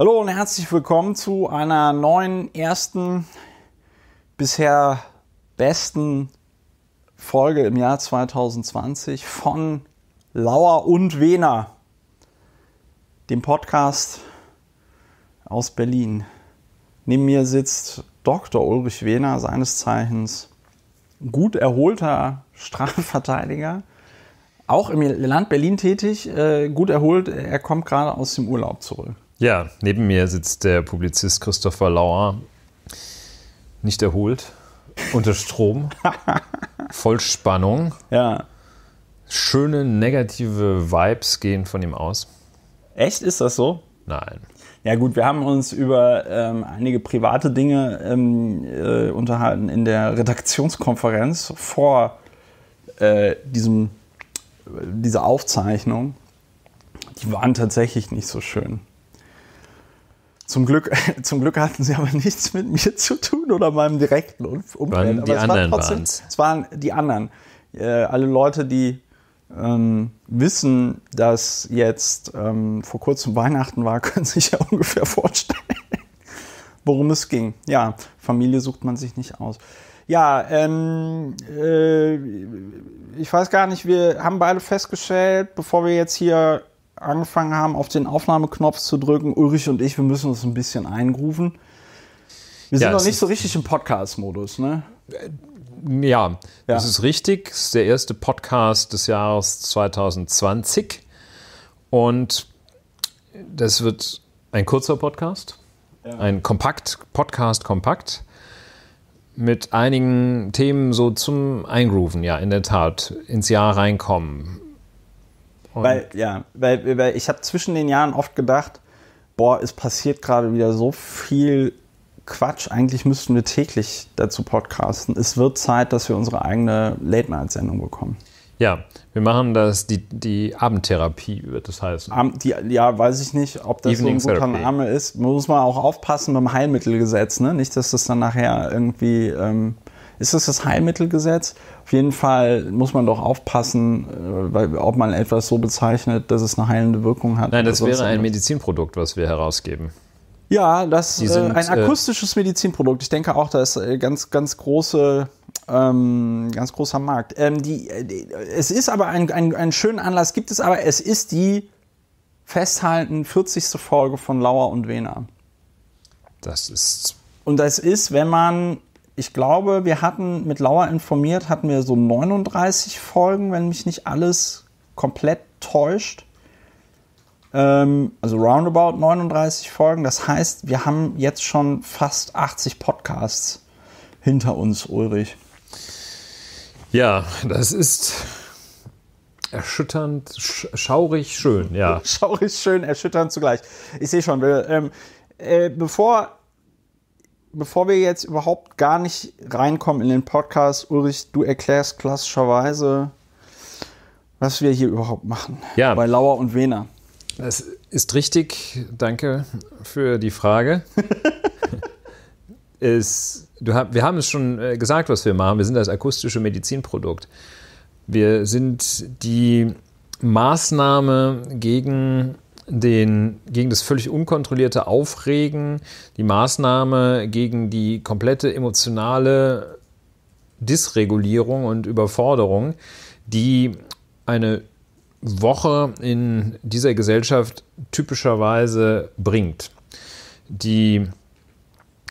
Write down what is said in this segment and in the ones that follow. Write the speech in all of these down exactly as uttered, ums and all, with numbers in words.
Hallo und herzlich willkommen zu einer neuen, ersten, bisher besten Folge im Jahr zwanzig zwanzig von Lauer und Wehner, dem Podcast aus Berlin. Neben mir sitzt Doktor Ulrich Wehner, seines Zeichens gut erholter Strafverteidiger, auch im Land Berlin tätig, gut erholt, er kommt gerade aus dem Urlaub zurück. Ja, neben mir sitzt der Publizist Christopher Lauer, nicht erholt, unter Strom, voll Spannung. Ja. Schöne negative Vibes gehen von ihm aus. Echt? Ist das so? Nein. Ja gut, wir haben uns über ähm, einige private Dinge ähm, äh, unterhalten in der Redaktionskonferenz vor äh, diesem, dieser Aufzeichnung. Die waren tatsächlich nicht so schön. Zum Glück, zum Glück hatten sie aber nichts mit mir zu tun oder meinem direkten Umfeld. Die anderen waren es. Es waren die anderen. Äh, alle Leute, die ähm, wissen, dass jetzt ähm, vor kurzem Weihnachten war, können sich ja ungefähr vorstellen, worum es ging. Ja, Familie sucht man sich nicht aus. Ja, ähm, äh, ich weiß gar nicht, wir haben beide festgestellt, bevor wir jetzt hier angefangen haben, auf den Aufnahmeknopf zu drücken, Ulrich und ich, wir müssen uns ein bisschen eingrooven. Wir sind ja noch nicht so richtig im Podcast-Modus, ne? Ja, ja, das ist richtig. Das ist der erste Podcast des Jahres zwanzig zwanzig. Und das wird ein kurzer Podcast, ja. Ein kompakt, Podcast-Kompakt mit einigen Themen so zum Eingrooven, ja, in der Tat, ins Jahr reinkommen. Und weil, ja, weil, weil ich habe zwischen den Jahren oft gedacht, boah, es passiert gerade wieder so viel Quatsch, eigentlich müssten wir täglich dazu podcasten. Es wird Zeit, dass wir unsere eigene Late-Night-Sendung bekommen. Ja, wir machen das, die, die Abendtherapie wird das heißen. Ab, die, ja, weiß ich nicht, ob das Evening so ein guter Therapy. Name ist. Muss man auch aufpassen beim Heilmittelgesetz, ne? Nicht, dass das dann nachher irgendwie... Ähm, Ist das das Heilmittelgesetz? Auf jeden Fall muss man doch aufpassen, weil, ob man etwas so bezeichnet, dass es eine heilende Wirkung hat. Nein, das wäre ein Medizinprodukt, was wir herausgeben. Ja, das ist äh, ein akustisches äh, Medizinprodukt. Ich denke auch, da ist ganz, ganz, große, ähm, ganz großer Markt. Ähm, die, die, es ist aber einen ein schönen Anlass, gibt es aber, es ist die festhalten vierzigste Folge von Lauer und Wehner. Das ist... Und das ist, wenn man... Ich glaube, wir hatten mit Lauer informiert, hatten wir so neununddreißig Folgen, wenn mich nicht alles komplett täuscht. Ähm, also roundabout neununddreißig Folgen. Das heißt, wir haben jetzt schon fast achtzig Podcasts hinter uns, Ulrich. Ja, das ist erschütternd, schaurig schön, ja. Schaurig schön, erschütternd zugleich. Ich sehe schon, wir, ähm, äh, bevor... Bevor wir jetzt überhaupt gar nicht reinkommen in den Podcast, Ulrich, du erklärst klassischerweise, was wir hier überhaupt machen. Ja. Bei Lauer und Wehner. Das ist richtig. Danke für die Frage. ist, du, wir haben es schon gesagt, was wir machen. Wir sind das akustische Medizinprodukt. Wir sind die Maßnahme gegen... Den, gegen das völlig unkontrollierte Aufregen, die Maßnahme gegen die komplette emotionale Dysregulierung und Überforderung, die eine Woche in dieser Gesellschaft typischerweise bringt, die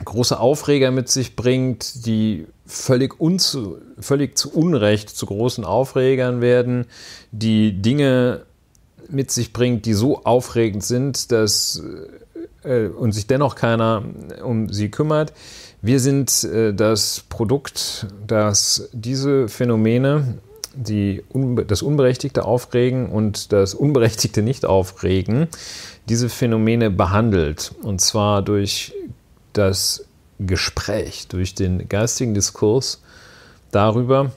große Aufreger mit sich bringt, die völlig, unzu, völlig zu Unrecht zu großen Aufregern werden, die Dinge mit sich bringt, die so aufregend sind, dass äh, und sich dennoch keiner um sie kümmert. Wir sind äh, das Produkt, das diese Phänomene, die unbe- das unberechtigte Aufregen und das unberechtigte Nicht-Aufregen, diese Phänomene behandelt. Und zwar durch das Gespräch, durch den geistigen Diskurs darüber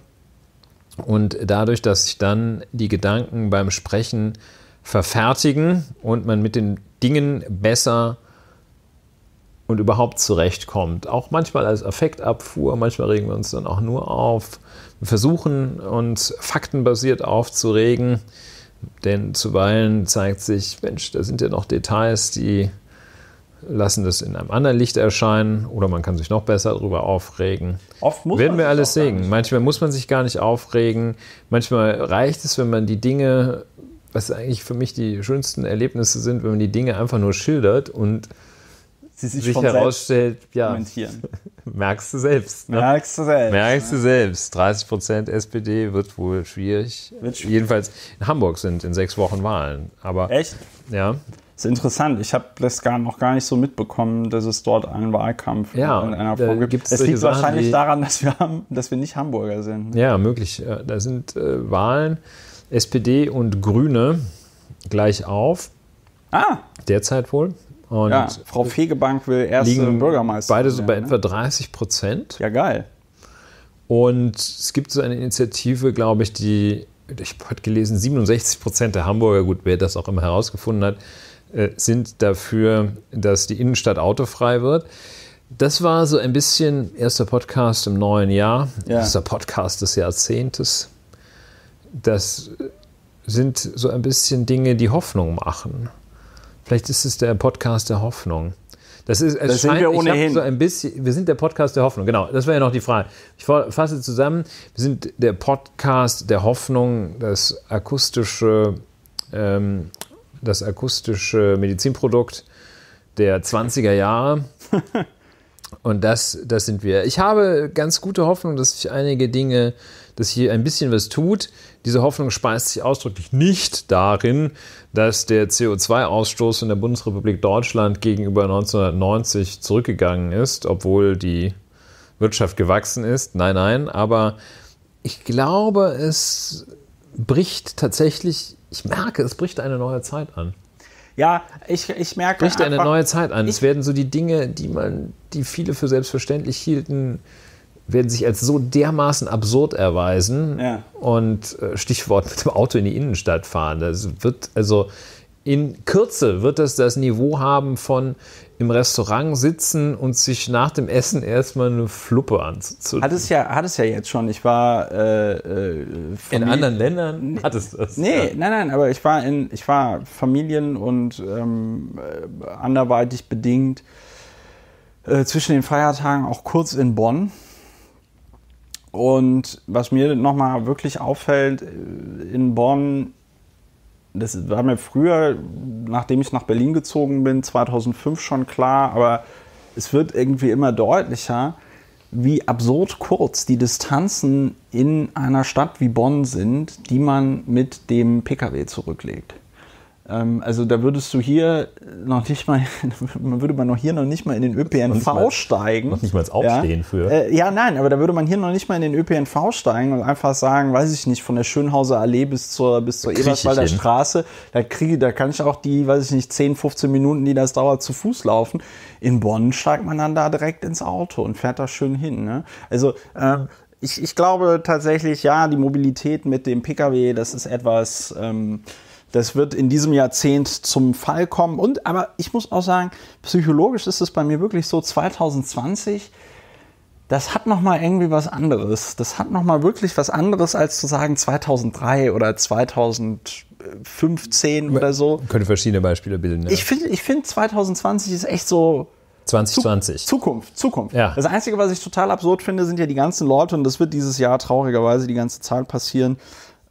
und dadurch, dass sich dann die Gedanken beim Sprechen verfertigen und man mit den Dingen besser und überhaupt zurechtkommt. Auch manchmal als Affektabfuhr, manchmal regen wir uns dann auch nur auf. Wir versuchen uns faktenbasiert aufzuregen, denn zuweilen zeigt sich, Mensch, da sind ja noch Details, die lassen das in einem anderen Licht erscheinen oder man kann sich noch besser darüber aufregen. Oft muss werden wir alles sehen. Manchmal muss man sich gar nicht aufregen. Manchmal reicht es, wenn man die Dinge, was eigentlich für mich die schönsten Erlebnisse sind, wenn man die Dinge einfach nur schildert und Sie sich, sich herausstellt, ja, merkst du selbst. Ne? Merkst du selbst. Merkst du selbst. dreißig Prozent S P D wird wohl schwierig. Wird schwierig. Jedenfalls in Hamburg sind in sechs Wochen Wahlen. Aber, echt? Ja. Das ist interessant. Ich habe das gar noch gar nicht so mitbekommen, dass es dort einen Wahlkampf ja, in einer Form gibt. Es liegt Sachen, wahrscheinlich daran, dass wir, haben, dass wir nicht Hamburger sind. Ja, möglich. Da sind äh, Wahlen. S P D und Grüne gleich auf. Ah. Derzeit wohl. Und ja, Frau Fegebank will erste Bürgermeisterin. Beide so bei etwa dreißig Prozent. Ja, geil. Und es gibt so eine Initiative, glaube ich, die, ich habe heute gelesen, siebenundsechzig Prozent der Hamburger, gut, wer das auch immer herausgefunden hat, sind dafür, dass die Innenstadt autofrei wird. Das war so ein bisschen erster Podcast im neuen Jahr, ja. Erster Podcast des Jahrzehntes. Das sind so ein bisschen Dinge, die Hoffnung machen. Vielleicht ist es der Podcast der Hoffnung. Das ist, es das scheint, sind wir ohnehin. So ein bisschen, wir sind der Podcast der Hoffnung, genau. Das wäre ja noch die Frage. Ich fasse zusammen, wir sind der Podcast der Hoffnung, das akustische, ähm, das akustische Medizinprodukt der zwanziger Jahre. Und das, das sind wir. Ich habe ganz gute Hoffnung, dass sich einige Dinge, dass hier ein bisschen was tut. Diese Hoffnung speist sich ausdrücklich nicht darin, dass der C O zwei Ausstoß in der Bundesrepublik Deutschland gegenüber neunzehnhundertneunzig zurückgegangen ist, obwohl die Wirtschaft gewachsen ist. Nein, nein, aber ich glaube, es bricht tatsächlich, ich merke, es bricht eine neue Zeit an. Ja, ich, ich merke bricht einfach, eine neue Zeit an. Es werden so die Dinge, die man, die viele für selbstverständlich hielten, werden sich als so dermaßen absurd erweisen. Ja. Und Stichwort mit dem Auto in die Innenstadt fahren. Das wird also in Kürze wird das das Niveau haben von im Restaurant sitzen und sich nach dem Essen erstmal eine Fluppe anzuzünden. Hat es ja, hat es ja jetzt schon. Ich war äh, äh, in anderen Ländern hat es das. Nee, ja. nein, nein, aber ich war in, ich war Familien- und ähm, anderweitig bedingt äh, zwischen den Feiertagen auch kurz in Bonn. Und was mir nochmal wirklich auffällt, in Bonn, das war mir früher, nachdem ich nach Berlin gezogen bin, zweitausendfünf schon klar, aber es wird irgendwie immer deutlicher, wie absurd kurz die Distanzen in einer Stadt wie Bonn sind, die man mit dem Pkw zurücklegt. Also da würdest du hier noch nicht mal, würde man noch hier noch nicht mal in den ÖPNV noch mal, steigen. Noch nicht mal aufstehen ja. für. Äh, ja, nein, aber da würde man hier noch nicht mal in den ÖPNV steigen und einfach sagen, weiß ich nicht, von der Schönhauser Allee bis zur, bis zur Eberswalder Straße, da kriege, da kann ich auch die, weiß ich nicht, zehn, fünfzehn Minuten, die das dauert, zu Fuß laufen. In Bonn steigt man dann da direkt ins Auto und fährt da schön hin. Ne? Also ähm, ich, ich glaube tatsächlich, ja, die Mobilität mit dem Pkw, das ist etwas... Ähm, Das wird in diesem Jahrzehnt zum Fall kommen. Und, aber ich muss auch sagen, psychologisch ist es bei mir wirklich so, zwanzig zwanzig, das hat nochmal irgendwie was anderes. Das hat nochmal wirklich was anderes, als zu sagen zweitausenddrei oder zweitausendfünfzehn oder so. Man könnte verschiedene Beispiele bilden. Ja. Ich finde, ich find zwanzig zwanzig ist echt so... zwanzig zwanzig. Zukunft, Zukunft. Ja. Das Einzige, was ich total absurd finde, sind ja die ganzen Leute, und das wird dieses Jahr traurigerweise die ganze Zeit passieren,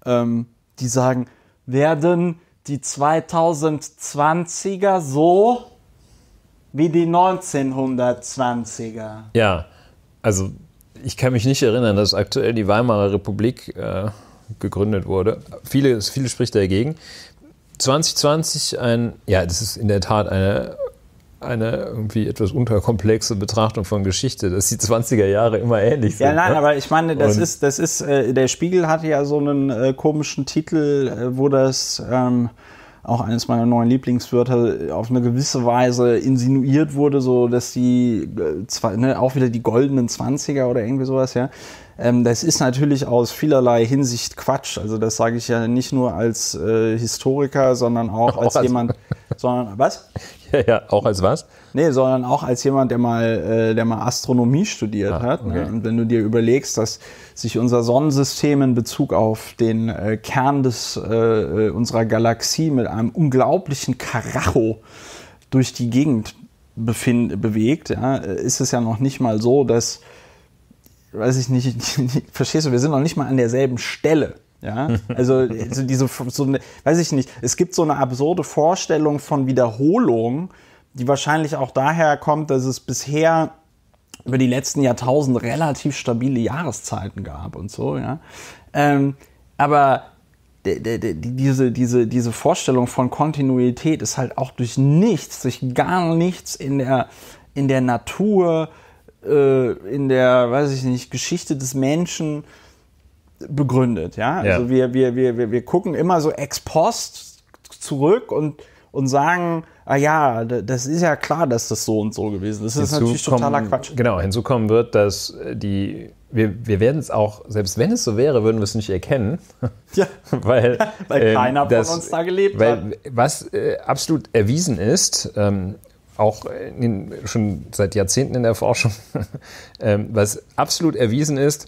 ähm, die sagen... werden die zweitausendzwanziger so wie die neunzehnhundertzwanziger? Ja, also ich kann mich nicht erinnern, dass aktuell die Weimarer Republik äh, gegründet wurde. Viele, viele spricht dagegen. zwanzig zwanzig, ein, ja, das ist in der Tat eine, eine irgendwie etwas unterkomplexe Betrachtung von Geschichte, dass die zwanziger Jahre immer ähnlich sind. Ja, nein, ne? Aber ich meine, das und ist, das ist, äh, der Spiegel hatte ja so einen äh, komischen Titel, äh, wo das ähm, auch eines meiner neuen Lieblingswörter auf eine gewisse Weise insinuiert wurde, so dass die, äh, zwei, ne, auch wieder die goldenen Zwanziger oder irgendwie sowas, ja. Ähm, das ist natürlich aus vielerlei Hinsicht Quatsch. Also das sage ich ja nicht nur als äh, Historiker, sondern auch als oh, jemand, sondern, was? Ja, ja, auch als was? Nee, sondern auch als jemand, der mal, äh, der mal Astronomie studiert ah, hat. Okay. Ne? Und wenn du dir überlegst, dass sich unser Sonnensystem in Bezug auf den äh, Kern des, äh, unserer Galaxie mit einem unglaublichen Karacho durch die Gegend befind, bewegt, ja, ist es ja noch nicht mal so, dass, weiß ich nicht, verstehst du, wir sind noch nicht mal an derselben Stelle. Ja, also diese, so eine, weiß ich nicht, es gibt so eine absurde Vorstellung von Wiederholung, die wahrscheinlich auch daher kommt, dass es bisher über die letzten Jahrtausende relativ stabile Jahreszeiten gab und so, ja. Ähm, aber de, de, de, diese, diese, diese Vorstellung von Kontinuität ist halt auch durch nichts, durch gar nichts in der, in der Natur, äh, in der, weiß ich nicht, Geschichte des Menschen begründet, ja. Also ja. Wir, wir, wir, wir gucken immer so ex post zurück und, und sagen, ah ja, das ist ja klar, dass das so und so gewesen ist. Das hinzu ist natürlich kommen, totaler Quatsch. Genau, hinzu kommen wird, dass die, wir, wir werden es auch, selbst wenn es so wäre, würden wir es nicht erkennen. Ja, weil, weil ähm, keiner das, von uns da gelebt weil, hat. Was äh, absolut erwiesen ist, ähm, auch in, schon seit Jahrzehnten in der Forschung, ähm, was absolut erwiesen ist,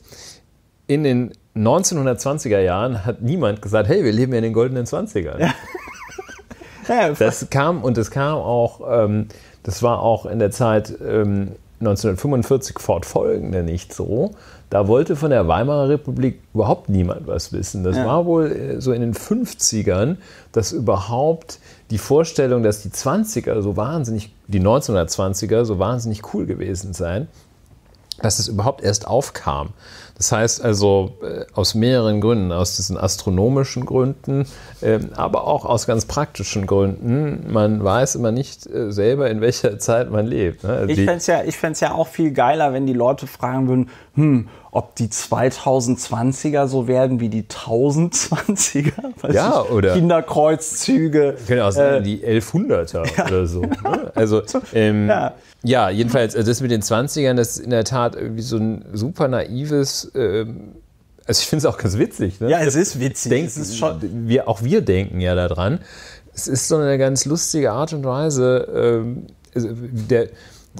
in den neunzehnhundertzwanziger Jahren hat niemand gesagt, hey, wir leben ja in den goldenen zwanzigern. Ja. Das kam und das kam auch, ähm, das war auch in der Zeit ähm, neunzehnhundertfünfundvierzig fortfolgende nicht so. Da wollte von der Weimarer Republik überhaupt niemand was wissen. Das ja. war wohl so in den fünfzigern, dass überhaupt die Vorstellung, dass die zwanziger so wahnsinnig, die neunzehnhundertzwanziger so wahnsinnig cool gewesen seien, dass es überhaupt erst aufkam. Das heißt also äh, aus mehreren Gründen, aus diesen astronomischen Gründen, äh, aber auch aus ganz praktischen Gründen. Man weiß immer nicht äh, selber, in welcher Zeit man lebt. Ne? Ich fände es ja, ich fänd's ja auch viel geiler, wenn die Leute fragen würden, hm, ob die zweitausendzwanziger so werden wie die tausendzwanziger? Ja, oder Kinderkreuzzüge. Genau, also äh, die elfhunderter ja. oder so. Ne? Also, ähm, ja. ja, jedenfalls, also das mit den zwanzigern, das ist in der Tat irgendwie so ein super naives, ähm, also ich finde es auch ganz witzig. Ne? Ja, es ist witzig. Denk, es ist schon wir, auch wir denken ja daran. Es ist so eine ganz lustige Art und Weise, ähm, der,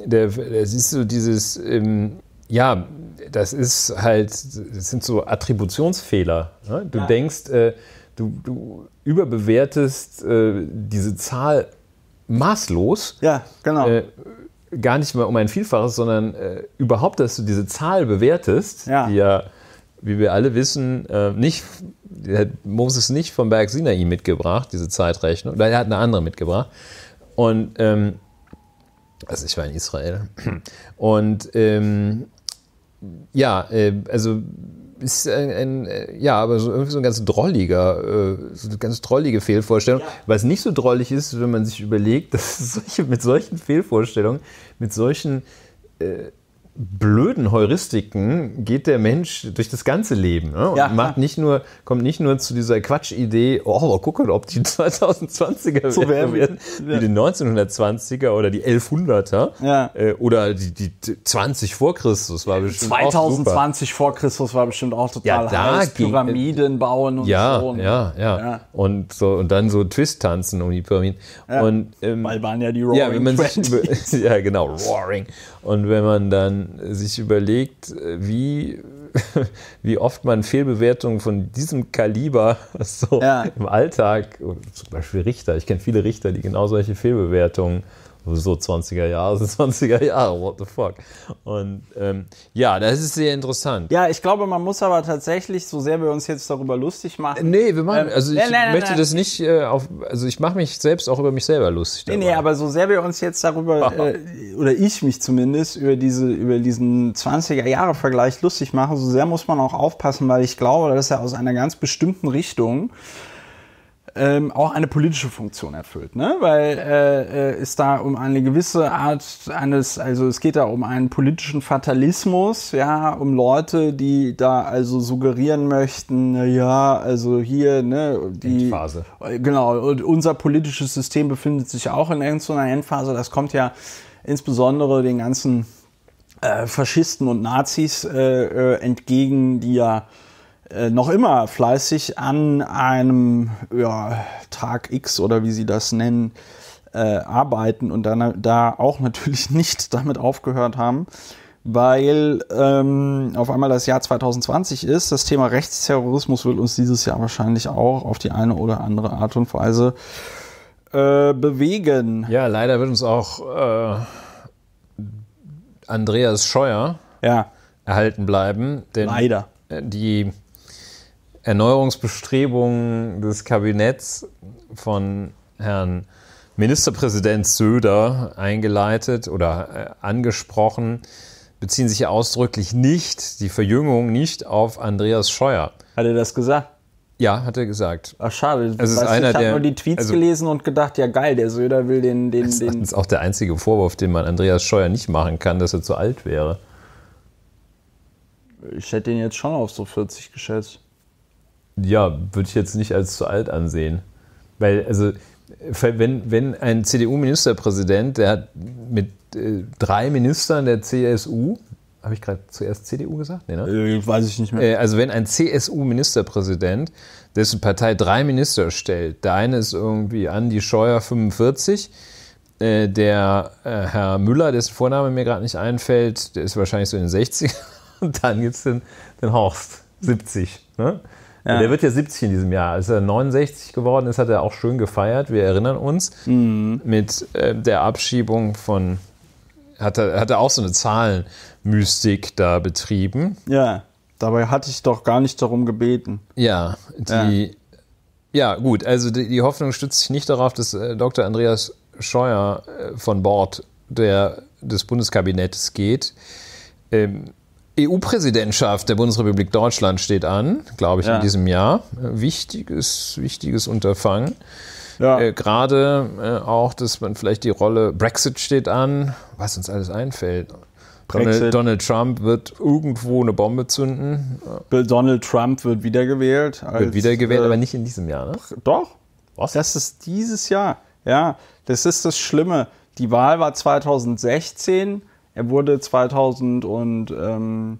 der, es ist so dieses, ähm, ja, das ist halt, das sind so Attributionsfehler. Ne? Du ja. denkst, äh, du, du überbewertest äh, diese Zahl maßlos. Ja, genau. Äh, gar nicht mal um ein Vielfaches, sondern äh, überhaupt, dass du diese Zahl bewertest, ja. die ja, wie wir alle wissen, äh, nicht, hat Moses nicht vom Berg Sinai mitgebracht, diese Zeitrechnung, oder er hat eine andere mitgebracht. Und, ähm, also ich war in Israel. Und, ähm, ja, äh, also ist ein, ein ja, aber so irgendwie so ein ganz drolliger, äh, so eine ganz drollige Fehlvorstellung. Ja. Was nicht so drollig ist, wenn man sich überlegt, dass solche, mit solchen Fehlvorstellungen, mit solchen äh, blöden Heuristiken geht der Mensch durch das ganze Leben, ne? Und ja, macht nicht nur, kommt nicht nur zu dieser Quatschidee, oh, guck mal, ob die zweitausendzwanziger so werden, werden ja. wie die neunzehnhundertzwanziger oder die elfhunderter ja. äh, oder die, die zwanzig vor Christus war bestimmt zweitausendzwanzig auch super. Vor Christus war bestimmt auch total ja, da heiß, ging, Pyramiden bauen und ja, so. Ja, ja, ja. Und, so, und dann so Twist tanzen um die Pyramiden. Ja, und, ähm, weil waren ja die Roaring ja, wenn man sich über, ja, genau, Roaring. Und wenn man dann sich überlegt, wie, wie oft man Fehlbewertungen von diesem Kaliber so ja. im Alltag, zum Beispiel Richter, ich kenne viele Richter, die genau solche Fehlbewertungen, so zwanziger Jahre, so zwanziger Jahre, what the fuck. Und ähm, ja, das ist sehr interessant. Ja, ich glaube, man muss aber tatsächlich, so sehr wir uns jetzt darüber lustig machen. Nee, wir machen, ähm, also ich nein, nein, möchte nein, das nein. nicht, äh, auf, also ich mache mich selbst auch über mich selber lustig. Nee, dabei. nee, aber so sehr wir uns jetzt darüber, äh, oder ich mich zumindest, über, diese, über diesen zwanziger-Jahre-Vergleich lustig machen, so sehr muss man auch aufpassen, weil ich glaube, dass er aus einer ganz bestimmten Richtung Ähm, auch eine politische Funktion erfüllt, ne? Weil äh, äh, es da um eine gewisse Art eines, also es geht da um einen politischen Fatalismus, ja, um Leute, die da also suggerieren möchten, na ja, also hier, ne, die Endphase. Äh, genau, und unser politisches System befindet sich auch in irgendeiner Endphase. Das kommt ja insbesondere den ganzen äh, Faschisten und Nazis äh, äh, entgegen, die ja Äh, noch immer fleißig an einem ja, Tag X oder wie sie das nennen, äh, arbeiten und dann da auch natürlich nicht damit aufgehört haben, weil ähm, auf einmal das Jahr zweitausendzwanzig ist. Das Thema Rechtsterrorismus wird uns dieses Jahr wahrscheinlich auch auf die eine oder andere Art und Weise äh, bewegen. Ja, leider wird uns auch äh, Andreas Scheuer ja. erhalten bleiben. Denn leider. Die Erneuerungsbestrebungen des Kabinetts von Herrn Ministerpräsident Söder eingeleitet oder angesprochen, beziehen sich ausdrücklich nicht, die Verjüngung nicht auf Andreas Scheuer. Hat er das gesagt? Ja, hat er gesagt. Ach, schade. Es ist weißt, einer, ich habe nur die Tweets also, gelesen und gedacht, ja geil, der Söder will den... den, das den ist auch der einzige Vorwurf, den man Andreas Scheuer nicht machen kann, dass er zu alt wäre. Ich hätte ihn jetzt schon auf so vierzig geschätzt. Ja, würde ich jetzt nicht als zu alt ansehen. Weil, also... Wenn, wenn ein C D U-Ministerpräsident, der hat mit äh, drei Ministern der C S U, habe ich gerade zuerst C D U gesagt? Nee, ne? äh, weiß ich nicht mehr. Äh, also wenn ein C S U-Ministerpräsident, dessen Partei drei Minister stellt, der eine ist irgendwie Andi Scheuer, fünfundvierzig, äh, der äh, Herr Müller, dessen Vorname mir gerade nicht einfällt, der ist wahrscheinlich so in den sechzigern, und dann gibt es den, den Horst, siebzig, ne? Ja. Der wird ja siebzig in diesem Jahr. Als er neunundsechzig geworden ist, hat er auch schön gefeiert. Wir erinnern uns. Mhm. Mit äh, der Abschiebung von... Hat er, hat er auch so eine Zahlenmystik da betrieben. Ja, dabei hatte ich doch gar nicht darum gebeten. Ja, die, ja. ja gut. Also die, die Hoffnung stützt sich nicht darauf, dass äh, Doktor Andreas Scheuer äh, von Bord der, des Bundeskabinetts geht. Ähm, E U-Präsidentschaft der Bundesrepublik Deutschland steht an, glaube ich, ja. in diesem Jahr. Wichtiges, wichtiges Unterfangen. Ja. Äh, Gerade äh, auch, dass man vielleicht die Rolle Brexit steht an, was uns alles einfällt. Donald, Donald Trump wird irgendwo eine Bombe zünden. Donald Trump wird wiedergewählt. Als, wird wiedergewählt, äh, aber nicht in diesem Jahr, ne? Doch. Was? Das ist dieses Jahr. Ja, das ist das Schlimme. Die Wahl war zwanzig sechzehn. Er wurde, zweitausend und, ähm,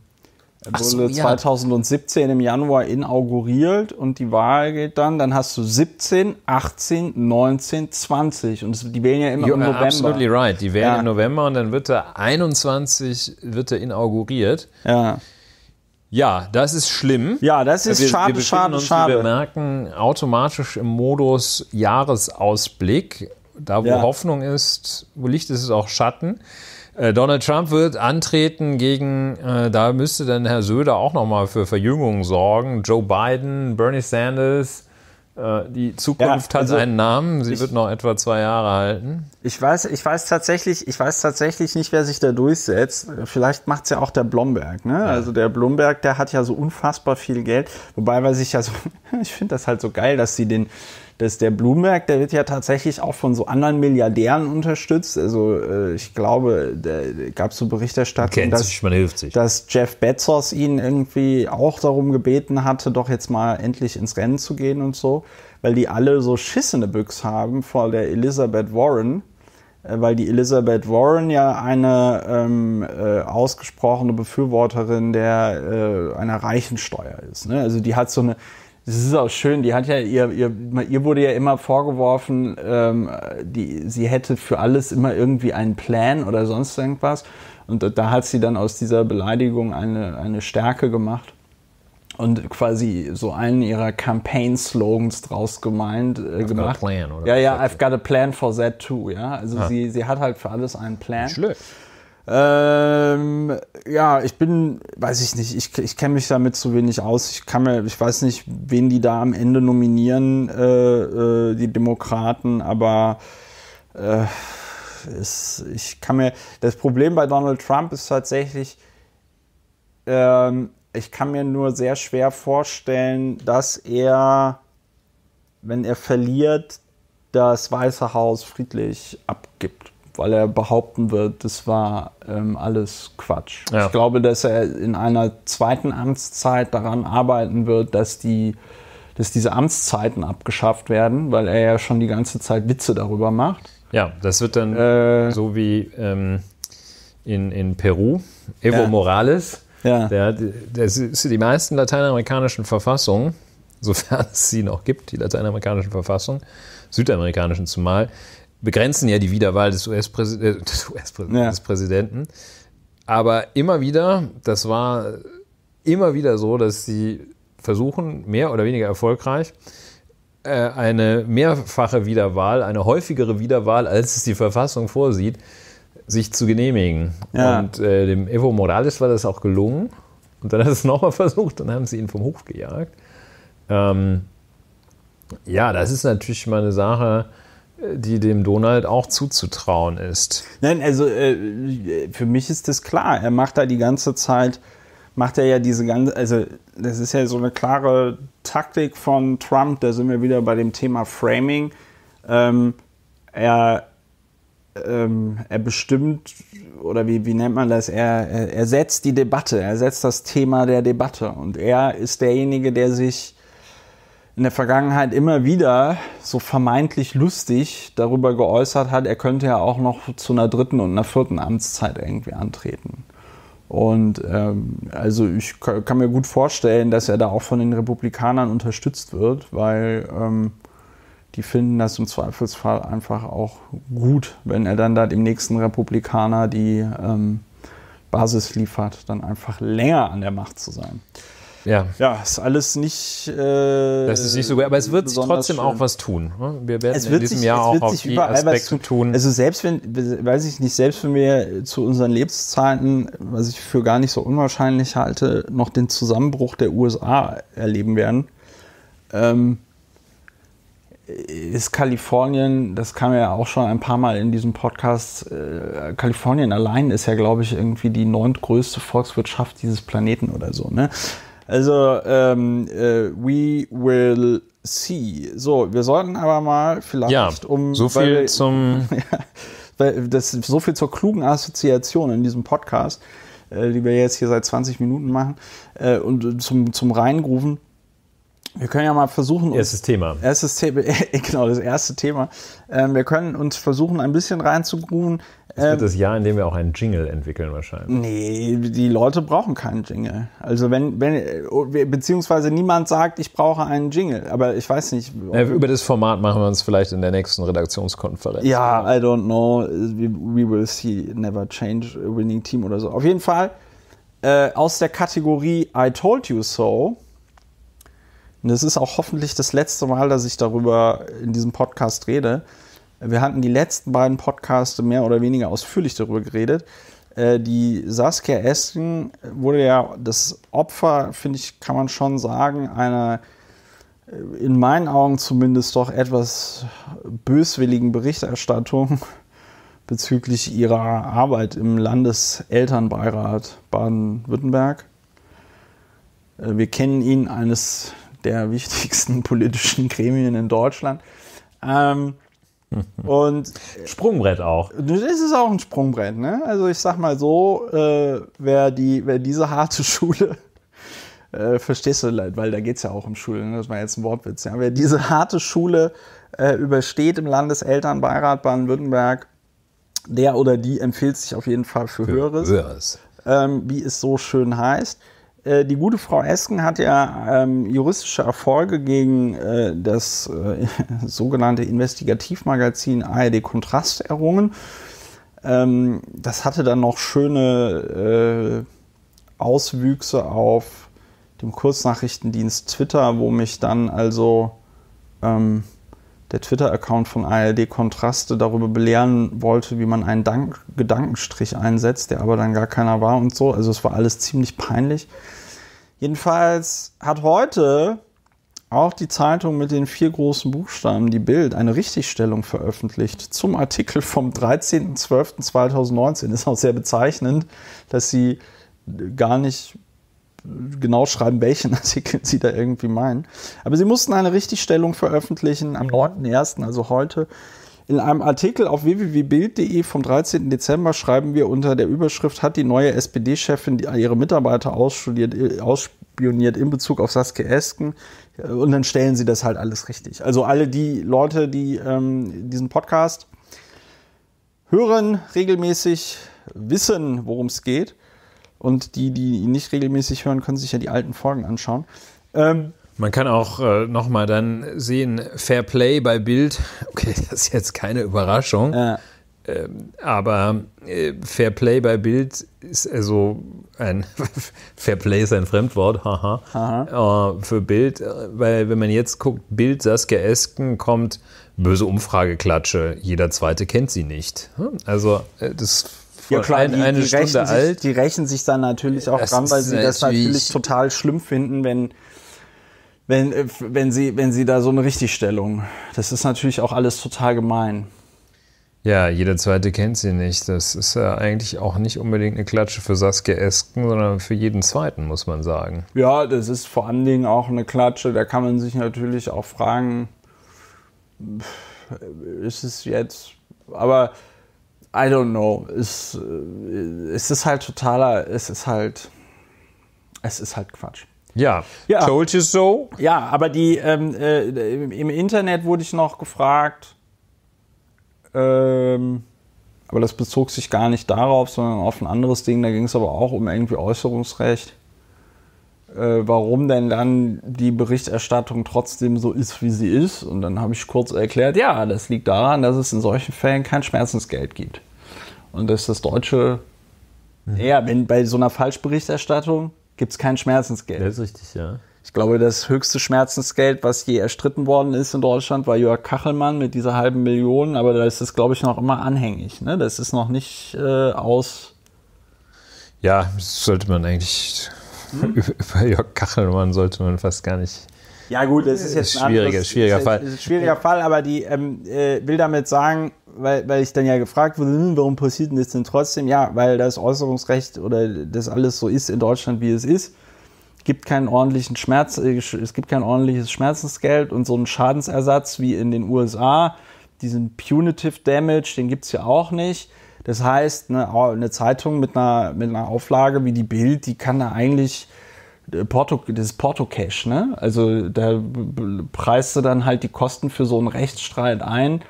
er wurde so, ja. zwanzig siebzehn im Januar inauguriert und die Wahl geht dann. Dann hast du siebzehn, achtzehn, neunzehn, zwanzig und die wählen ja immer you im November. Absolutely right. Die wählen ja. im November und dann wird er einundzwanzig wird er inauguriert. Ja. Ja, das ist schlimm. Ja, das ist wir, schade, wir schade, uns, schade. Wir merken automatisch im Modus Jahresausblick, da wo ja. Hoffnung ist, wo Licht ist, ist auch Schatten. Donald Trump wird antreten gegen, äh, da müsste dann Herr Söder auch nochmal für Verjüngung sorgen. Joe Biden, Bernie Sanders, äh, die Zukunft ja, also hat einen Namen, sie ich, wird noch etwa zwei Jahre halten. Ich weiß, ich weiß tatsächlich, ich weiß tatsächlich nicht, wer sich da durchsetzt. Vielleicht macht es ja auch der Blomberg, ne? Ja. Also der Blomberg, der hat ja so unfassbar viel Geld, wobei weiß ich ja so, ich finde das halt so geil, dass sie den dass der Blumberg, der wird ja tatsächlich auch von so anderen Milliardären unterstützt. Also äh, ich glaube, da gab es so Berichterstattung, dass, sich, man hilft sich. dass Jeff Bezos ihn irgendwie auch darum gebeten hatte, doch jetzt mal endlich ins Rennen zu gehen und so, weil die alle so Schiss in der Büchse haben vor der Elizabeth Warren, äh, weil die Elizabeth Warren ja eine ähm, äh, ausgesprochene Befürworterin der äh, einer Reichensteuer ist. Ne? Also die hat so eine... Das ist auch schön, die hat ja, ihr, ihr, ihr wurde ja immer vorgeworfen, ähm, die, sie hätte für alles immer irgendwie einen Plan oder sonst irgendwas. Und da, da hat sie dann aus dieser Beleidigung eine, eine Stärke gemacht und quasi so einen ihrer Campaign-Slogans draus gemeint, äh, gemacht. I've got a plan, oder? Ja, ja, I've got a plan for that too, ja. Also ah. sie, sie hat halt für alles einen Plan. Schlimm. Ähm, ja, ich bin, weiß ich nicht, ich, ich kenne mich damit zu wenig aus. Ich kann mir, ich weiß nicht, wen die da am Ende nominieren, äh, äh, die Demokraten, aber äh, es, ich kann mir, das Problem bei Donald Trump ist tatsächlich, ähm, ich kann mir nur sehr schwer vorstellen, dass er, wenn er verliert, das Weiße Haus friedlich abgibt. Weil er behaupten wird, das war ähm, alles Quatsch. Ja. Ich glaube, dass er in einer zweiten Amtszeit daran arbeiten wird, dass, die, dass diese Amtszeiten abgeschafft werden, weil er ja schon die ganze Zeit Witze darüber macht. Ja, das wird dann äh, so wie ähm, in, in Peru, Evo ja. Morales, ja. Der, der ist die meisten lateinamerikanischen Verfassungen, sofern es sie noch gibt, die lateinamerikanischen Verfassungen, südamerikanischen zumal, begrenzen ja die Wiederwahl des U S-Präsidenten. Ja. Aber immer wieder, das war immer wieder so, dass sie versuchen, mehr oder weniger erfolgreich, eine mehrfache Wiederwahl, eine häufigere Wiederwahl, als es die Verfassung vorsieht, sich zu genehmigen. Ja. Und äh, dem Evo Morales war das auch gelungen. Und dann hat es nochmal versucht, dann haben sie ihn vom Hof gejagt. Ähm, ja, das ist natürlich mal eine Sache, die dem Donald auch zuzutrauen ist. Nein, also äh, für mich ist das klar. Er macht da die ganze Zeit, macht er ja diese ganze, also das ist ja so eine klare Taktik von Trump, da sind wir wieder bei dem Thema Framing. Ähm, er, ähm, er bestimmt, oder wie, wie nennt man das, er, er, er setzt die Debatte, er setzt das Thema der Debatte. Und er ist derjenige, der sich in der Vergangenheit immer wieder so vermeintlich lustig darüber geäußert hat, er könnte ja auch noch zu einer dritten und einer vierten Amtszeit irgendwie antreten. Und ähm, also ich kann mir gut vorstellen, dass er da auch von den Republikanern unterstützt wird, weil ähm, die finden das im Zweifelsfall einfach auch gut, wenn er dann da dem nächsten Republikaner die ähm, Basis liefert, dann einfach länger an der Macht zu sein. Ja, ja, ist alles nicht. Äh, das ist nicht so gut, aber es wird sich trotzdem schön. Auch was tun. Wir werden in diesem sich, Jahr auch auf die Aspekte tun. Also selbst wenn, weiß ich nicht, selbst wenn wir zu unseren Lebenszeiten, was ich für gar nicht so unwahrscheinlich halte, noch den Zusammenbruch der U S A erleben werden, ähm, ist Kalifornien, das kam ja auch schon ein paar Mal in diesem Podcast, äh, Kalifornien allein ist ja, glaube ich, irgendwie die neuntgrößte Volkswirtschaft dieses Planeten oder so, ne? Also, ähm, äh, we will see. So, wir sollten aber mal vielleicht ja, um... so viel weil, zum... ja, weil das, so viel zur klugen Assoziation in diesem Podcast, äh, die wir jetzt hier seit zwanzig Minuten machen, äh, und zum, zum Reingrooven. Wir können ja mal versuchen... Uns, erstes Thema. Erstes Thema, genau, das erste Thema. Ähm, wir können uns versuchen, ein bisschen reinzugrooven. Das wird das Jahr, in dem wir auch einen Jingle entwickeln wahrscheinlich. Nee, die Leute brauchen keinen Jingle. Also wenn, wenn beziehungsweise niemand sagt, ich brauche einen Jingle. Aber ich weiß nicht. Über das Format machen wir uns vielleicht in der nächsten Redaktionskonferenz. Ja, I don't know. We, we will see. Never change a winning team oder so. Auf jeden Fall äh, aus der Kategorie I told you so. Und das ist auch hoffentlich das letzte Mal, dass ich darüber in diesem Podcast rede. Wir hatten die letzten beiden Podcasts mehr oder weniger ausführlich darüber geredet. Die Saskia Esken wurde ja das Opfer, finde ich, kann man schon sagen, einer in meinen Augen zumindest doch etwas böswilligen Berichterstattung bezüglich ihrer Arbeit im Landeselternbeirat Baden-Württemberg. Wir kennen ihn, eines der wichtigsten politischen Gremien in Deutschland. Ähm, Und Sprungbrett auch. Das ist auch ein Sprungbrett, ne? Also ich sag mal so, äh, wer, die, wer diese harte Schule, äh, verstehst du, weil da geht es ja auch um Schule, ne? Das war jetzt ein Wortwitz, ja? Wer diese harte Schule äh, übersteht im Landeselternbeirat Baden-Württemberg, der oder die empfiehlt sich auf jeden Fall für, für Höheres, Höheres. Ähm, wie es so schön heißt. Die gute Frau Esken hat ja ähm, juristische Erfolge gegen äh, das äh, sogenannte Investigativmagazin A R D Kontrast errungen. Ähm, das hatte dann noch schöne äh, Auswüchse auf dem Kurznachrichtendienst Twitter, wo mich dann also ähm, der Twitter-Account von A R D Kontraste darüber belehren wollte, wie man einen Dank- Gedankenstrich einsetzt, der aber dann gar keiner war und so. Also es war alles ziemlich peinlich. Jedenfalls hat heute auch die Zeitung mit den vier großen Buchstaben, die BILD, eine Richtigstellung veröffentlicht zum Artikel vom dreizehnten zwölften zweitausendneunzehn. Ist auch sehr bezeichnend, dass sie gar nicht genau schreiben, welchen Artikel sie da irgendwie meinen. Aber sie mussten eine Richtigstellung veröffentlichen am neunten ersten, also heute. In einem Artikel auf w w w punkt bild punkt de vom dreizehnten Dezember schreiben wir unter der Überschrift: Hat die neue S P D-Chefin ihre Mitarbeiter ausspioniert in Bezug auf Saskia Esken? Und dann stellen sie das halt alles richtig. Also alle die Leute, die ähm, diesen Podcast hören, regelmäßig wissen, worum es geht. Und die, die ihn nicht regelmäßig hören, können sich ja die alten Folgen anschauen. Ähm, Man kann auch äh, nochmal dann sehen, Fair Play bei BILD. Okay, das ist jetzt keine Überraschung. Äh, ähm, aber äh, Fair Play bei BILD ist also ein Fairplay ist ein Fremdwort, haha, Aha. Äh, für BILD, weil wenn man jetzt guckt, BILD, Saskia Esken kommt, böse Umfrageklatsche, jeder Zweite kennt sie nicht. Also das ja, klar, die, eine die Stunde alt. Sich, die rächen sich dann natürlich auch das dran, weil sie das natürlich total schlimm finden, wenn, wenn, wenn, sie, wenn sie da so eine Richtigstellung, das ist natürlich auch alles total gemein. Ja, jeder Zweite kennt sie nicht. Das ist ja eigentlich auch nicht unbedingt eine Klatsche für Saskia Esken, sondern für jeden Zweiten, muss man sagen. Ja, das ist vor allen Dingen auch eine Klatsche. Da kann man sich natürlich auch fragen, ist es jetzt... Aber I don't know. Es, es ist halt totaler... Es ist halt... Es ist halt Quatsch. Ja, ja. Told you so. Ja, aber die ähm, äh, im Internet wurde ich noch gefragt... Ähm, aber das bezog sich gar nicht darauf, sondern auf ein anderes Ding. Da ging es aber auch um irgendwie Äußerungsrecht. Äh, warum denn dann die Berichterstattung trotzdem so ist, wie sie ist? Und dann habe ich kurz erklärt, ja, das liegt daran, dass es in solchen Fällen kein Schmerzensgeld gibt. Und dass das Deutsche... Mhm. Ja, wenn bei so einer Falschberichterstattung gibt es kein Schmerzensgeld. Das ist richtig, ja. Ich glaube, das höchste Schmerzensgeld, was je erstritten worden ist in Deutschland, war Jörg Kachelmann mit dieser halben Million. Aber da ist es, glaube ich, noch immer anhängig. Ne? Das ist noch nicht äh, aus... Ja, sollte man eigentlich... Hm? Über Jörg Kachelmann sollte man fast gar nicht... Ja gut, das ist jetzt ein schwieriger, anderes, schwieriger ist, Fall. Ist ein schwieriger Fall, aber die ähm, äh, will damit sagen, weil, weil ich dann ja gefragt wurde, hm, warum passiert denn das denn trotzdem? Ja, weil das Äußerungsrecht oder das alles so ist in Deutschland, wie es ist. Gibt keinen ordentlichen Schmerz, es gibt kein ordentliches Schmerzensgeld und so einen Schadensersatz wie in den U S A, diesen Punitive Damage, den gibt es ja auch nicht. Das heißt, eine, eine Zeitung mit einer, mit einer Auflage wie die BILD, die kann da eigentlich, Porto, das ist Porto-Cash, ne? Also da preist du dann halt die Kosten für so einen Rechtsstreit ein.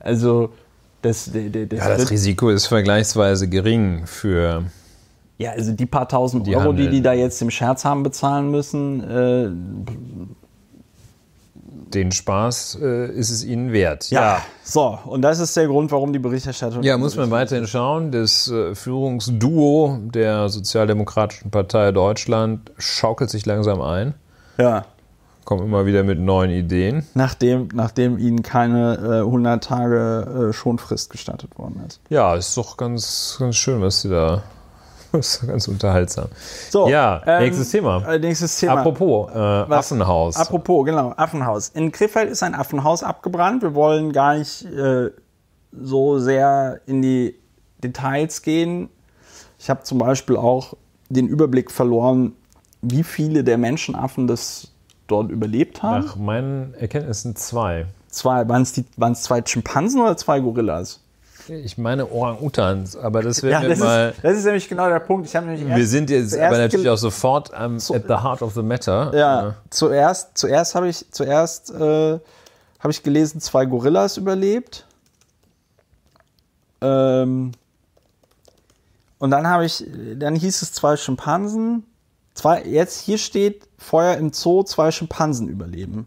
Also das, das, das, ja, das Risiko ist vergleichsweise gering für... Ja, also die paar tausend die Euro, handeln. die die da jetzt im Scherz haben bezahlen müssen. Äh, Den Spaß äh, ist es ihnen wert. Ja, ja, so. Und das ist der Grund, warum die Berichterstattung... Ja, muss man weiterhin schauen. Das äh, Führungsduo der Sozialdemokratischen Partei Deutschland schaukelt sich langsam ein. Ja. Kommen immer wieder mit neuen Ideen. Nachdem, nachdem ihnen keine äh, hundert Tage äh, Schonfrist gestattet worden ist. Ja, ist doch ganz, ganz schön, was sie da... Das ist ganz unterhaltsam. So, ja, nächstes, ähm, Thema. nächstes Thema. Apropos äh, Affenhaus. Apropos, genau, Affenhaus. In Krefeld ist ein Affenhaus abgebrannt. Wir wollen gar nicht äh, so sehr in die Details gehen. Ich habe zum Beispiel auch den Überblick verloren, wie viele der Menschenaffen das dort überlebt haben. Nach meinen Erkenntnissen zwei. Zwei. Waren es die, waren es zwei Schimpansen oder zwei Gorillas? Ich meine Orang-Utans, aber das werden ja, wir das mal... Ist, das ist nämlich genau der Punkt. Ich habe nämlich wir sind jetzt aber natürlich auch sofort am zu, at the heart of the matter. Ja, ja. zuerst, zuerst habe ich, zuerst, äh, hab ich gelesen, zwei Gorillas überlebt. Ähm, und dann habe ich, dann hieß es zwei Schimpansen. Zwei, jetzt hier steht, Feuer im Zoo, zwei Schimpansen überleben.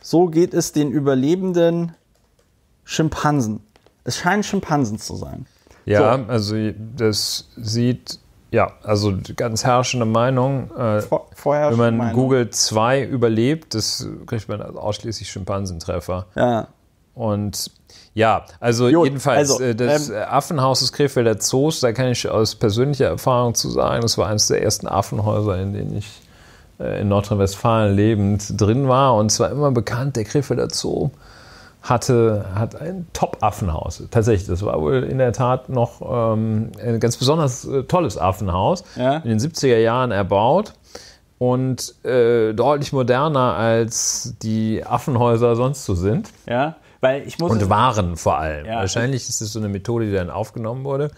So geht es den Überlebenden... Schimpansen. Es scheinen Schimpansen zu sein. Ja, so. Also das sieht, ja, also ganz herrschende Meinung. Äh, Vor, vorher wenn man googelt zwei überlebt, das kriegt man also ausschließlich Schimpansentreffer. Ja. Und ja, also Jod, jedenfalls also, äh, das ähm, Affenhaus des Krefelder Zoos, da kann ich aus persönlicher Erfahrung zu sagen, das war eines der ersten Affenhäuser, in denen ich äh, in Nordrhein-Westfalen lebend drin war. Und zwar immer bekannt, der Krefelder Zoo hatte, hat ein Top-Affenhaus. Tatsächlich, das war wohl in der Tat noch ähm, ein ganz besonders äh, tolles Affenhaus. Ja. In den siebziger Jahren erbaut und äh, deutlich moderner, als die Affenhäuser sonst so sind. Ja, weil ich muss und waren vor allem. Ja. Wahrscheinlich ist das so eine Methode, die dann aufgenommen wurde.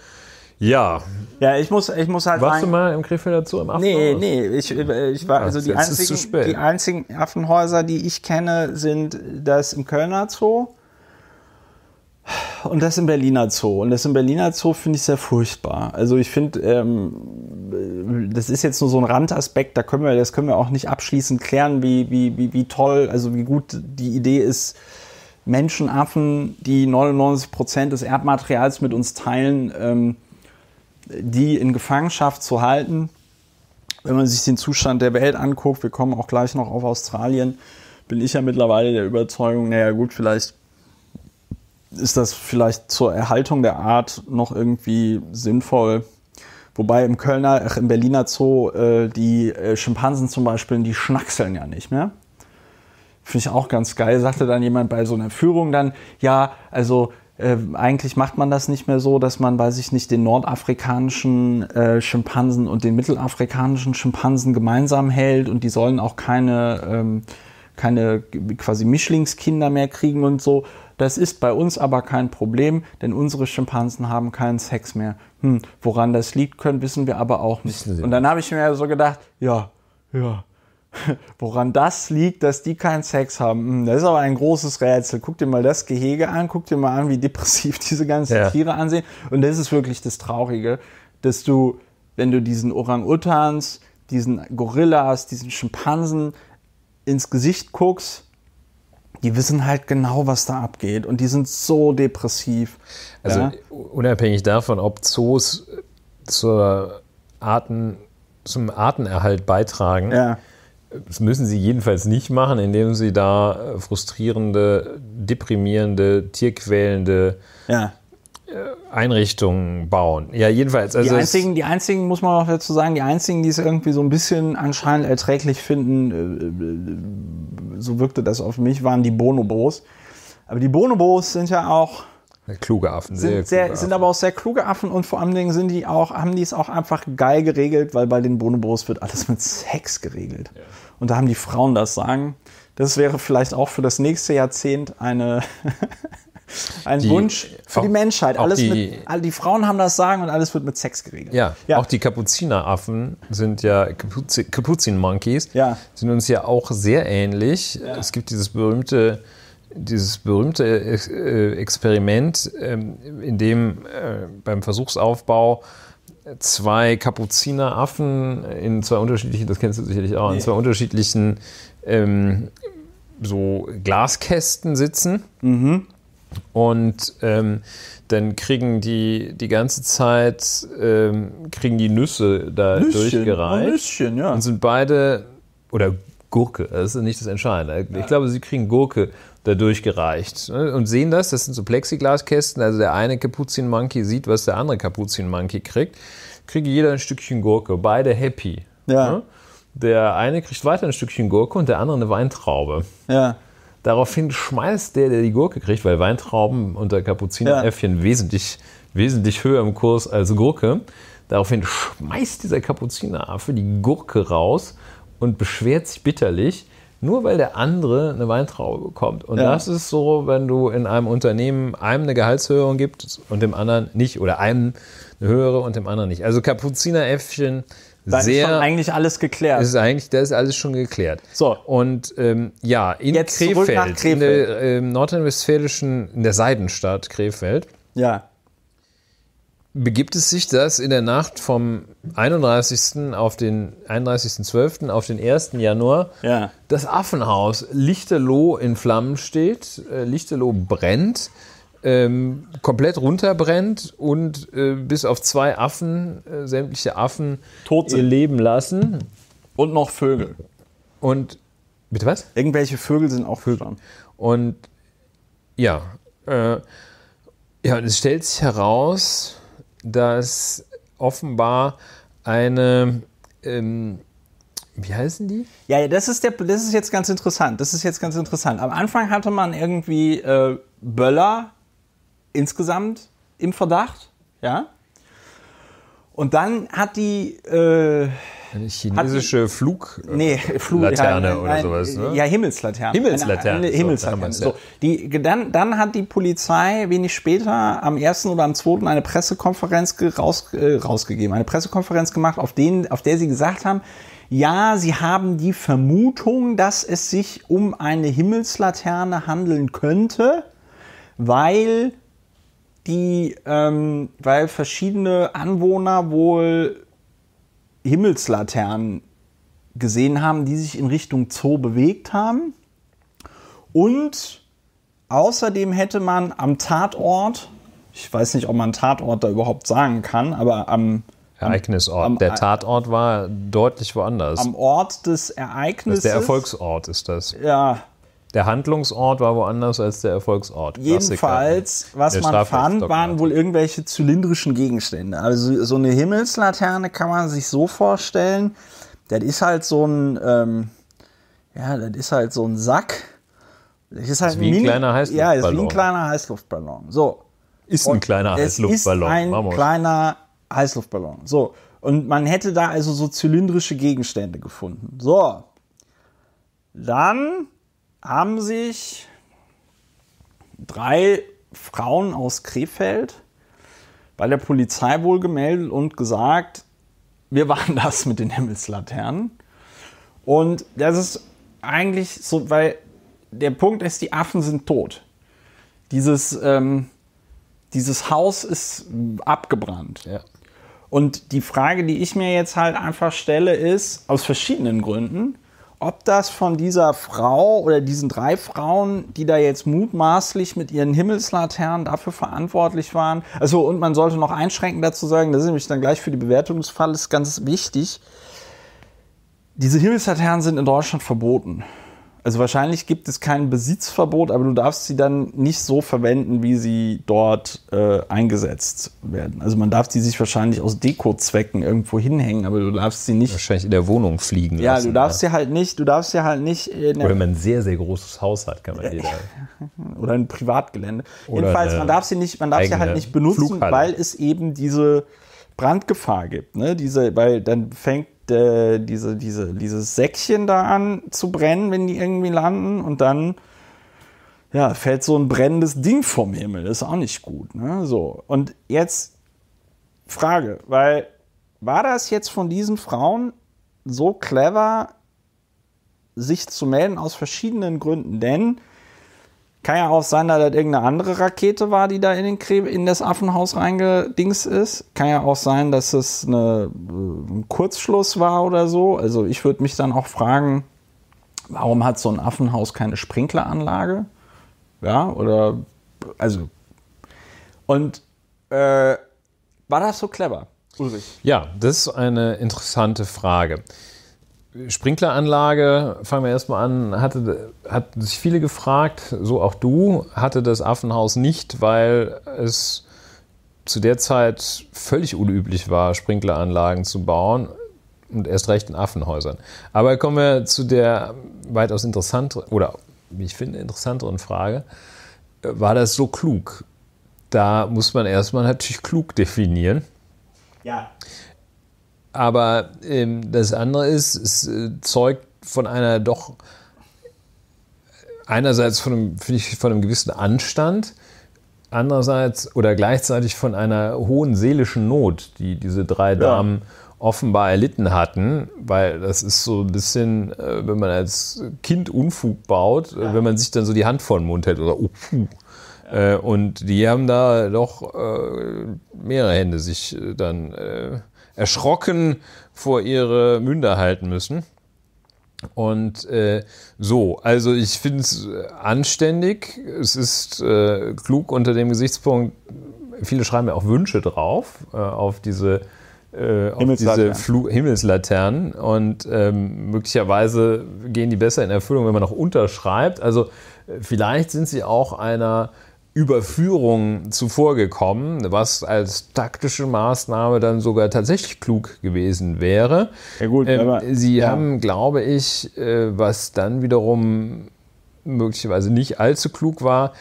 Ja. Ja, ich muss, ich muss halt. Warst du mal im Krefelder Zoo im Affenhaus? Nee, nee, ich, ich war, also die einzigen, die einzigen Affenhäuser, die ich kenne, sind das im Kölner Zoo und das im Berliner Zoo. Und das im Berliner Zoo finde ich sehr furchtbar. Also ich finde, ähm, das ist jetzt nur so ein Randaspekt, da können wir, das können wir auch nicht abschließend klären, wie, wie, wie, wie toll, also wie gut die Idee ist, Menschenaffen, die neunundneunzig Prozent des Erdmaterials mit uns teilen, ähm, die in Gefangenschaft zu halten. Wenn man sich den Zustand der Welt anguckt, wir kommen auch gleich noch auf Australien, bin ich ja mittlerweile der Überzeugung, naja gut, vielleicht ist das vielleicht zur Erhaltung der Art noch irgendwie sinnvoll. Wobei im Kölner, ach, im Berliner Zoo, äh, die äh, Schimpansen zum Beispiel, die schnackseln ja nicht mehr. Finde ich auch ganz geil, sagte dann jemand bei so einer Führung dann, ja, also äh, eigentlich macht man das nicht mehr so, dass man, weiß ich nicht, den nordafrikanischen äh, Schimpansen und den mittelafrikanischen Schimpansen gemeinsam hält und die sollen auch keine, ähm, keine quasi Mischlingskinder mehr kriegen und so. Das ist bei uns aber kein Problem, denn unsere Schimpansen haben keinen Sex mehr. Hm, woran das liegt, können, wissen wir aber auch nicht. Und dann habe ich mir so gedacht, ja, ja, woran das liegt, dass die keinen Sex haben. Hm, das ist aber ein großes Rätsel. Guck dir mal das Gehege an, guck dir mal an, wie depressiv diese ganzen ja. Tiere ansehen. Und das ist wirklich das Traurige, dass du, wenn du diesen Orang-Utans, diesen Gorillas, diesen Schimpansen ins Gesicht guckst, die wissen halt genau, was da abgeht. Und die sind so depressiv. Also ja? Unabhängig davon, ob Zoos zur Arten, zum Artenerhalt beitragen, ja. Das müssen sie jedenfalls nicht machen, indem sie da frustrierende, deprimierende, tierquälende ja. Einrichtungen bauen. Ja, jedenfalls. Also die, einzigen, die einzigen, muss man auch dazu sagen, die einzigen, die es irgendwie so ein bisschen anscheinend erträglich finden, so wirkte das auf mich, waren die Bonobos. Aber die Bonobos sind ja auch kluge Affen. Sind, sehr sehr, kluge sind Affen. aber auch sehr kluge Affen und vor allem sind die auch, haben die es auch einfach geil geregelt, weil bei den Bonobos wird alles mit Sex geregelt. Ja. Und da haben die Frauen das Sagen. Das wäre vielleicht auch für das nächste Jahrzehnt eine... Ein die, Wunsch für auch, die Menschheit. Alles die, mit, all die Frauen haben das Sagen und alles wird mit Sex geregelt. Ja, ja. Auch die Kapuzineraffen sind ja, Kapuzi, Kapuzinmonkeys, ja. sind uns ja auch sehr ähnlich. Ja. Es gibt dieses berühmte, dieses berühmte Experiment, in dem beim Versuchsaufbau zwei Kapuzineraffen in zwei unterschiedlichen, das kennst du sicherlich auch, nee. in zwei unterschiedlichen ähm, so Glaskästen sitzen. Mhm. Und ähm, dann kriegen die die ganze Zeit ähm, kriegen die Nüsse da Nüsschen, durchgereicht. Nüsschen, ja. Und sind beide, oder Gurke, das ist nicht das Entscheidende. Ich ja. glaube, sie kriegen Gurke da durchgereicht. Und sehen das, das sind so Plexiglaskästen, also der eine Kapuzinmonkey sieht, was der andere Kapuzinmonkey kriegt. Kriegt jeder ein Stückchen Gurke, beide happy. Ja. Ne? Der eine kriegt weiter ein Stückchen Gurke und der andere eine Weintraube. Ja. Daraufhin schmeißt der, der die Gurke kriegt, weil Weintrauben unter Kapuzineräffchen ja. wesentlich, wesentlich höher im Kurs als Gurke. Daraufhin schmeißt dieser Kapuzineraffe die Gurke raus und beschwert sich bitterlich, nur weil der andere eine Weintraube bekommt. Und ja. das ist so, wenn du in einem Unternehmen einem eine Gehaltserhöhung gibst und dem anderen nicht. Oder einem eine höhere und dem anderen nicht. Also Kapuzineräffchen... Da sehr, ist schon eigentlich alles geklärt. Ist eigentlich, das ist alles schon geklärt. So. Und ähm, ja, in Jetzt Krefeld, zurück nach Krefeld, in der äh, nordrhein-westfälischen, in der Seidenstadt Krefeld, ja. begibt es sich, dass in der Nacht vom einunddreißigsten auf den einunddreißigsten zwölften auf den ersten Januar ja. das Affenhaus Lichterloh in Flammen steht, äh, Lichterloh brennt. Ähm, komplett runterbrennt und äh, bis auf zwei Affen, äh, sämtliche Affen, tot ihr Leben lassen. Und noch Vögel. Und, bitte was? Irgendwelche Vögel sind auch Vögel. Und, ja, äh, ja, und es stellt sich heraus, dass offenbar eine, ähm, wie heißen die? Ja, ja, das ist der, das ist jetzt ganz interessant, das ist jetzt ganz interessant. Am Anfang hatte man irgendwie äh, Böller, insgesamt im Verdacht, ja. Und dann hat die äh, eine chinesische Fluglaterne nee, Flug, ja, oder nein, sowas, ne? Ja, Himmelslaterne. Himmelslaterne. Eine, eine Himmelslaterne. So, die, dann, dann hat die Polizei wenig später am ersten oder am zweiten eine Pressekonferenz raus, äh, rausgegeben, eine Pressekonferenz gemacht, auf, denen, auf der sie gesagt haben, ja, sie haben die Vermutung, dass es sich um eine Himmelslaterne handeln könnte, weil... Die, ähm, weil verschiedene Anwohner wohl Himmelslaternen gesehen haben, die sich in Richtung Zoo bewegt haben. Und außerdem hätte man am Tatort ich weiß nicht, ob man Tatort da überhaupt sagen kann, aber am Ereignisort. Am, der Tatort war deutlich woanders. Am Ort des Ereignisses. Der Erfolgsort ist das. Ja. Der Handlungsort war woanders als der Erfolgsort. Jedenfalls, was man fand, waren wohl irgendwelche zylindrischen Gegenstände. Also so eine Himmelslaterne kann man sich so vorstellen. Das ist halt so ein, ähm, ja, das ist halt so ein Sack. Das ist halt das ist wie ein, ein kleiner Heißluftballon. Ja, das ist wie ein kleiner Heißluftballon. So. Ist ein kleiner Heißluftballon. Ist ein Vamos. kleiner Heißluftballon. So. Und man hätte da also so zylindrische Gegenstände gefunden. So. Dann haben sich drei Frauen aus Krefeld bei der Polizei wohl gemeldet und gesagt, wir waren das mit den Himmelslaternen. Und das ist eigentlich so, weil der Punkt ist, die Affen sind tot. Dieses, ähm, dieses Haus ist abgebrannt. Ja. Und die Frage, die ich mir jetzt halt einfach stelle, ist, aus verschiedenen Gründen, ob das von dieser Frau oder diesen drei Frauen, die da jetzt mutmaßlich mit ihren Himmelslaternen dafür verantwortlich waren. Also, und man sollte noch einschränkend dazu sagen, das ist nämlich dann gleich für die Bewertung des Falles ganz wichtig. Diese Himmelslaternen sind in Deutschland verboten. Also wahrscheinlich gibt es kein Besitzverbot, aber du darfst sie dann nicht so verwenden, wie sie dort äh, eingesetzt werden. Also man darf die sich wahrscheinlich aus Dekozwecken irgendwo hinhängen, aber du darfst sie nicht... Wahrscheinlich in der Wohnung fliegen ja, lassen. Du darfst ja, sie halt nicht, du darfst sie halt nicht... Oder wenn man ein sehr, sehr großes Haus hat, kann man jeder... Oder ein Privatgelände. Oder jedenfalls, man darf sie nicht, man darf sie halt nicht benutzen, Flughalle, weil es eben diese Brandgefahr gibt. Ne? Diese, weil dann fängt Diese, diese, dieses Säckchen da an zu brennen, wenn die irgendwie landen, und dann ja, fällt so ein brennendes Ding vom Himmel. Das ist auch nicht gut. Ne? So. Und jetzt Frage, weil war das jetzt von diesen Frauen so clever, sich zu melden aus verschiedenen Gründen? Denn kann ja auch sein, dass das irgendeine andere Rakete war, die da in, den Kre- in das Affenhaus reingedings ist. Kann ja auch sein, dass es eine, ein Kurzschluss war oder so. Also ich würde mich dann auch fragen, warum hat so ein Affenhaus keine Sprinkleranlage? Ja, oder... Also... Und äh, war das so clever, Ulrich? Ja, das ist eine interessante Frage. Sprinkleranlage, fangen wir erstmal an, hatte, hat sich viele gefragt, so auch du, hatte das Affenhaus nicht, weil es zu der Zeit völlig unüblich war, Sprinkleranlagen zu bauen und erst recht in Affenhäusern. Aber kommen wir zu der weitaus interessanteren, oder wie ich finde, interessanteren Frage, war das so klug? Da muss man erstmal natürlich klug definieren. Ja. Aber ähm, das andere ist, es äh, zeugt von einer doch, einerseits von einem, finde ich, von einem gewissen Anstand, andererseits oder gleichzeitig von einer hohen seelischen Not, die diese drei Damen ja. offenbar erlitten hatten, weil das ist so ein bisschen, äh, wenn man als Kind Unfug baut, ja. äh, wenn man sich dann so die Hand vor den Mund hält oder oh, puh. Ja. Äh, und die haben da doch äh, mehrere Hände sich äh, dann... Äh, erschrocken vor ihre Münder halten müssen. Und äh, so, also ich finde es anständig, es ist äh, klug unter dem Gesichtspunkt, viele schreiben ja auch Wünsche drauf, äh, auf diese, äh, auf Himmelslaternen. diese Fl- Himmelslaternen und ähm, möglicherweise gehen die besser in Erfüllung, wenn man noch unterschreibt. Also vielleicht sind sie auch einer Überführung zuvorgekommen, was als taktische Maßnahme dann sogar tatsächlich klug gewesen wäre. Ja gut, ähm, aber, Sie ja. haben, glaube ich, äh, was dann wiederum möglicherweise nicht allzu klug war,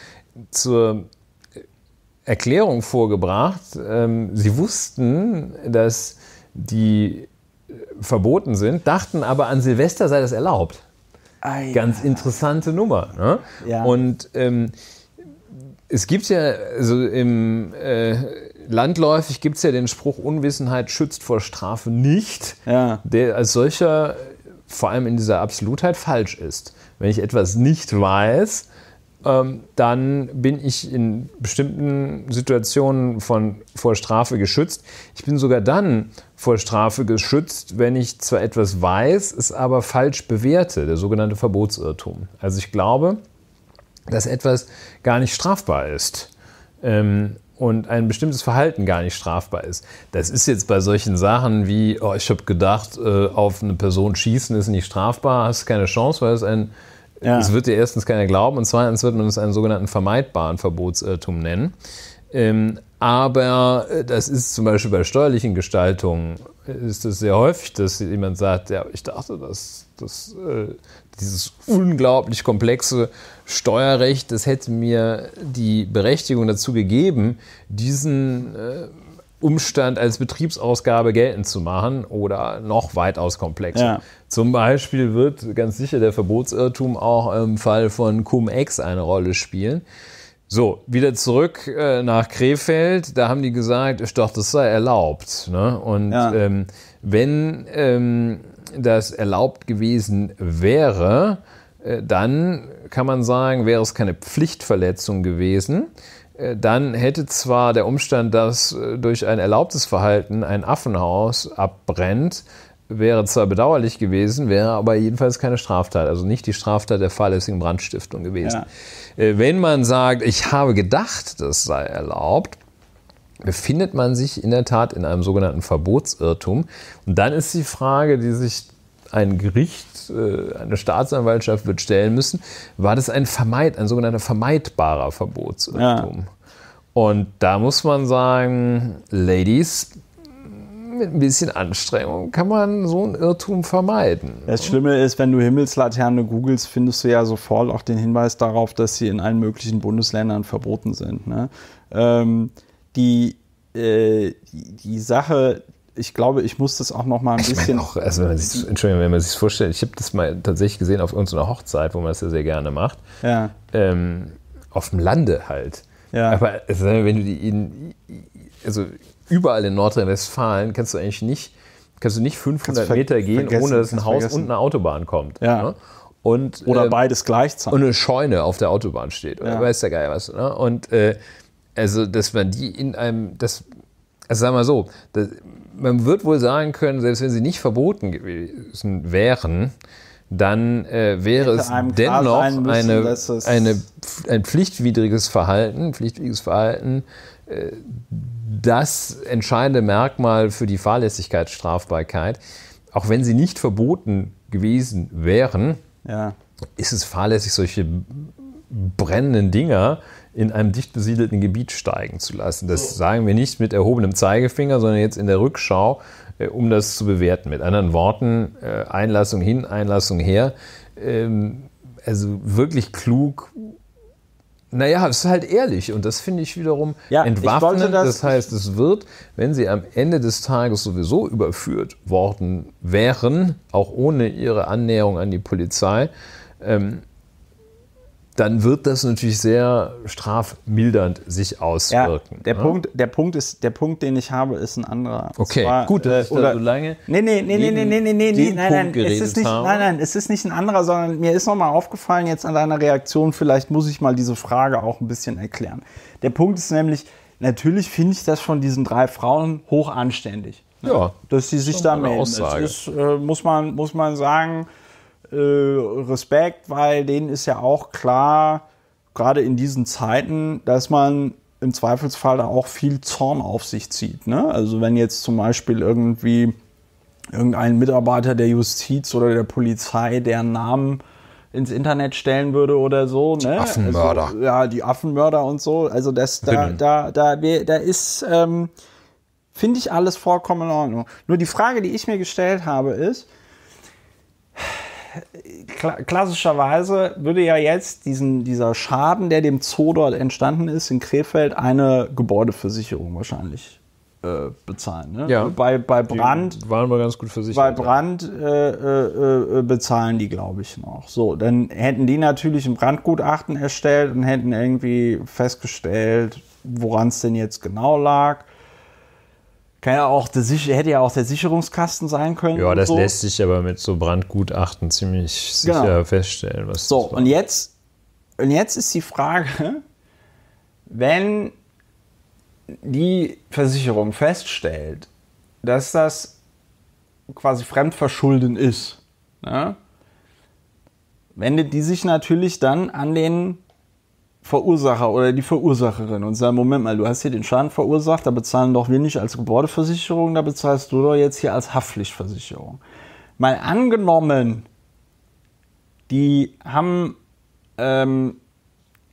zur Erklärung vorgebracht. Ähm, sie wussten, dass die verboten sind, dachten aber, an Silvester sei das erlaubt. Ah, ja. Ganz interessante Nummer. Ne? Ja. Und ähm, es gibt ja, also im äh, landläufig gibt es ja den Spruch, Unwissenheit schützt vor Strafe nicht, ja. der als solcher vor allem in dieser Absolutheit falsch ist. Wenn ich etwas nicht weiß, ähm, dann bin ich in bestimmten Situationen von, vor Strafe geschützt. Ich bin sogar dann vor Strafe geschützt, wenn ich zwar etwas weiß, es aber falsch bewerte, der sogenannte Verbotsirrtum. Also ich glaube, dass etwas gar nicht strafbar ist. Ähm, und ein bestimmtes Verhalten gar nicht strafbar ist. Das ist jetzt bei solchen Sachen wie, oh, ich habe gedacht, äh, auf eine Person schießen ist nicht strafbar, hast keine Chance, weil es ein, ja. es wird dir erstens keiner glauben und zweitens wird man es einen sogenannten vermeidbaren Verbotsirrtum nennen. Ähm, aber das ist zum Beispiel bei steuerlichen Gestaltungen ist es sehr häufig, dass jemand sagt, ja, ich dachte, dass, dass äh, dieses unglaublich komplexe Steuerrecht, das hätte mir die Berechtigung dazu gegeben, diesen äh, Umstand als Betriebsausgabe geltend zu machen oder noch weitaus komplexer. Ja. Zum Beispiel wird ganz sicher der Verbotsirrtum auch im Fall von Cum-Ex eine Rolle spielen. So, wieder zurück äh, nach Krefeld, da haben die gesagt, ich dachte, das sei erlaubt. Ne? Und ja. ähm, wenn ähm, das erlaubt gewesen wäre, äh, dann kann man sagen, wäre es keine Pflichtverletzung gewesen, äh, dann hätte zwar der Umstand, dass äh, durch ein erlaubtes Verhalten ein Affenhaus abbrennt, wäre zwar bedauerlich gewesen, wäre aber jedenfalls keine Straftat, also nicht die Straftat der fahrlässigen Brandstiftung gewesen. Ja. Äh, wenn man sagt, ich habe gedacht, das sei erlaubt, befindet man sich in der Tat in einem sogenannten Verbotsirrtum. Und dann ist die Frage, die sich ein Gericht, äh, eine Staatsanwaltschaft wird stellen müssen, war das ein Vermeid, ein sogenannter vermeidbarer Verbotsirrtum? Ja. Und da muss man sagen, Ladies, mit ein bisschen Anstrengung kann man so einen Irrtum vermeiden. Das Schlimme ist, wenn du Himmelslaterne googelst, findest du ja sofort auch den Hinweis darauf, dass sie in allen möglichen Bundesländern verboten sind. Ne? Ähm, die, äh, die, die Sache, ich glaube, ich muss das auch noch mal ein ich bisschen... Auch, also wenn man sich, Entschuldigung, wenn man sich das vorstellt, ich habe das mal tatsächlich gesehen auf irgendeiner Hochzeit, wo man das ja sehr gerne macht, ja. ähm, auf dem Lande halt. Ja. Aber also, wenn du die... In, also, überall in Nordrhein-Westfalen kannst du eigentlich nicht, kannst du nicht fünfhundert Meter gehen, ohne dass ein Haus vergessen. Und eine Autobahn kommt. Ja. Ne? Und, oder äh, beides gleichzeitig. Und eine Scheune auf der Autobahn steht. Oder ja. Weiß der Geier was. Ne? Und äh, also, dass man die in einem, das, also sagen wir mal so, das, man wird wohl sagen können, selbst wenn sie nicht verboten gewesen wären, dann äh, wäre es dennoch müssen, eine, es eine, ein pflichtwidriges Verhalten, pflichtwidriges Verhalten, äh, das entscheidende Merkmal für die Fahrlässigkeitsstrafbarkeit, auch wenn sie nicht verboten gewesen wären, ja. Ist es fahrlässig, solche brennenden Dinger in einem dicht besiedelten Gebiet steigen zu lassen. Das sagen wir nicht mit erhobenem Zeigefinger, sondern jetzt in der Rückschau, äh, um das zu bewerten. Mit anderen Worten, äh, Einlassung hin, Einlassung her. Ähm, also wirklich klug. Naja, es ist halt ehrlich und das finde ich wiederum ja, entwaffnend. Das, das heißt, es wird, wenn sie am Ende des Tages sowieso überführt worden wären, auch ohne ihre Annäherung an die Polizei, ähm, dann wird das natürlich sehr strafmildernd sich auswirken. Ja, der, ja? Punkt, der, Punkt ist, der Punkt, den ich habe, ist ein anderer. Okay, zwar, gut, dass äh, ich da so lange nee, nee, nee, jeden, nee, nee, nee, nee, nee, nein, nein, geredet es ist nicht, habe. Nein, nein, es ist nicht ein anderer, sondern mir ist nochmal aufgefallen jetzt an deiner Reaktion, vielleicht muss ich mal diese Frage auch ein bisschen erklären. Der Punkt ist nämlich, natürlich finde ich das von diesen drei Frauen hoch anständig, ne? Ja, dass sie sich da melden. Aussage. Das ist, äh, muss man, muss man sagen... Respekt, weil denen ist ja auch klar, gerade in diesen Zeiten, dass man im Zweifelsfall da auch viel Zorn auf sich zieht. Ne? Also wenn jetzt zum Beispiel irgendwie irgendein Mitarbeiter der Justiz oder der Polizei deren Namen ins Internet stellen würde oder so. Ne? Die Affenmörder. Also, ja, die Affenmörder und so. Also das, da, da, da, da ist, ähm, finde ich, alles vollkommen in Ordnung. Nur die Frage, die ich mir gestellt habe, ist, klassischerweise würde ja jetzt diesen, dieser Schaden, der dem Zoo dort entstanden ist, in Krefeld eine Gebäudeversicherung wahrscheinlich äh, bezahlen. Ne? Ja, bei, bei Brand waren wir ganz gut versichert. Bei Brand äh, äh, bezahlen die, glaube ich, noch. So, dann hätten die natürlich ein Brandgutachten erstellt und hätten irgendwie festgestellt, woran es denn jetzt genau lag. Kann ja auch der, hätte ja auch der Sicherungskasten sein können. Ja, das so. Lässt sich aber mit so Brandgutachten ziemlich sicher genau. feststellen. Was so, das war. Und, jetzt, und jetzt ist die Frage, wenn die Versicherung feststellt, dass das quasi Fremdverschulden ist, ne, wendet die sich natürlich dann an den Verursacher oder die Verursacherin und sagen, Moment mal, du hast hier den Schaden verursacht, da bezahlen doch wir nicht als Gebäudeversicherung, da bezahlst du doch jetzt hier als Haftpflichtversicherung. Mal angenommen, die haben ähm,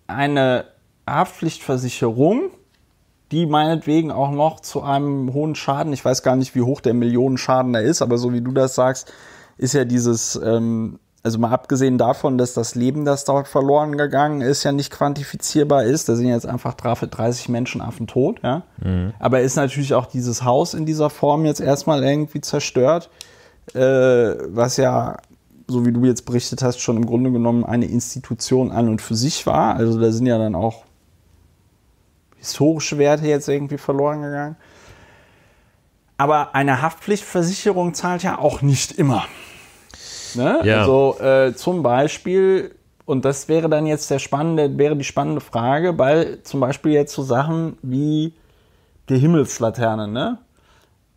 eine Haftpflichtversicherung, die meinetwegen auch noch zu einem hohen Schaden, ich weiß gar nicht, wie hoch der Millionenschaden da ist, aber so wie du das sagst, ist ja dieses, ähm, also mal abgesehen davon, dass das Leben, das dort verloren gegangen ist, ja nicht quantifizierbar ist, da sind jetzt einfach dreißig Menschenaffen tot, ja? Mhm. Aber ist natürlich auch dieses Haus in dieser Form jetzt erstmal irgendwie zerstört, äh, was ja, so wie du jetzt berichtet hast, schon im Grunde genommen eine Institution an und für sich war, also da sind ja dann auch historische Werte jetzt irgendwie verloren gegangen. Aber eine Haftpflichtversicherung zahlt ja auch nicht immer. Ne? Ja. Also äh, zum Beispiel, und das wäre dann jetzt der spannende, wäre die spannende Frage, weil zum Beispiel jetzt so Sachen wie die Himmelslaterne, ne?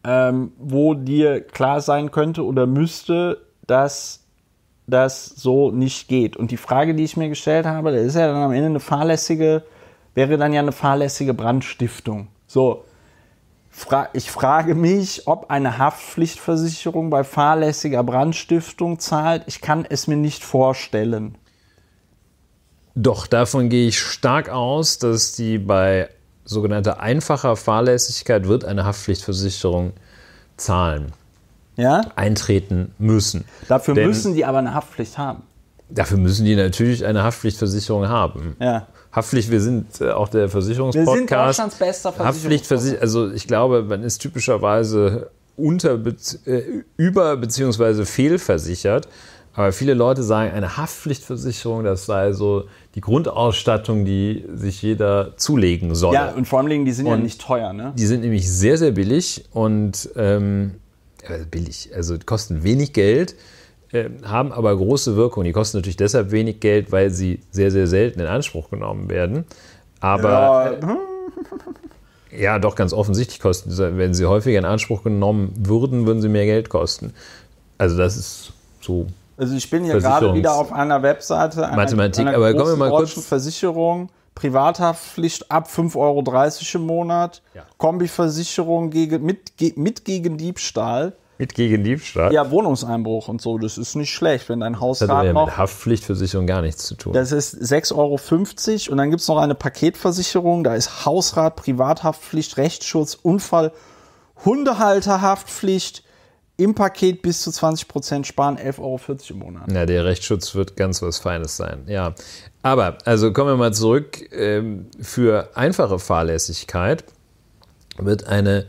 ähm, wo dir klar sein könnte oder müsste, dass das so nicht geht. Und die Frage, die ich mir gestellt habe, da ist ja dann am Ende eine fahrlässige wäre dann ja eine fahrlässige Brandstiftung. So, fra- ich frage mich, ob eine Haftpflichtversicherung bei fahrlässiger Brandstiftung zahlt. Ich kann es mir nicht vorstellen. Doch, davon gehe ich stark aus, dass die bei sogenannter einfacher Fahrlässigkeit wird eine Haftpflichtversicherung zahlen, ja? eintreten müssen. Dafür Denn müssen die aber eine Haftpflicht haben. Dafür müssen die natürlich eine Haftpflichtversicherung haben. Ja. Haftpflicht, wir sind auch der Versicherungspodcast. Wir sind Deutschlands bester Versicherungspodcast. Also ich glaube, man ist typischerweise unter, äh, über- bzw. fehlversichert. Aber viele Leute sagen, eine Haftpflichtversicherung, das sei so die Grundausstattung, die sich jeder zulegen soll. Ja, und vor allem, die sind und ja nicht teuer, ne? Die sind nämlich sehr, sehr billig und ähm, billig, also kosten wenig Geld, haben aber große Wirkung. Die kosten natürlich deshalb wenig Geld, weil sie sehr, sehr selten in Anspruch genommen werden. Aber ja, ja doch, ganz offensichtlich kosten sie. Wenn sie häufiger in Anspruch genommen würden, würden sie mehr Geld kosten. Also das ist so. Also ich bin hier gerade wieder auf einer Webseite einer, Mathematik, einer aber kommen wir mal kurz. Versicherung, Privathaftpflicht ab fünf Euro dreißig im Monat, ja. Kombiversicherung gegen, mit, mit gegen Diebstahl, Mit gegen Diebstahl? Ja, Wohnungseinbruch und so. Das ist nicht schlecht, wenn dein Haus gerade ja noch... mit Haftpflichtversicherung gar nichts zu tun. Das ist sechs Euro fünfzig und dann gibt es noch eine Paketversicherung. Da ist Hausrat, Privathaftpflicht, Rechtsschutz, Unfall, Hundehalterhaftpflicht. Im Paket bis zu zwanzig Prozent sparen, elf Euro vierzig im Monat. Na, der Rechtsschutz wird ganz was Feines sein, ja. Aber, also kommen wir mal zurück. Für einfache Fahrlässigkeit wird eine...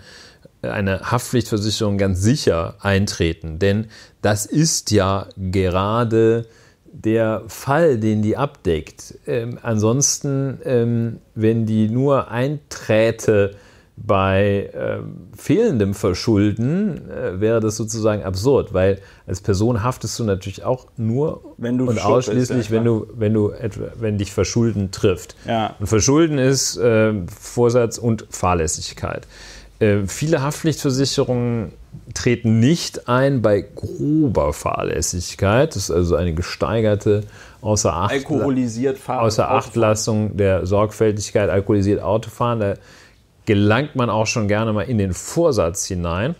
eine Haftpflichtversicherung ganz sicher eintreten. Denn das ist ja gerade der Fall, den die abdeckt. Ähm, ansonsten, ähm, wenn die nur einträte bei ähm, fehlendem Verschulden, äh, wäre das sozusagen absurd, weil als Person haftest du natürlich auch nur wenn du und ausschließlich, bist, wenn, du, wenn, du etwa, wenn dich Verschulden trifft. Ja. Und Verschulden ist äh, Vorsatz und Fahrlässigkeit. Viele Haftpflichtversicherungen treten nicht ein bei grober Fahrlässigkeit. Das ist also eine gesteigerte Außerachtlassung der Sorgfältigkeit, alkoholisiert Autofahren. Da gelangt man auch schon gerne mal in den Vorsatz hinein.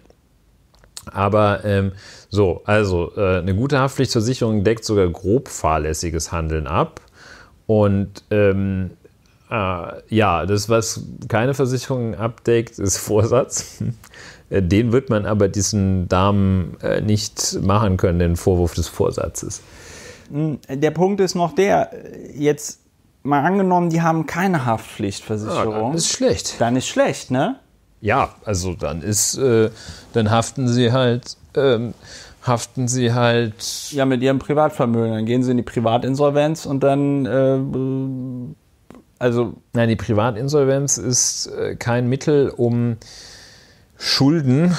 Aber ähm, so, also äh, eine gute Haftpflichtversicherung deckt sogar grob fahrlässiges Handeln ab. Und ähm, ja, das, was keine Versicherung abdeckt, ist Vorsatz. Den wird man aber diesen Damen nicht machen können, den Vorwurf des Vorsatzes. Der Punkt ist noch der, jetzt mal angenommen, die haben keine Haftpflichtversicherung. Ja, dann ist schlecht. Dann ist schlecht, ne? Ja, also dann ist, äh, dann haften sie halt... Ähm, haften sie halt... Ja, mit ihrem Privatvermögen. Dann gehen sie in die Privatinsolvenz und dann... Äh, Also, nein, die Privatinsolvenz ist äh, kein Mittel, um Schulden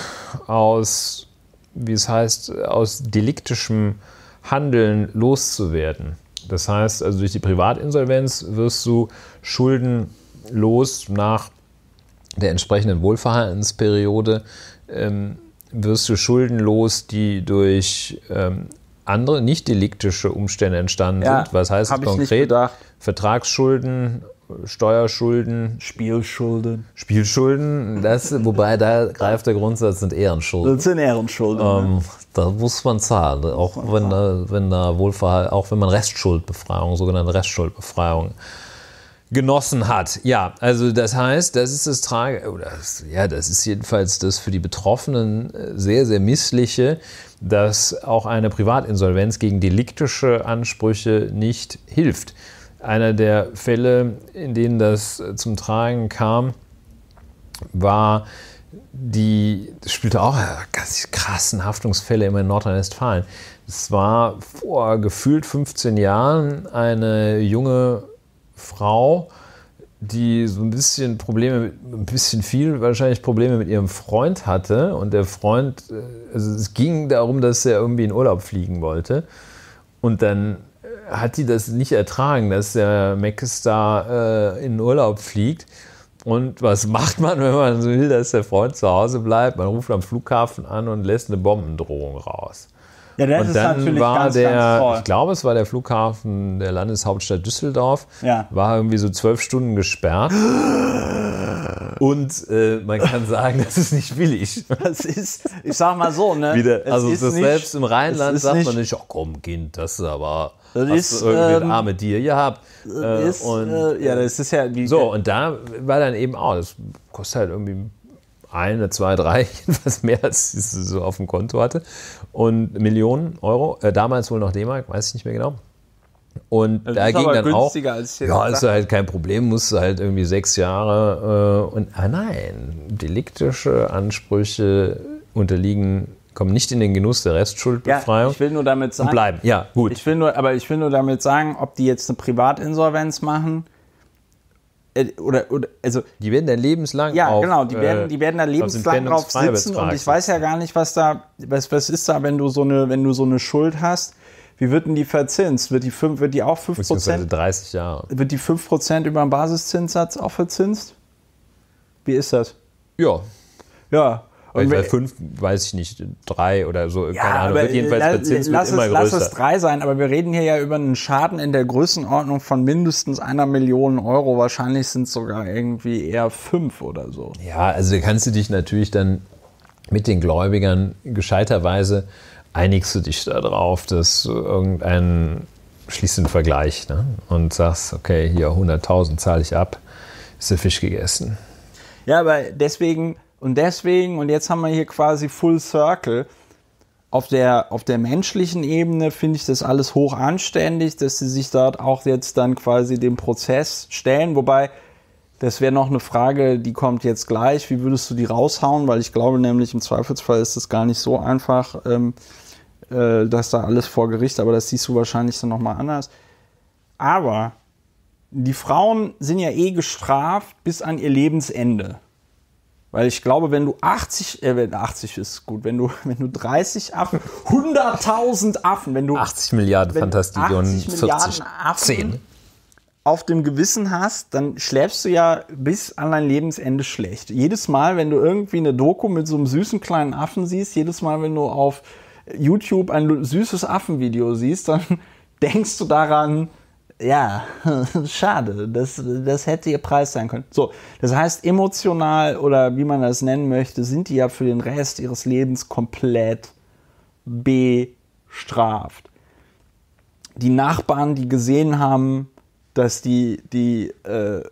aus, wie es heißt, aus deliktischem Handeln loszuwerden. Das heißt, also durch die Privatinsolvenz wirst du Schulden los nach der entsprechenden Wohlverhaltensperiode, ähm, wirst du Schulden los, die durch ähm, andere nicht deliktische Umstände entstanden ja, sind. Was heißt das konkret? Vertragsschulden, Steuerschulden, Spielschulden. Spielschulden, das, wobei da greift der Grundsatz, sind Ehrenschulden. Das sind Ehrenschulden. Ähm, ja. Da muss man zahlen, auch man wenn, zahlen. Da, wenn da Wohlverhalten, auch wenn man Restschuldbefreiung, sogenannte Restschuldbefreiung genossen hat. Ja, also das heißt, das ist das Trage, oder das, ja, das ist jedenfalls das für die Betroffenen sehr, sehr missliche, dass auch eine Privatinsolvenz gegen deliktische Ansprüche nicht hilft. Einer der Fälle, in denen das zum Tragen kam, war die, das spielte auch ganz krassen Haftungsfälle immer in Nordrhein-Westfalen. Es war vor gefühlt fünfzehn Jahren eine junge Frau, die so ein bisschen Probleme, ein bisschen viel wahrscheinlich Probleme mit ihrem Freund hatte. Und der Freund, also es ging darum, dass er irgendwie in Urlaub fliegen wollte. Und dann hat die das nicht ertragen, dass der Megastar äh, in Urlaub fliegt. Und was macht man, wenn man so will, dass der Freund zu Hause bleibt? Man ruft am Flughafen an und lässt eine Bombendrohung raus. Ja, das und ist dann natürlich war ganz, der, ganz voll. Ich glaube, es war der Flughafen der Landeshauptstadt Düsseldorf, ja. war irgendwie so zwölf Stunden gesperrt. Und äh, man kann sagen, das ist nicht billig. Das ist, ich sag mal so, ne? Wieder, also das nicht, selbst im Rheinland sagt nicht, man nicht, oh komm Kind, das ist aber... Das hast ist, du irgendwie ähm, arme Tier gehabt. Äh, ist, und, äh, ja, das ist ja... Die, so, und da war dann eben auch, das kostet halt irgendwie eine, zwei, drei, jedenfalls mehr, als ich so auf dem Konto hatte. Und Millionen Euro, äh, damals wohl noch D-Mark, weiß ich nicht mehr genau. Und also da ging dann auch, als ich ja, ist halt kein Problem, musst du halt irgendwie sechs Jahre äh, und, ah nein, deliktische Ansprüche unterliegen... kommen nicht in den Genuss der Restschuldbefreiung. Ja, ich will nur damit sagen, und bleiben. Ja, gut. Ich will nur, aber ich will nur damit sagen, ob die jetzt eine Privatinsolvenz machen äh, oder, oder also die werden da lebenslang ja, auf, genau, die werden, die werden da lebenslang drauf sitzen und ich weiß ja gar nicht, was da was, was ist da, wenn du so eine wenn du so eine Schuld hast, wie wird denn die verzinst? Wird die fünf wird die auch fünf Prozent dreißig Jahre. Wird die fünf Prozent über den Basiszinssatz auch verzinst? Wie ist das? Ja. Ja. Und bei fünf, weiß ich nicht, drei oder so, ja, keine Ahnung, wird jedenfalls la, Verzins wird es, immer größer. Lass es drei sein, aber wir reden hier ja über einen Schaden in der Größenordnung von mindestens einer Million Euro, wahrscheinlich sind es sogar irgendwie eher fünf oder so. Ja, also kannst du dich natürlich dann mit den Gläubigern gescheiterweise, einigst du dich darauf, dass irgendein schließenden Vergleich, ne? Und sagst, okay, hier hunderttausend zahle ich ab, ist der Fisch gegessen. Ja, aber deswegen... Und deswegen, und jetzt haben wir hier quasi Full Circle, auf der, auf der menschlichen Ebene finde ich das alles hoch anständig, dass sie sich dort auch jetzt dann quasi dem Prozess stellen. Wobei, das wäre noch eine Frage, die kommt jetzt gleich. Wie würdest du die raushauen? Weil ich glaube nämlich, im Zweifelsfall ist das gar nicht so einfach, ähm, äh, dass da alles vor Gericht, aber das siehst du wahrscheinlich dann nochmal anders. Aber die Frauen sind ja eh gestraft bis an ihr Lebensende. Weil ich glaube, wenn du achtzig, äh, achtzig ist gut, wenn du, wenn du dreißig Affen, hunderttausend Affen, wenn du achtzig Milliarden Fantastilionen, vierzig, Affen zehn auf dem Gewissen hast, dann schläfst du ja bis an dein Lebensende schlecht. Jedes Mal, wenn du irgendwie eine Doku mit so einem süßen kleinen Affen siehst, jedes Mal, wenn du auf YouTube ein süßes Affenvideo siehst, dann denkst du daran, ja, schade, das, das hätte ihr Preis sein können. So, das heißt, emotional oder wie man das nennen möchte, sind die ja für den Rest ihres Lebens komplett bestraft. Die Nachbarn, die gesehen haben, dass die, die äh,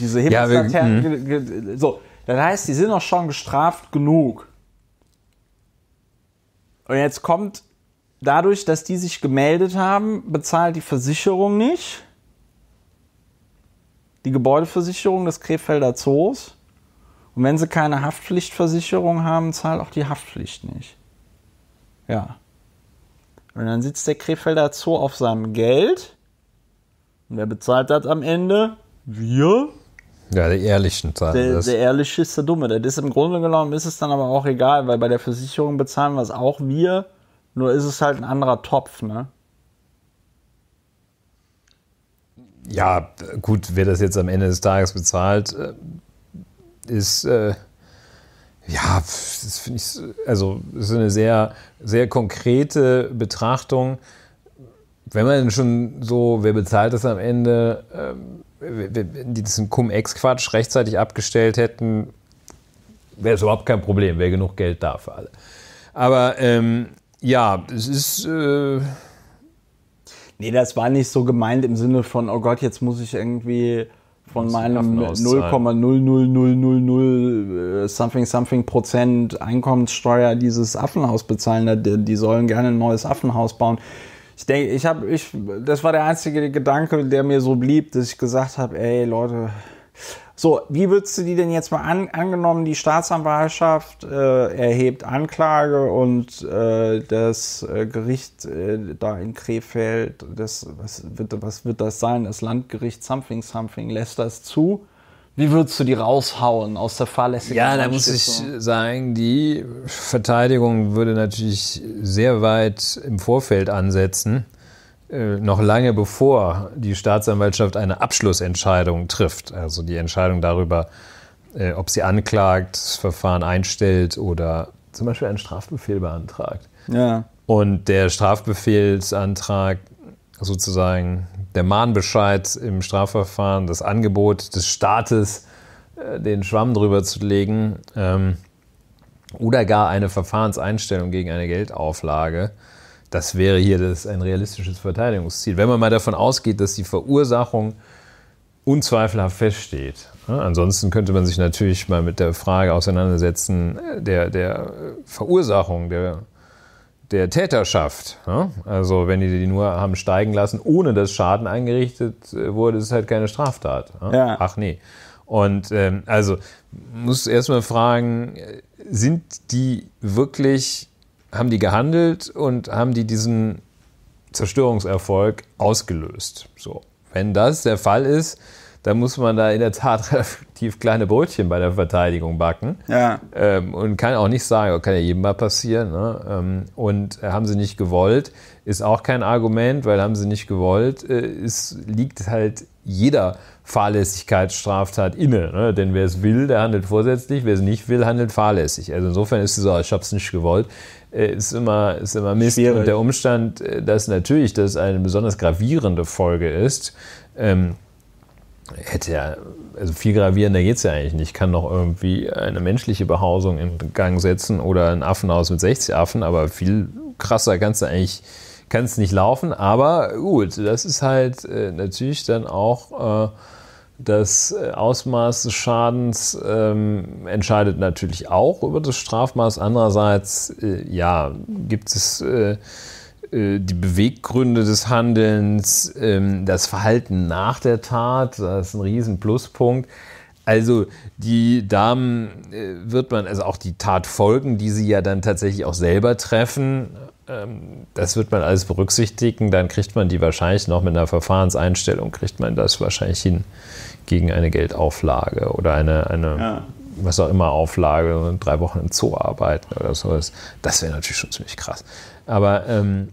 diese Himmelslaternen, ja, so, das heißt, die sind doch schon gestraft genug. Und jetzt kommt... Dadurch, dass die sich gemeldet haben, bezahlt die Versicherung nicht. Die Gebäudeversicherung des Krefelder Zoos. Und wenn sie keine Haftpflichtversicherung haben, zahlt auch die Haftpflicht nicht. Ja. Und dann sitzt der Krefelder Zoo auf seinem Geld. Und wer bezahlt das am Ende? Wir. Ja, die Ehrlichen zahlen der, das. Der Ehrliche ist der Dumme. Das ist im Grunde genommen, ist es dann aber auch egal, weil bei der Versicherung bezahlen wir es auch wir. Nur ist es halt ein anderer Topf, ne? Ja, gut, wer das jetzt am Ende des Tages bezahlt, ist, äh, Ja, das finde ich, also das ist eine sehr, sehr konkrete Betrachtung. Wenn man schon so, wer bezahlt das am Ende, ähm, diesen Cum-Ex-Quatsch rechtzeitig abgestellt hätten, wäre es überhaupt kein Problem, wäre genug Geld da für alle. Aber ähm, ja, es ist... Äh nee, das war nicht so gemeint im Sinne von, oh Gott, jetzt muss ich irgendwie... von meinem null Komma null null null null null something something Prozent Einkommenssteuer dieses Affenhaus bezahlen. Die, die sollen gerne ein neues Affenhaus bauen. Ich denke, ich habe, ich, das war der einzige Gedanke, der mir so blieb, dass ich gesagt habe, ey Leute, so, wie würdest du die denn jetzt mal an, angenommen, die Staatsanwaltschaft äh, erhebt Anklage und äh, das äh, Gericht äh, da in Krefeld, das, was, wird, was wird das sein, das Landgericht something something lässt das zu? Wie würdest du die raushauen aus der fahrlässigen Ja, da muss ich sagen, die Verteidigung würde natürlich sehr weit im Vorfeld ansetzen, noch lange bevor die Staatsanwaltschaft eine Abschlussentscheidung trifft, also die Entscheidung darüber, ob sie anklagt, das Verfahren einstellt oder zum Beispiel einen Strafbefehl beantragt. Ja. Und der Strafbefehlsantrag, sozusagen der Mahnbescheid im Strafverfahren, das Angebot des Staates, den Schwamm drüber zu legen, ähm, oder gar eine Verfahrenseinstellung gegen eine Geldauflage, das wäre hier das, ein realistisches Verteidigungsziel. Wenn man mal davon ausgeht, dass die Verursachung unzweifelhaft feststeht. Ansonsten könnte man sich natürlich mal mit der Frage auseinandersetzen, der, der Verursachung, der, der Täterschaft. Also wenn die die nur haben steigen lassen, ohne dass Schaden eingerichtet wurde, ist es halt keine Straftat. Ja. Ach nee. Und ähm, also muss erstmal fragen, sind die wirklich... haben die gehandelt und haben die diesen Zerstörungserfolg ausgelöst. So. Wenn das der Fall ist, dann muss man da in der Tat relativ kleine Brötchen bei der Verteidigung backen. Ja. Ähm, und kann auch nicht sagen, kann ja jedem mal passieren. Ne? Ähm, und haben sie nicht gewollt, ist auch kein Argument, weil haben sie nicht gewollt, äh, ist, liegt halt jeder Fahrlässigkeitsstraftat inne. Ne? Denn wer es will, der handelt vorsätzlich, wer es nicht will, handelt fahrlässig. Also insofern ist es so, ich habe es nicht gewollt, ist immer, ist immer Mist. Schwierig. Und der Umstand, dass natürlich das eine besonders gravierende Folge ist, ähm, hätte ja, also viel gravierender geht es ja eigentlich nicht. Kann noch irgendwie eine menschliche Behausung in Gang setzen oder ein Affenhaus mit sechzig Affen, aber viel krasser kannst du eigentlich kann es nicht laufen, aber gut, das ist halt äh, natürlich dann auch äh, das Ausmaß des Schadens ähm, entscheidet natürlich auch über das Strafmaß. Andererseits, äh, ja, gibt es äh, äh, die Beweggründe des Handelns, äh, das Verhalten nach der Tat, das ist ein riesen Pluspunkt. Also die Damen äh, wird man, also auch die Tatfolgen, die sie ja dann tatsächlich auch selber treffen, das wird man alles berücksichtigen, dann kriegt man die wahrscheinlich noch mit einer Verfahrenseinstellung, kriegt man das wahrscheinlich hin gegen eine Geldauflage oder eine, eine ja. was auch immer Auflage, drei Wochen im Zoo arbeiten oder sowas. Das wäre natürlich schon ziemlich krass. Aber ähm,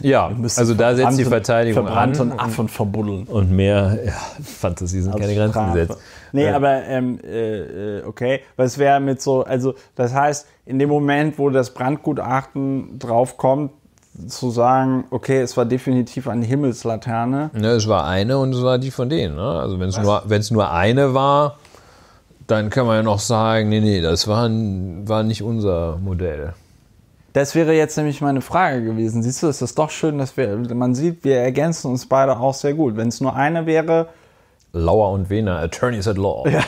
ja, also da setzt die Verteidigung an. Und Affen verbuddeln. Und mehr, ja, Fantasie sind keine Grenzen gesetzt. Nee, aber ähm, äh, okay, was wäre mit so, also das heißt, in dem Moment, wo das Brandgutachten drauf kommt, zu sagen, okay, es war definitiv eine Himmelslaterne. Ne, es war eine und es war die von denen. Ne? Also wenn es nur, wenn's nur eine war, dann kann man ja noch sagen, nee, nee, das war, war nicht unser Modell. Das wäre jetzt nämlich meine Frage gewesen. Siehst du, es ist doch schön, dass wir, man sieht, wir ergänzen uns beide auch sehr gut. Wenn es nur eine wäre... Lauer und Wehner, Attorneys at Law. Ja.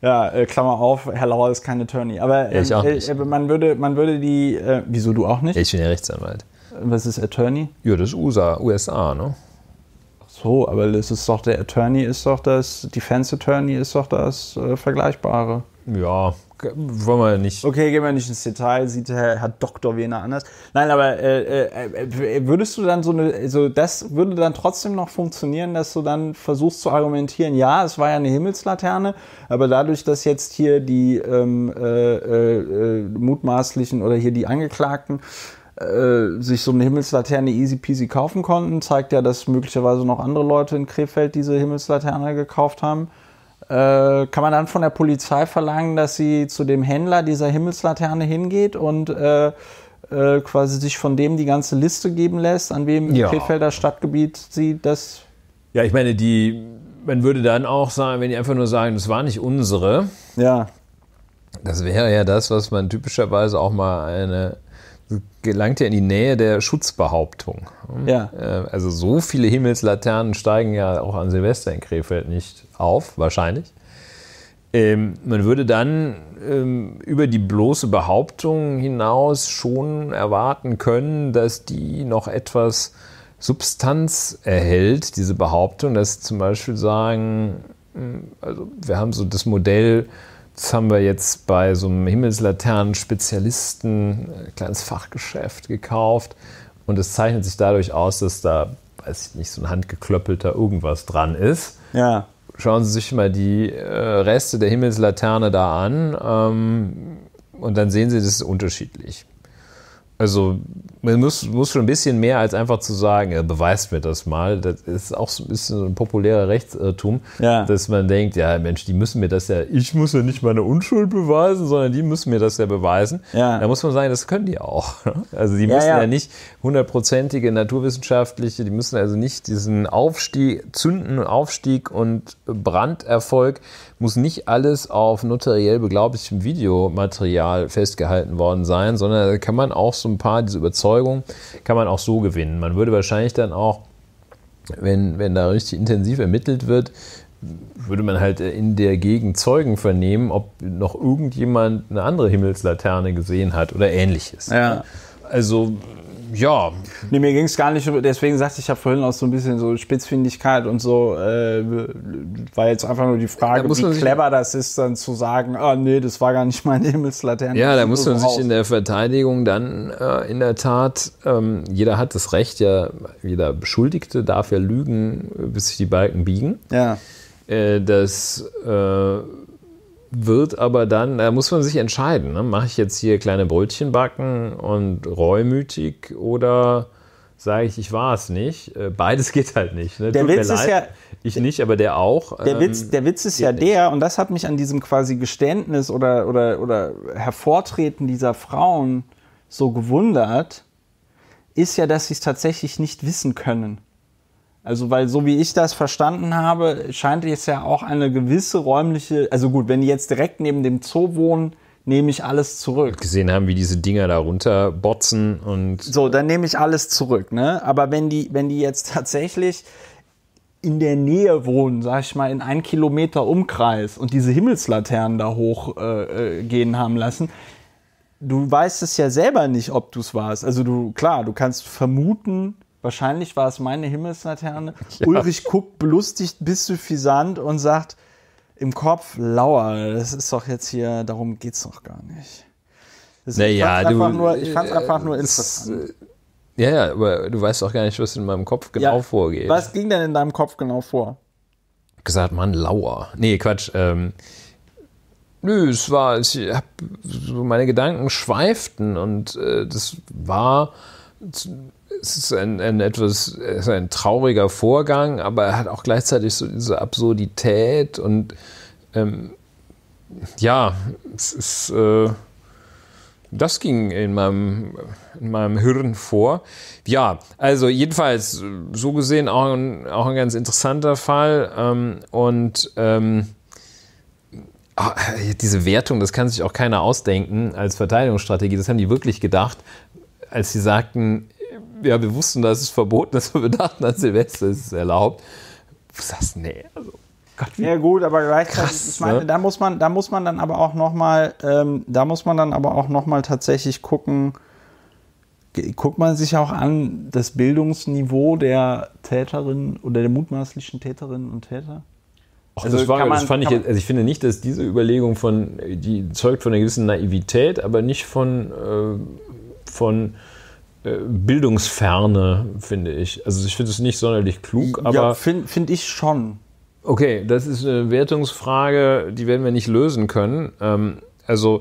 Ja, äh, Klammer auf, Herr Lauer ist kein Attorney. Aber äh, ich auch nicht. Äh, man, würde, man würde die... Äh, wieso du auch nicht? Ich bin ja Rechtsanwalt. Was ist Attorney? Ja, das ist U S A, ne? Ach so, aber das ist doch der Attorney ist doch das... Defense Attorney ist doch das äh, Vergleichbare. Ja, wollen wir nicht... Okay, gehen wir nicht ins Detail, sieht Herr, Herr Doktor Wehner anders. Nein, aber äh, äh, würdest du dann so eine... Also das würde dann trotzdem noch funktionieren, dass du dann versuchst zu argumentieren, ja, es war ja eine Himmelslaterne, aber dadurch, dass jetzt hier die ähm, äh, äh, mutmaßlichen oder hier die Angeklagten äh, sich so eine Himmelslaterne easy peasy kaufen konnten, zeigt ja, dass möglicherweise noch andere Leute in Krefeld diese Himmelslaterne gekauft haben. Äh, kann man dann von der Polizei verlangen, dass sie zu dem Händler dieser Himmelslaterne hingeht und äh, äh, quasi sich von dem die ganze Liste geben lässt, an wem ja. im Krefelder Stadtgebiet sie das... Ja, ich meine, die, man würde dann auch sagen, wenn die einfach nur sagen, das war nicht unsere, ja. das wäre ja das, was man typischerweise auch mal eine... gelangt ja in die Nähe der Schutzbehauptung. Ja. Also so viele Himmelslaternen steigen ja auch an Silvester in Krefeld nicht auf, wahrscheinlich. Ähm, man würde dann ähm, über die bloße Behauptung hinaus schon erwarten können, dass die noch etwas Substanz erhält, diese Behauptung, dass zum Beispiel sagen, also wir haben so das Modell, das haben wir jetzt bei so einem Himmelslaternen-Spezialisten ein kleines Fachgeschäft gekauft. Und es zeichnet sich dadurch aus, dass da, weiß ich nicht, so ein handgeklöppelter irgendwas dran ist. Ja. Schauen Sie sich mal die äh, Reste der Himmelslaterne da an ähm, und dann sehen Sie, das ist unterschiedlich. Also man muss, muss schon ein bisschen mehr als einfach zu sagen, ja, beweist mir das mal. Das ist auch so ein bisschen so ein populärer Rechtsirrtum, ja. dass man denkt, ja Mensch, die müssen mir das ja, ich muss ja nicht meine Unschuld beweisen, sondern die müssen mir das ja beweisen. Ja. Da muss man sagen, das können die auch. Also die ja, müssen ja. ja nicht hundertprozentige naturwissenschaftliche, die müssen also nicht diesen Aufstieg, Zünden, Aufstieg und Branderfolg, muss nicht alles auf notariell beglaubigtem Videomaterial festgehalten worden sein, sondern da kann man auch so ein paar, diese Überzeugung, kann man auch so gewinnen. Man würde wahrscheinlich dann auch, wenn, wenn da richtig intensiv ermittelt wird, würde man halt in der Gegend Zeugen vernehmen, ob noch irgendjemand eine andere Himmelslaterne gesehen hat oder Ähnliches. Ja. Also, ja. Nee, mir ging es gar nicht, deswegen sagte ich, ich habe vorhin auch so ein bisschen so Spitzfindigkeit und so, äh, war jetzt einfach nur die Frage, wie clever das ist, dann zu sagen, ah, oh, nee, das war gar nicht meine Himmelslaterne. Ja, da muss man sich in der Verteidigung dann äh, in der Tat, ähm, jeder hat das Recht, ja, jeder Beschuldigte darf ja lügen, bis sich die Balken biegen. Ja. Äh, das äh, wird aber dann, da muss man sich entscheiden, ne? Mache ich jetzt hier kleine Brötchen backen und reumütig oder sage ich, ich war es nicht? Beides geht halt nicht. Ne? Der Tut Witz mir ist leid. Ja, ich nicht, aber der auch. Der ähm, Witz, der Witz ist ja der, nicht. Und das hat mich an diesem quasi Geständnis oder, oder, oder Hervortreten dieser Frauen so gewundert, ist ja, dass sie es tatsächlich nicht wissen können. Also, weil so wie ich das verstanden habe, scheint jetzt ja auch eine gewisse räumliche... Also gut, wenn die jetzt direkt neben dem Zoo wohnen, nehme ich alles zurück. Gesehen haben, wie diese Dinger da runter botzen und... So, dann nehme ich alles zurück, ne? Aber wenn die, wenn die jetzt tatsächlich in der Nähe wohnen, sag ich mal, in einem Kilometer Umkreis und diese Himmelslaternen da hoch äh, gehen haben lassen... Du weißt es ja selber nicht, ob du es warst. Also du, klar, du kannst vermuten... Wahrscheinlich war es meine Himmelslaterne. Ja. Ulrich guckt belustigt bis suffisant und sagt im Kopf, Lauer, das ist doch jetzt hier, darum geht's doch gar nicht. Also naja, ich fand's einfach, äh, fand äh, einfach nur interessant. Äh, ja, ja, aber du weißt doch gar nicht, was in meinem Kopf genau ja, vorgeht. Was ging denn in deinem Kopf genau vor? Gesagt, Mann, Lauer. Nee, Quatsch. Ähm, nö, es war, ich hab, so meine Gedanken schweiften und äh, das war... Es ist ein, ein etwas, es ist ein trauriger Vorgang, aber er hat auch gleichzeitig so diese Absurdität und ähm, ja, es ist, äh, das ging in meinem, in meinem Hirn vor. Ja, also jedenfalls so gesehen auch ein, auch ein ganz interessanter Fall ähm, und ähm, diese Wertung, das kann sich auch keiner ausdenken als Verteidigungsstrategie, das haben die wirklich gedacht, als sie sagten, ja, wir wussten, dass es verboten ist, aber wir dachten, an Silvester ist es erlaubt. Du sagst, nee, also Gott, wie ja gut, aber gleichzeitig, krass, ich meine, ne? da muss man, da muss man dann aber auch noch mal, ähm, da muss man dann aber auch noch mal tatsächlich gucken. Guckt man sich auch an das Bildungsniveau der Täterinnen oder der mutmaßlichen Täterinnen und Täter? Ach, also das war, man, das fand ich, also ich finde nicht, dass diese Überlegung von, die zeugt von einer gewissen Naivität, aber nicht von äh, von Bildungsferne, finde ich. Also ich finde es nicht sonderlich klug, aber... Ja, finde find ich schon. Okay, das ist eine Wertungsfrage, die werden wir nicht lösen können. Ähm, also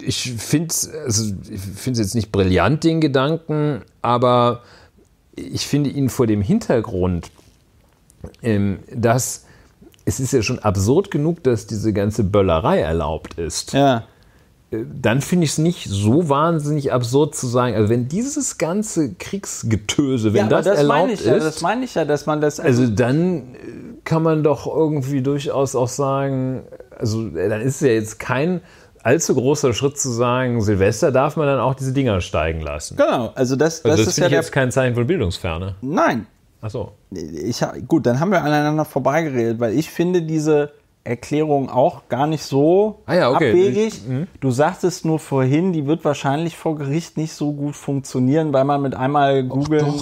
ich finde es also jetzt nicht brillant, den Gedanken, aber ich finde ihn vor dem Hintergrund, ähm, dass es ist ja schon absurd genug, dass diese ganze Böllerei erlaubt ist. Ja. Dann finde ich es nicht so wahnsinnig absurd zu sagen, also wenn dieses ganze Kriegsgetöse, wenn ja, das, das erlaubt ist, ja, das meine ich ja, dass man das also, also dann kann man doch irgendwie durchaus auch sagen, also dann ist es ja jetzt kein allzu großer Schritt zu sagen, Silvester darf man dann auch diese Dinger steigen lassen. Genau, also das, das, also das ist ja ich jetzt kein Zeichen von Bildungsferne. Nein. Ach so. Ich, gut, dann haben wir aneinander vorbeigeredet, weil ich finde diese Erklärung auch gar nicht so ah ja, okay. abwegig. Ich, du sagtest nur vorhin, die wird wahrscheinlich vor Gericht nicht so gut funktionieren, weil man mit einmal googeln,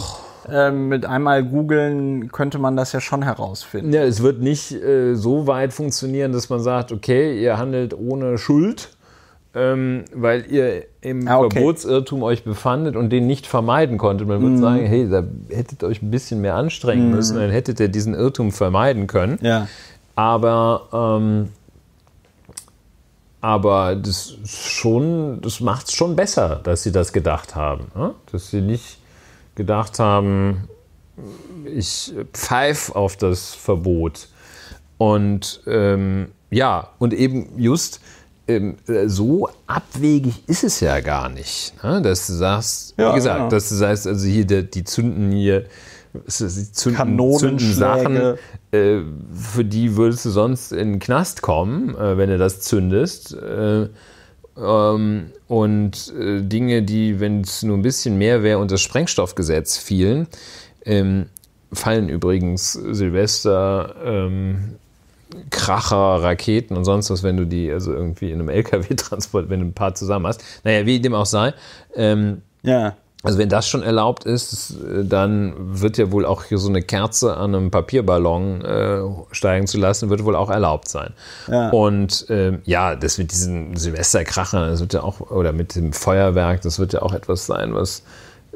äh, mit einmal googeln könnte man das ja schon herausfinden. Ja, es wird nicht äh, so weit funktionieren, dass man sagt, okay, ihr handelt ohne Schuld, ähm, weil ihr im ah, okay. Verbotsirrtum euch befandet und den nicht vermeiden konntet. Man würde mm. sagen, hey, da hättet ihr euch ein bisschen mehr anstrengen mm. müssen, dann hättet ihr diesen Irrtum vermeiden können. Ja. Aber, ähm, aber das schon, das macht es schon besser, dass sie das gedacht haben. Ne? Dass sie nicht gedacht haben, ich pfeife auf das Verbot. Und ähm, ja, und eben just ähm, so abwegig ist es ja gar nicht. Ne? Dass du sagst, ja, wie gesagt, ja. dass du sagst, also hier die, die zünden hier. Kanonenschläge, äh, für die würdest du sonst in den Knast kommen, äh, wenn du das zündest. Äh, ähm, und äh, Dinge, die, wenn es nur ein bisschen mehr wäre, unter das Sprengstoffgesetz fielen, ähm, fallen übrigens Silvester, ähm, Kracher, Raketen und sonst was, wenn du die also irgendwie in einem L K W-Transport, wenn du ein paar zusammen hast. Naja, wie dem auch sei. Ähm, ja. Also wenn das schon erlaubt ist, dann wird ja wohl auch hier so eine Kerze an einem Papierballon äh, steigen zu lassen, wird wohl auch erlaubt sein. Ja. Und ähm, ja, das mit diesen Silvesterkrachern, das wird ja auch, oder mit dem Feuerwerk, das wird ja auch etwas sein, was,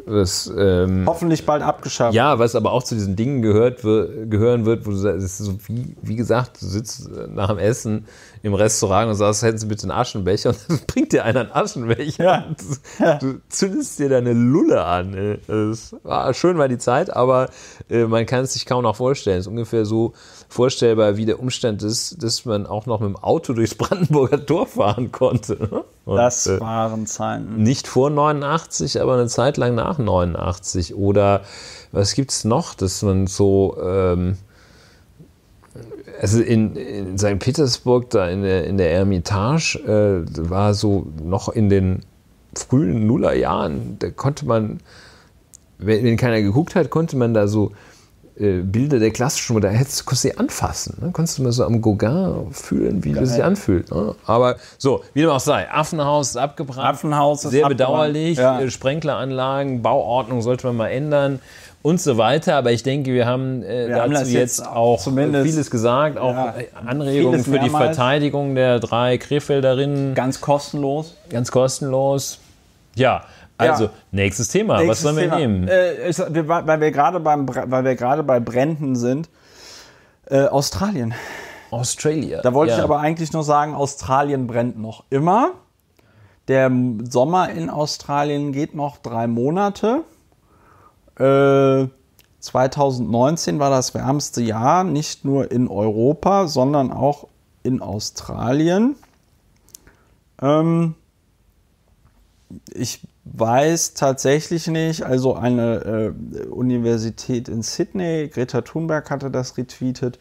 was ähm, hoffentlich bald abgeschafft. Ja, was aber auch zu diesen Dingen gehört, wir, gehören wird, wo du sagst, das ist so wie, wie gesagt, du sitzt nach dem Essen im Restaurant und sagst, hätten Sie bitte einen Aschenbecher, und dann bringt dir einer einen Aschenbecher. Ja. Du, ja. du zündest dir deine Lulle an. Das war, schön war die Zeit, aber äh, man kann es sich kaum noch vorstellen. Es ist ungefähr so vorstellbar, wie der Umstand ist, dass man auch noch mit dem Auto durchs Brandenburger Tor fahren konnte. Und, das waren Zeiten. Äh, nicht vor neunundachtzig, aber eine Zeit lang nach neunundachtzig. Oder was gibt es noch, dass man so... Ähm, Also in, in Sankt Petersburg, da in der, in der Ermitage, äh, war so noch in den frühen Nullerjahren, da konnte man, wenn keiner geguckt hat, konnte man da so äh, Bilder der klassischen Modelle, hättest, konntest du sie anfassen, ne? Konntest du mal so am Gauguin fühlen, wie das sich anfühlt. Ne? Aber so, wie dem auch sei, Affenhaus ist abgebrannt, Affenhaus ist sehr abgebrannt. Bedauerlich, ja. Sprenkleranlagen, Bauordnung sollte man mal ändern. Und so weiter, aber ich denke, wir haben äh, wir dazu haben jetzt auch vieles gesagt, auch ja, Anregungen für die Verteidigung der drei Krefelderinnen. Ganz kostenlos. Ganz kostenlos. Ja, also ja. nächstes Thema, nächstes was sollen wir Thema. nehmen? Äh, ist, weil wir gerade beim, weil wir gerade bei Bränden sind, äh, Australien. Australia. Da wollte ja. ich aber eigentlich nur sagen, Australien brennt noch immer. Der Sommer in Australien geht noch drei Monate. zweitausendneunzehn war das wärmste Jahr, nicht nur in Europa, sondern auch in Australien. Ähm, ich weiß tatsächlich nicht, also eine äh, Universität in Sydney, Greta Thunberg hatte das retweetet,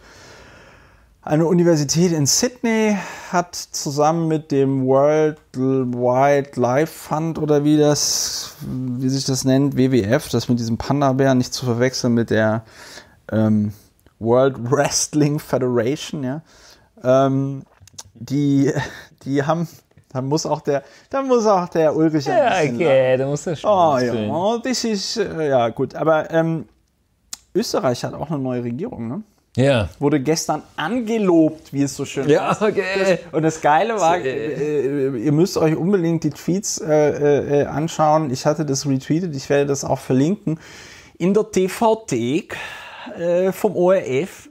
eine Universität in Sydney hat zusammen mit dem World Wildlife Fund oder wie das, wie sich das nennt, W W F, das mit diesem Panda-Bären nicht zu verwechseln mit der ähm, World Wrestling Federation, ja, ähm, die, die haben, da muss auch der, da muss auch der Ulrich ein ja, bisschen okay, da muss der schon oh ja, oh, das ist, ja gut, aber ähm, Österreich hat auch eine neue Regierung, ne? Yeah. Wurde gestern angelobt, wie es so schön ja, heißt. Okay. Und das Geile war, äh, ihr müsst euch unbedingt die Tweets äh, äh, anschauen. Ich hatte das retweetet, ich werde das auch verlinken. In der T V-Thek äh, vom O R F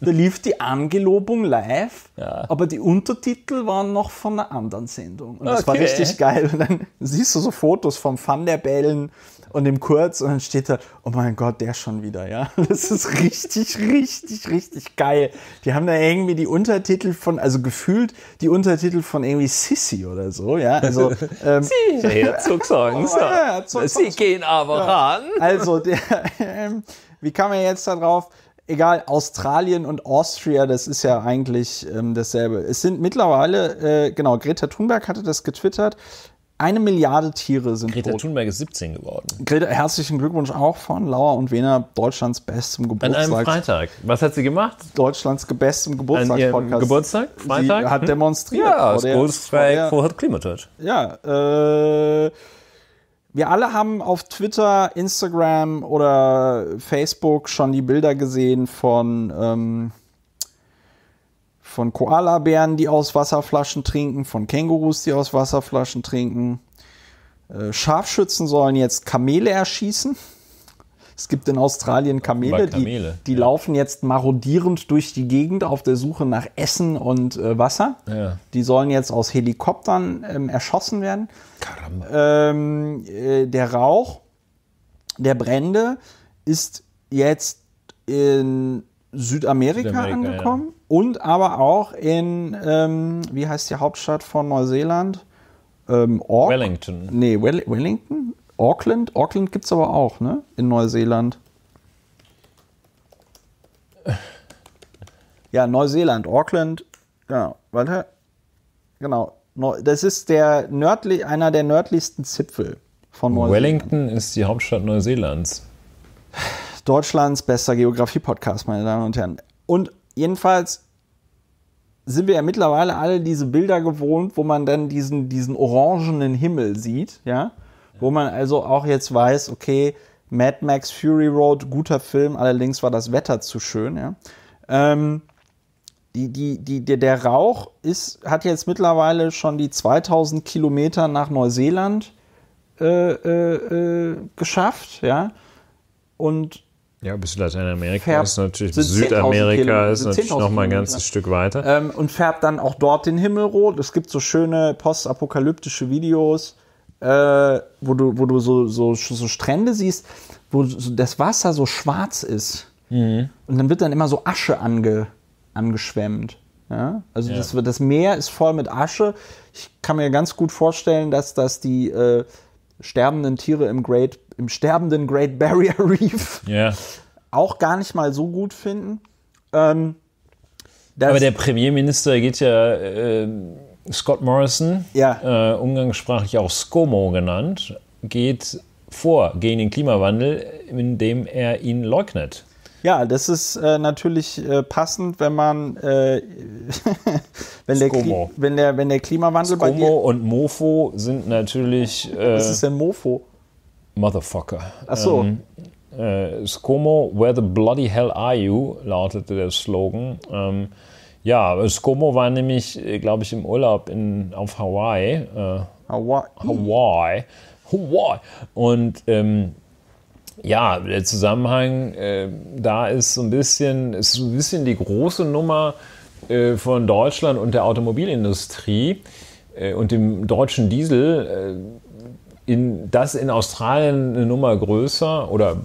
Da lief die Angelobung live, ja. aber die Untertitel waren noch von einer anderen Sendung. Und das okay. war richtig geil. Und dann siehst du so Fotos vom Van der Bellen und dem Kurz und dann steht da, oh mein Gott, der schon wieder. Ja, das ist richtig, richtig, richtig geil. Die haben da irgendwie die Untertitel von, also gefühlt die Untertitel von irgendwie Sissi oder so. Ja, also ähm, Sie, Herzogsongs. Oh, ja, Sie gehen aber ja. ran. Also, der, ähm, wie kam er jetzt da drauf? Egal, Australien und Austria, das ist ja eigentlich ähm, dasselbe. Es sind mittlerweile, äh, genau, Greta Thunberg hatte das getwittert, eine Milliarde Tiere sind tot. Greta Thunberg ist siebzehn geworden. Greta, herzlichen Glückwunsch auch von Lauer und Wehner, Deutschlands bestem Geburtstag. An einem Freitag. Was hat sie gemacht? Deutschlands bestem Geburtstagspodcast. An Geburtstag? Freitag? Sie hat hm? demonstriert. Ja, das Großstreik vor Klimaschutz. Ja, äh... wir alle haben auf Twitter, Instagram oder Facebook schon die Bilder gesehen von, ähm, von Koalabären, die aus Wasserflaschen trinken, von Kängurus, die aus Wasserflaschen trinken. Äh, Scharfschützen sollen jetzt Kamele erschießen. Es gibt in Australien Kamele, Kamele die, die ja. laufen jetzt marodierend durch die Gegend auf der Suche nach Essen und äh, Wasser. Ja. Die sollen jetzt aus Helikoptern ähm, erschossen werden. Ähm, äh, der Rauch der Brände ist jetzt in Südamerika, Südamerika angekommen ja. und aber auch in, ähm, wie heißt die Hauptstadt von Neuseeland? Ähm, Wellington. Nee, Well- Wellington? Auckland? Auckland gibt es aber auch, ne? In Neuseeland. Ja, Neuseeland, Auckland, genau, warte, genau. Das ist der nördlich, einer der nördlichsten Zipfel von Neuseeland. Wellington ist die Hauptstadt Neuseelands. Deutschlands bester Geografie-Podcast, meine Damen und Herren. Und jedenfalls sind wir ja mittlerweile alle diese Bilder gewohnt, wo man dann diesen, diesen orangenen Himmel sieht, ja? Wo man also auch jetzt weiß, okay, Mad Max Fury Road, guter Film, allerdings war das Wetter zu schön, ja. Ähm, Die, die, die, der Rauch ist, hat jetzt mittlerweile schon die zweitausend Kilometer nach Neuseeland äh, äh, geschafft, ja. Und ja, bis Lateinamerika ist natürlich, bis Südamerika ist natürlich noch mal ein ganzes Stück weiter. Ähm, und färbt dann auch dort den Himmel rot. Es gibt so schöne postapokalyptische Videos, äh, wo du, wo du so, so, so Strände siehst, wo das Wasser so schwarz ist. Mhm. Und dann wird dann immer so Asche ange angeschwemmt. Ja? Also ja. Das, das Meer ist voll mit Asche. Ich kann mir ganz gut vorstellen, dass das die äh, sterbenden Tiere im, Great, im sterbenden Great Barrier Reef ja. auch gar nicht mal so gut finden. Ähm, Aber der Premierminister geht ja, äh, Scott Morrison, ja. äh, umgangssprachlich auch ScoMo genannt, geht vor gegen den Klimawandel, indem er ihn leugnet. Ja, das ist äh, natürlich äh, passend, wenn man äh, wenn, der Kli- wenn, der, wenn der Klimawandel ScoMo bei dir... ScoMo und Mofo sind natürlich... Äh, Was ist denn Mofo? Motherfucker. Ach so. Ähm, äh, ScoMo, where the bloody hell are you, lautete der Slogan. Ähm, ja, ScoMo war nämlich, glaube ich, im Urlaub in, auf Hawaii. Äh, Hawaii. Hawaii. Hawaii. Und... Ähm, ja, der Zusammenhang äh, da ist so ein bisschen, ist so ein bisschen die große Nummer äh, von Deutschland und der Automobilindustrie äh, und dem deutschen Diesel. Äh, in, das in Australien eine Nummer größer oder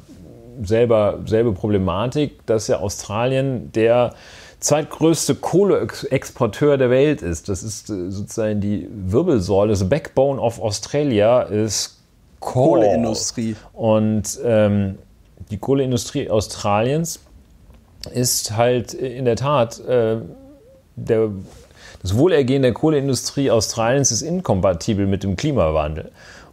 selber, selbe Problematik, dass ja Australien der zweitgrößte Kohleexporteur der Welt ist. Das ist äh, sozusagen die Wirbelsäule, das Backbone of Australia ist Kohl. Kohleindustrie. Und ähm, die Kohleindustrie Australiens ist halt in der Tat, äh, der, das Wohlergehen der Kohleindustrie Australiens ist inkompatibel mit dem Klimawandel.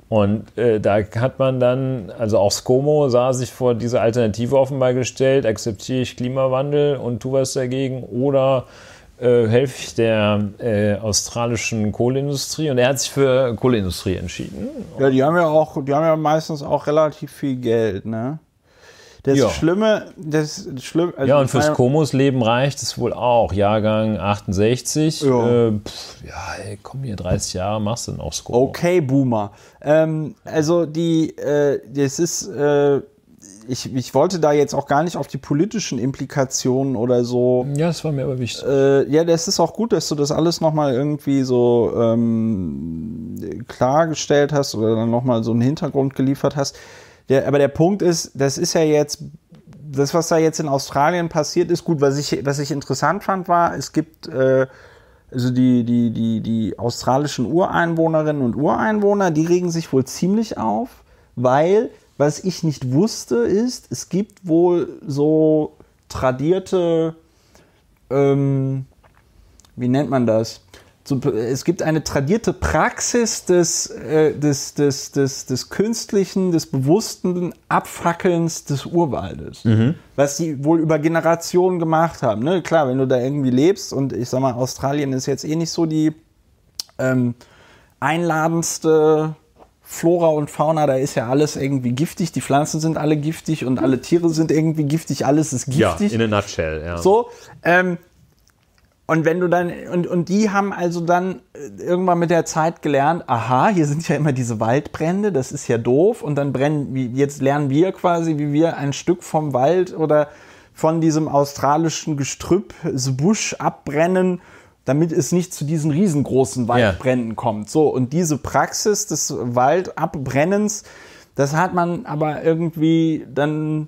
Und äh, da hat man dann, also auch ScoMo sah sich vor diese Alternative offenbar gestellt, akzeptiere ich Klimawandel und tu was dagegen oder äh, helfe ich der äh, australischen Kohleindustrie, und er hat sich für Kohleindustrie entschieden. Ja, die haben ja auch, die haben ja meistens auch relativ viel Geld, ne? Das ja. Schlimme, das Schlimme. Also ja, und fürs Komos Leben reicht es wohl auch. Jahrgang achtundsechzig. Ja, äh, pff, ja ey, komm hier, dreißig Jahre machst du denn auch ScoMo. Okay, Boomer. Ähm, also die, äh, das ist, äh, ich, ich wollte da jetzt auch gar nicht auf die politischen Implikationen oder so. Ja, das war mir aber wichtig. Äh, ja, das ist auch gut, dass du das alles nochmal irgendwie so ähm, klargestellt hast oder dann nochmal so einen Hintergrund geliefert hast. Der, aber der Punkt ist, das ist ja jetzt, das, was da jetzt in Australien passiert ist, gut, was ich, was ich interessant fand, war, es gibt äh, also die, die, die, die australischen Ureinwohnerinnen und Ureinwohner, die regen sich wohl ziemlich auf, weil, was ich nicht wusste, ist, es gibt wohl so tradierte, ähm, wie nennt man das? So, es gibt eine tradierte Praxis des, äh, des, des, des, des künstlichen, des bewussten Abfackelns des Urwaldes, mhm. was sie wohl über Generationen gemacht haben. Ne? Klar, wenn du da irgendwie lebst und ich sag mal, Australien ist jetzt eh nicht so die ähm, einladendste Flora und Fauna, da ist ja alles irgendwie giftig, die Pflanzen sind alle giftig und alle Tiere sind irgendwie giftig, alles ist giftig. Ja, in a nutshell, ja. So, ähm, Und wenn du dann, und, und die haben also dann irgendwann mit der Zeit gelernt, aha, hier sind ja immer diese Waldbrände, das ist ja doof. Und dann brennen, jetzt lernen wir quasi, wie wir ein Stück vom Wald oder von diesem australischen Gestrüpp, so Busch abbrennen, damit es nicht zu diesen riesengroßen Waldbränden yeah. kommt. So, und diese Praxis des Waldabbrennens, das hat man aber irgendwie dann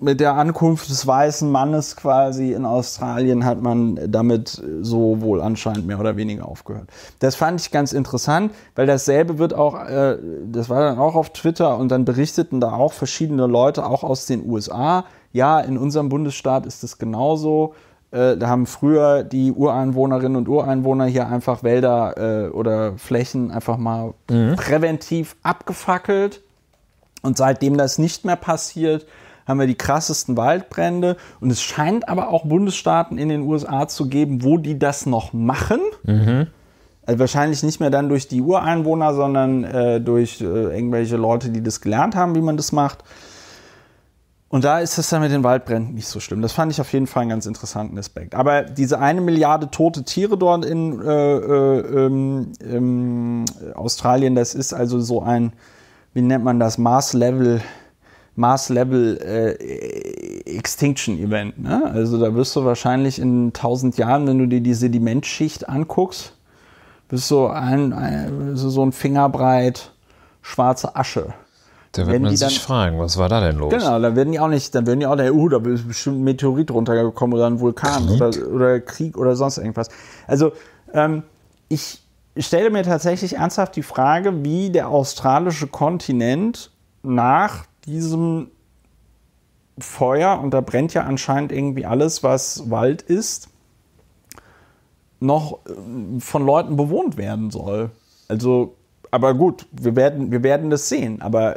mit der Ankunft des weißen Mannes quasi in Australien hat man damit so wohl anscheinend mehr oder weniger aufgehört. Das fand ich ganz interessant, weil dasselbe wird auch, äh, das war dann auch auf Twitter und dann berichteten da auch verschiedene Leute, auch aus den U S A. Ja, in unserem Bundesstaat ist das genauso. Äh, da haben früher die Ureinwohnerinnen und Ureinwohner hier einfach Wälder äh, oder Flächen einfach mal mhm. präventiv abgefackelt. Und seitdem das nicht mehr passiert, haben wir die krassesten Waldbrände. Und es scheint aber auch Bundesstaaten in den U S A zu geben, wo die das noch machen. Mhm. Also wahrscheinlich nicht mehr dann durch die Ureinwohner, sondern äh, durch äh, irgendwelche Leute, die das gelernt haben, wie man das macht. Und da ist es dann mit den Waldbränden nicht so schlimm. Das fand ich auf jeden Fall einen ganz interessanten Aspekt. Aber diese eine Milliarde tote Tiere dort in äh, äh, ähm, ähm, Australien, das ist also so ein, wie nennt man das, Mars-Level- Mars-Level äh, Extinction-Event. Ne? Also da wirst du wahrscheinlich in tausend Jahren, wenn du dir die Sedimentschicht anguckst, bist du ein, ein, so ein Fingerbreit schwarze Asche. Da wird man sich fragen, was war da denn los? Genau, da werden die auch nicht, dann werden die auch der, uh, da ist bestimmt ein Meteorit runtergekommen oder ein Vulkan oder, oder Krieg oder sonst irgendwas. Also ähm, ich stelle mir tatsächlich ernsthaft die Frage, wie der australische Kontinent nach diesem Feuer, und da brennt ja anscheinend irgendwie alles, was Wald ist, noch von Leuten bewohnt werden soll. Also, aber gut, wir werden, wir werden das sehen. Aber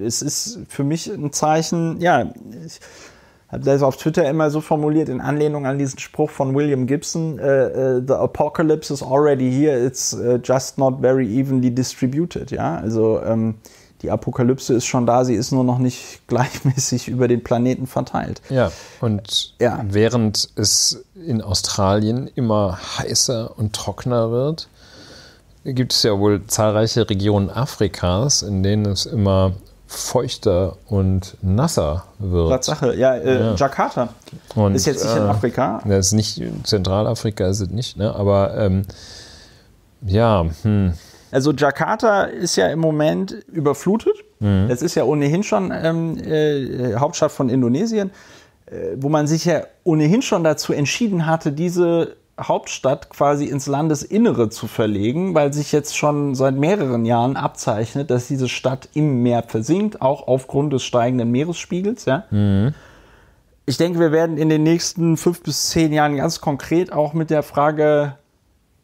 es ist für mich ein Zeichen, ja, ich habe das auf Twitter immer so formuliert, in Anlehnung an diesen Spruch von William Gibson, uh, the apocalypse is already here, it's just not very evenly distributed. Ja, also, ähm, die Apokalypse ist schon da, sie ist nur noch nicht gleichmäßig über den Planeten verteilt. Ja, und ja. während es in Australien immer heißer und trockener wird, gibt es ja wohl zahlreiche Regionen Afrikas, in denen es immer feuchter und nasser wird. Tatsache, ja, äh, ja. Jakarta und, ist jetzt nicht äh, in Afrika. Das ist nicht, Zentralafrika ist es nicht, ne? aber ähm, ja, hm. Also Jakarta ist ja im Moment überflutet. Mhm. Das ist ja ohnehin schon ähm, äh, Hauptstadt von Indonesien, äh, wo man sich ja ohnehin schon dazu entschieden hatte, diese Hauptstadt quasi ins Landesinnere zu verlegen, weil sich jetzt schon seit mehreren Jahren abzeichnet, dass diese Stadt im Meer versinkt, auch aufgrund des steigenden Meeresspiegels. Ja. Mhm. Ich denke, wir werden in den nächsten fünf bis zehn Jahren ganz konkret auch mit der Frage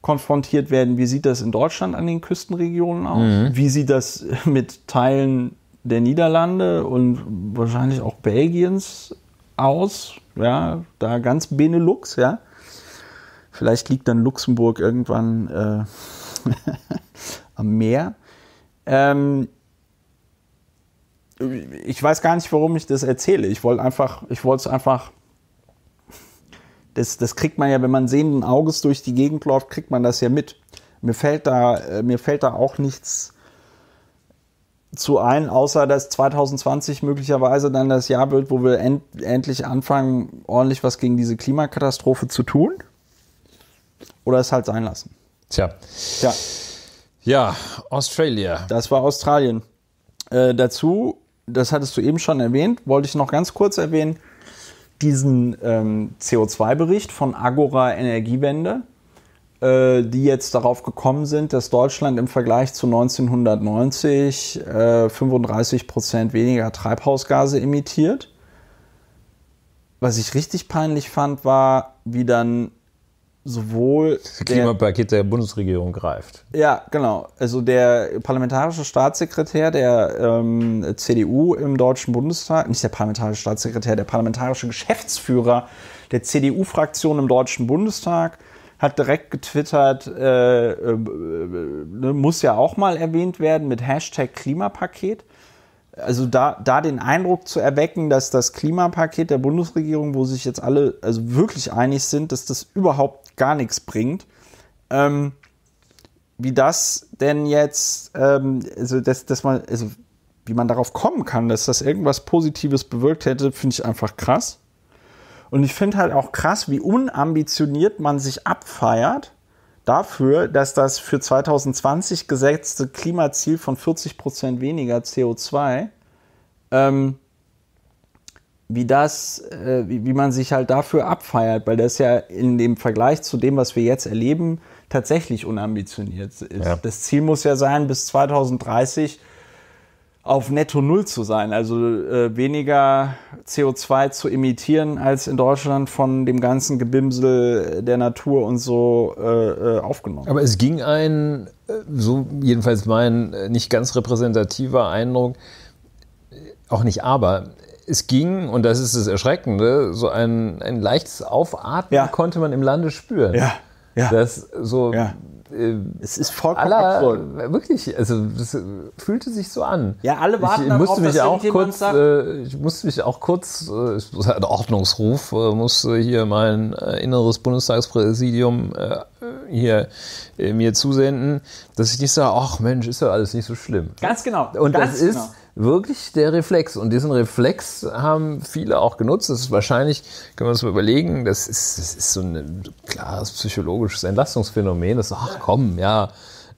konfrontiert werden, wie sieht das in Deutschland an den Küstenregionen aus? Mhm. Wie sieht das mit Teilen der Niederlande und wahrscheinlich auch Belgiens aus? Ja, da ganz Benelux, ja. Vielleicht liegt dann Luxemburg irgendwann äh, am Meer. Ähm, ich weiß gar nicht, warum ich das erzähle. Ich wollte einfach, ich wollte es einfach. Das, das kriegt man ja, wenn man sehenden Auges durch die Gegend läuft, kriegt man das ja mit. Mir fällt da, mir fällt da auch nichts zu ein, außer dass zwanzig zwanzig möglicherweise dann das Jahr wird, wo wir end, endlich anfangen, ordentlich was gegen diese Klimakatastrophe zu tun? Oder es halt sein lassen? Tja. Tja. Ja, Australia. Das war Australien. Äh, dazu, das hattest du eben schon erwähnt, wollte ich noch ganz kurz erwähnen, diesen ähm, C O zwei Bericht von Agora Energiewende, äh, die jetzt darauf gekommen sind, dass Deutschland im Vergleich zu neunzehnhundertneunzig äh, fünfunddreißig Prozent weniger Treibhausgase emittiert. Was ich richtig peinlich fand, war, wie dann sowohl das Klimapaket der, der Bundesregierung greift. Ja, genau. Also der parlamentarische Staatssekretär der ähm, C D U im Deutschen Bundestag, nicht der parlamentarische Staatssekretär, der parlamentarische Geschäftsführer der C D U-Fraktion im Deutschen Bundestag hat direkt getwittert, äh, äh, äh, muss ja auch mal erwähnt werden mit Hashtag Klimapaket. Also da, da den Eindruck zu erwecken, dass das Klimapaket der Bundesregierung, wo sich jetzt alle also wirklich einig sind, dass das überhaupt gar nichts bringt, ähm, wie das denn jetzt, ähm, also, dass, dass man, also wie man darauf kommen kann, dass das irgendwas Positives bewirkt hätte, finde ich einfach krass. Und ich finde halt auch krass, wie unambitioniert man sich abfeiert dafür, dass das für zwanzig zwanzig gesetzte Klimaziel von vierzig Prozent weniger C O zwei, ähm, wie das, äh, wie, wie man sich halt dafür abfeiert, weil das ja in dem Vergleich zu dem, was wir jetzt erleben, tatsächlich unambitioniert ist. Ja. Das Ziel muss ja sein, bis zwanzig dreißig auf netto null zu sein, also äh, weniger C O zwei zu emittieren, als in Deutschland von dem ganzen Gebimsel der Natur und so äh, aufgenommen. Aber es ging ein, so jedenfalls mein nicht ganz repräsentativer Eindruck, auch nicht aber, es ging, und das ist das Erschreckende, so ein, ein leichtes Aufatmen ja. konnte man im Lande spüren. Ja, ja. Das so... Ja. Es ist vollkommen absurd. Wirklich, also das fühlte sich so an. Ja, alle warten darauf, dass irgendjemand sagt. Äh, ich musste mich auch kurz, äh, ich musste einen Ordnungsruf, äh, musste hier mein äh, inneres Bundestagspräsidium äh, hier äh, mir zusenden, dass ich nicht sage, ach Mensch, ist ja alles nicht so schlimm. Ganz genau. Und ganz das ist genau. wirklich der Reflex. Und diesen Reflex haben viele auch genutzt. Das ist wahrscheinlich, können wir uns mal überlegen, das ist, das ist so ein klares psychologisches Entlastungsphänomen. Das, ach komm, ja,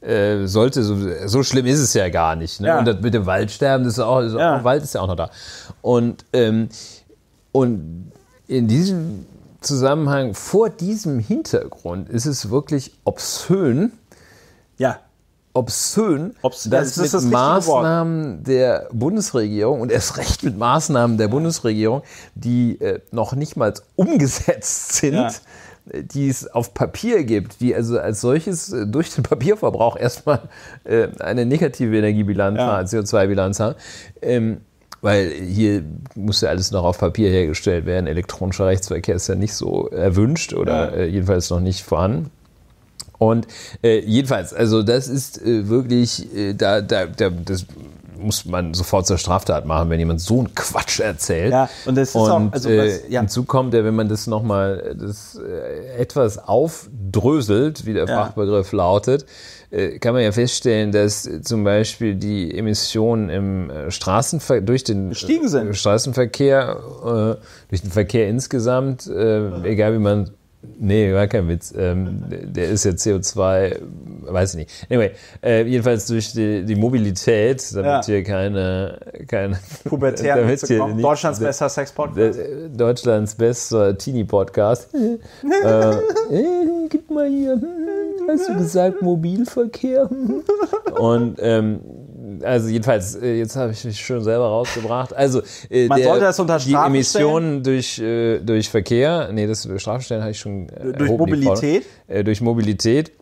äh, sollte so, so schlimm ist es ja gar nicht. Ne? Ja. Und das mit dem Waldsterben, das ist auch, das ja. auch Wald ist ja auch noch da. Und, ähm, und in diesem Zusammenhang, vor diesem Hintergrund, ist es wirklich obszön. Ja. Obszön, Obs dass das mit das Maßnahmen Wort. der Bundesregierung und erst recht mit Maßnahmen der ja. Bundesregierung, die äh, noch nicht mal umgesetzt sind, ja. die es auf Papier gibt, die also als solches äh, durch den Papierverbrauch erstmal äh, eine negative Energiebilanz ja. haben, C O zwei Bilanz haben, ähm, weil hier muss ja alles noch auf Papier hergestellt werden, elektronischer Rechtsverkehr ist ja nicht so erwünscht oder ja. äh, jedenfalls noch nicht vorhanden. Und äh, jedenfalls, also das ist äh, wirklich, äh, da, da, da, das muss man sofort zur Straftat machen, wenn jemand so einen Quatsch erzählt. Ja, und das ist und, auch, also was, ja. äh, hinzu kommt, ja, wenn man das nochmal äh, etwas aufdröselt, wie der ja. Fachbegriff lautet, äh, kann man ja feststellen, dass äh, zum Beispiel die Emissionen im äh, Straßenverkehr, durch den äh, Straßenverkehr, äh, durch den Verkehr insgesamt, äh, ja. egal wie man Nee, war kein Witz. Ähm, der ist ja C O zwei, weiß ich nicht. Anyway, äh, jedenfalls durch die, die Mobilität, damit ja. hier keine, keine Pubertären Witze kommen. Nicht, Deutschlands bester Sex-Podcast. Deutschlands bester Teenie-Podcast. äh, äh, gib mal hier, hast du gesagt, Mobilverkehr? Und ähm, also jedenfalls, jetzt habe ich mich schon selber rausgebracht. Also äh, man der, sollte das unter Strafe die Emissionen durch, äh, durch Verkehr, nee, das Strafstellen habe ich schon äh, durch, Mobilität. Äh, durch Mobilität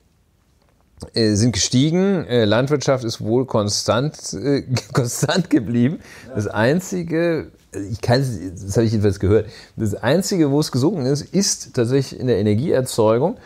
äh, sind gestiegen. Äh, Landwirtschaft ist wohl konstant, äh, konstant geblieben. Das Einzige, ich kann, das habe ich jedenfalls gehört, das Einzige, wo es gesunken ist, ist tatsächlich in der Energieerzeugung.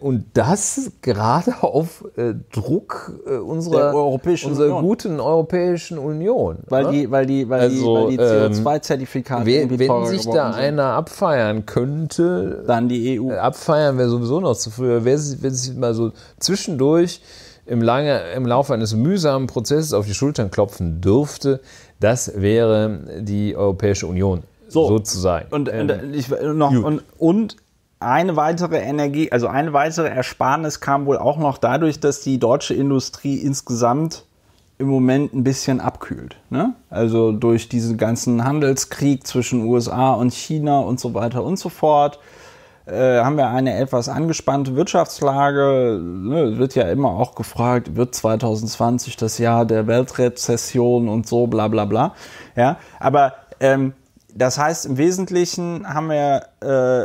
Und das gerade auf äh, Druck äh, unserer, Europäischen unserer guten Europäischen Union. Weil die, weil die, weil also, die, weil die C O zwei Zertifikate ähm, irgendwie teurer geworden sind. Wenn sich da einer abfeiern könnte, dann die E U. Abfeiern wäre sowieso noch zu früh. Wer sich mal so zwischendurch im, lange, im Laufe eines mühsamen Prozesses auf die Schultern klopfen dürfte, das wäre die Europäische Union, so, sozusagen. Und, ähm, und, ich, noch, und, und eine weitere Energie, also eine weitere Ersparnis kam wohl auch noch dadurch, dass die deutsche Industrie insgesamt im Moment ein bisschen abkühlt, ne? Also durch diesen ganzen Handelskrieg zwischen U S A und China und so weiter und so fort. Haben wir eine etwas angespannte Wirtschaftslage. Es wird ja immer auch gefragt, wird zwanzig zwanzig das Jahr der Weltrezession und so, bla bla bla. Ja, aber ähm, das heißt, im Wesentlichen haben wir äh,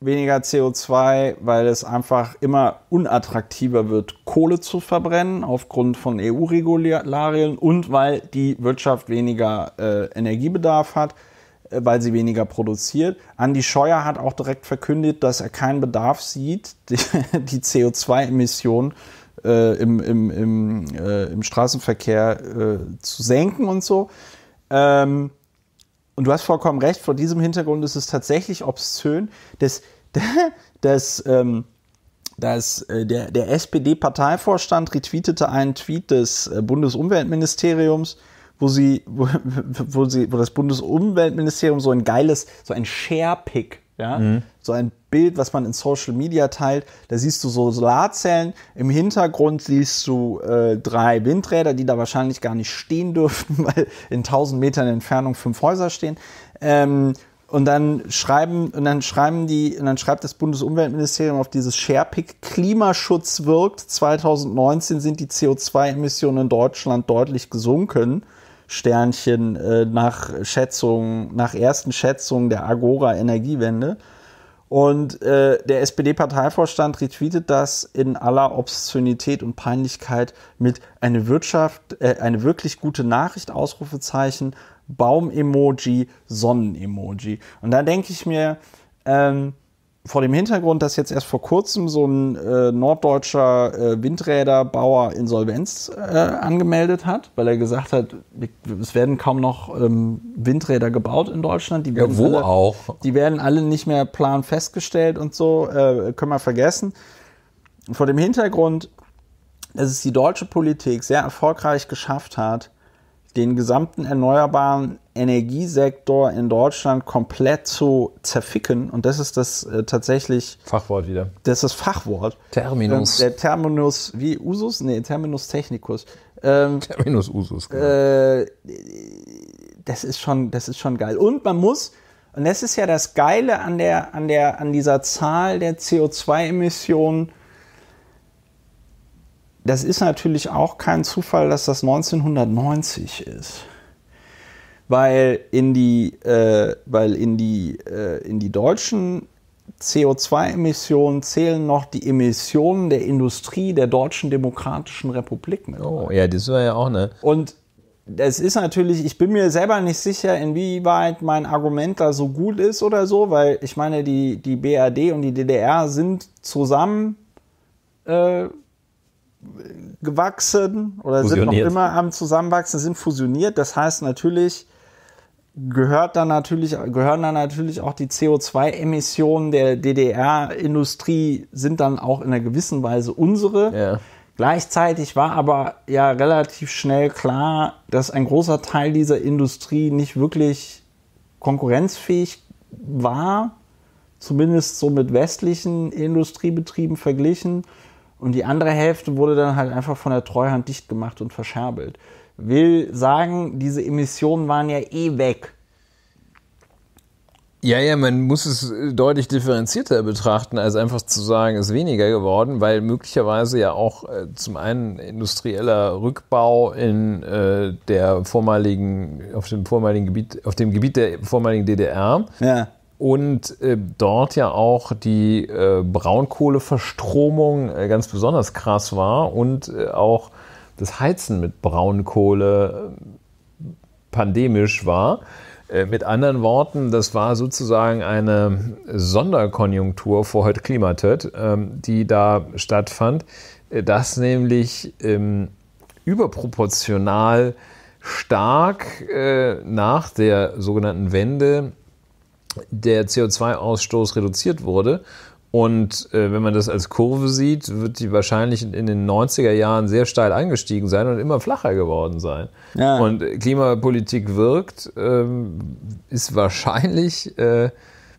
weniger C O zwei, weil es einfach immer unattraktiver wird, Kohle zu verbrennen aufgrund von E U-Regularien und weil die Wirtschaft weniger äh, Energiebedarf hat, weil sie weniger produziert. Andi Scheuer hat auch direkt verkündet, dass er keinen Bedarf sieht, die, die C O zwei Emissionen äh, im, im, im, äh, im Straßenverkehr äh, zu senken und so. Ähm, und du hast vollkommen recht, vor diesem Hintergrund ist es tatsächlich obszön, dass, dass, ähm, dass äh, der, der S P D-Parteivorstand retweetete einen Tweet des äh, Bundesumweltministeriums, Wo, sie, wo, wo, sie, wo das Bundesumweltministerium so ein geiles, so ein Sharepic, ja? Mhm. So ein Bild, was man in Social Media teilt, da siehst du so Solarzellen, im Hintergrund siehst du äh, drei Windräder, die da wahrscheinlich gar nicht stehen dürften, weil in tausend Metern Entfernung fünf Häuser stehen. Ähm, und dann schreiben, und dann schreiben die, und dann schreibt das Bundesumweltministerium auf dieses Sharepic: Klimaschutz wirkt, zwanzig neunzehn sind die C O zwei Emissionen in Deutschland deutlich gesunken. Sternchen äh, nach Schätzungen, nach ersten Schätzungen der Agora Energiewende. Und äh, der S P D-Parteivorstand retweetet das in aller Obszönität und Peinlichkeit mit eine Wirtschaft, äh, eine wirklich gute Nachricht, Ausrufezeichen, Baum-Emoji, Sonnen-Emoji. Und da denke ich mir, ähm, vor dem Hintergrund, dass jetzt erst vor kurzem so ein äh, norddeutscher äh, Windräderbauer Insolvenz äh, angemeldet hat, weil er gesagt hat, es werden kaum noch ähm, Windräder gebaut in Deutschland. Die werden ja, wo alle, auch. Die werden alle nicht mehr plan festgestellt und so, äh, können wir vergessen. Und vor dem Hintergrund, dass es die deutsche Politik sehr erfolgreich geschafft hat, den gesamten erneuerbaren Energiesektor in Deutschland komplett zu zerficken. Und das ist das äh, tatsächlich... Fachwort wieder. Das ist das Fachwort. Terminus. Und der Terminus, wie Usus? Nee, Terminus technicus. Ähm, Terminus Usus, genau. Äh, das ist schon, das ist schon geil. Und man muss, und das ist ja das Geile an, der, an, der, an dieser Zahl der C O zwei Emissionen, das ist natürlich auch kein Zufall, dass das neunzehnhundertneunzig ist. Weil in die, äh, weil in die, äh, in die deutschen C O zwei Emissionen zählen noch die Emissionen der Industrie der Deutschen Demokratischen Republik mit. Oh, ja, das war ja auch, ne? Und es ist natürlich, ich bin mir selber nicht sicher, inwieweit mein Argument da so gut ist oder so, weil ich meine, die, die B R D und die D D R sind zusammen... Äh, gewachsen oder fusioniert. Sind noch immer am Zusammenwachsen, sind fusioniert. Das heißt natürlich, gehört dann natürlich, gehören dann natürlich auch die C O zwei Emissionen der D D R-Industrie, sind dann auch in einer gewissen Weise unsere. Ja. Gleichzeitig war aber ja relativ schnell klar, dass ein großer Teil dieser Industrie nicht wirklich konkurrenzfähig war, zumindest so mit westlichen Industriebetrieben verglichen. Und die andere Hälfte wurde dann halt einfach von der Treuhand dicht gemacht und verscherbelt. Will sagen, diese Emissionen waren ja eh weg. Ja, ja, man muss es deutlich differenzierter betrachten, als einfach zu sagen, es ist weniger geworden, weil möglicherweise ja auch äh, zum einen industrieller Rückbau in äh, der vormaligen, auf dem vormaligen Gebiet, auf dem Gebiet der vormaligen D D R. Ja. Und äh, dort ja auch die äh, Braunkohleverstromung äh, ganz besonders krass war und äh, auch das Heizen mit Braunkohle äh, pandemisch war. Äh, mit anderen Worten, das war sozusagen eine Sonderkonjunktur vor heute Klimatöt, äh, die da stattfand, äh, dass nämlich äh, überproportional stark äh, nach der sogenannten Wende der C O zwei Ausstoß reduziert wurde Und äh, wenn man das als Kurve sieht, wird die wahrscheinlich in den neunziger Jahren sehr steil angestiegen sein und immer flacher geworden sein. Ja. Und Klimapolitik wirkt, ähm, ist wahrscheinlich, äh,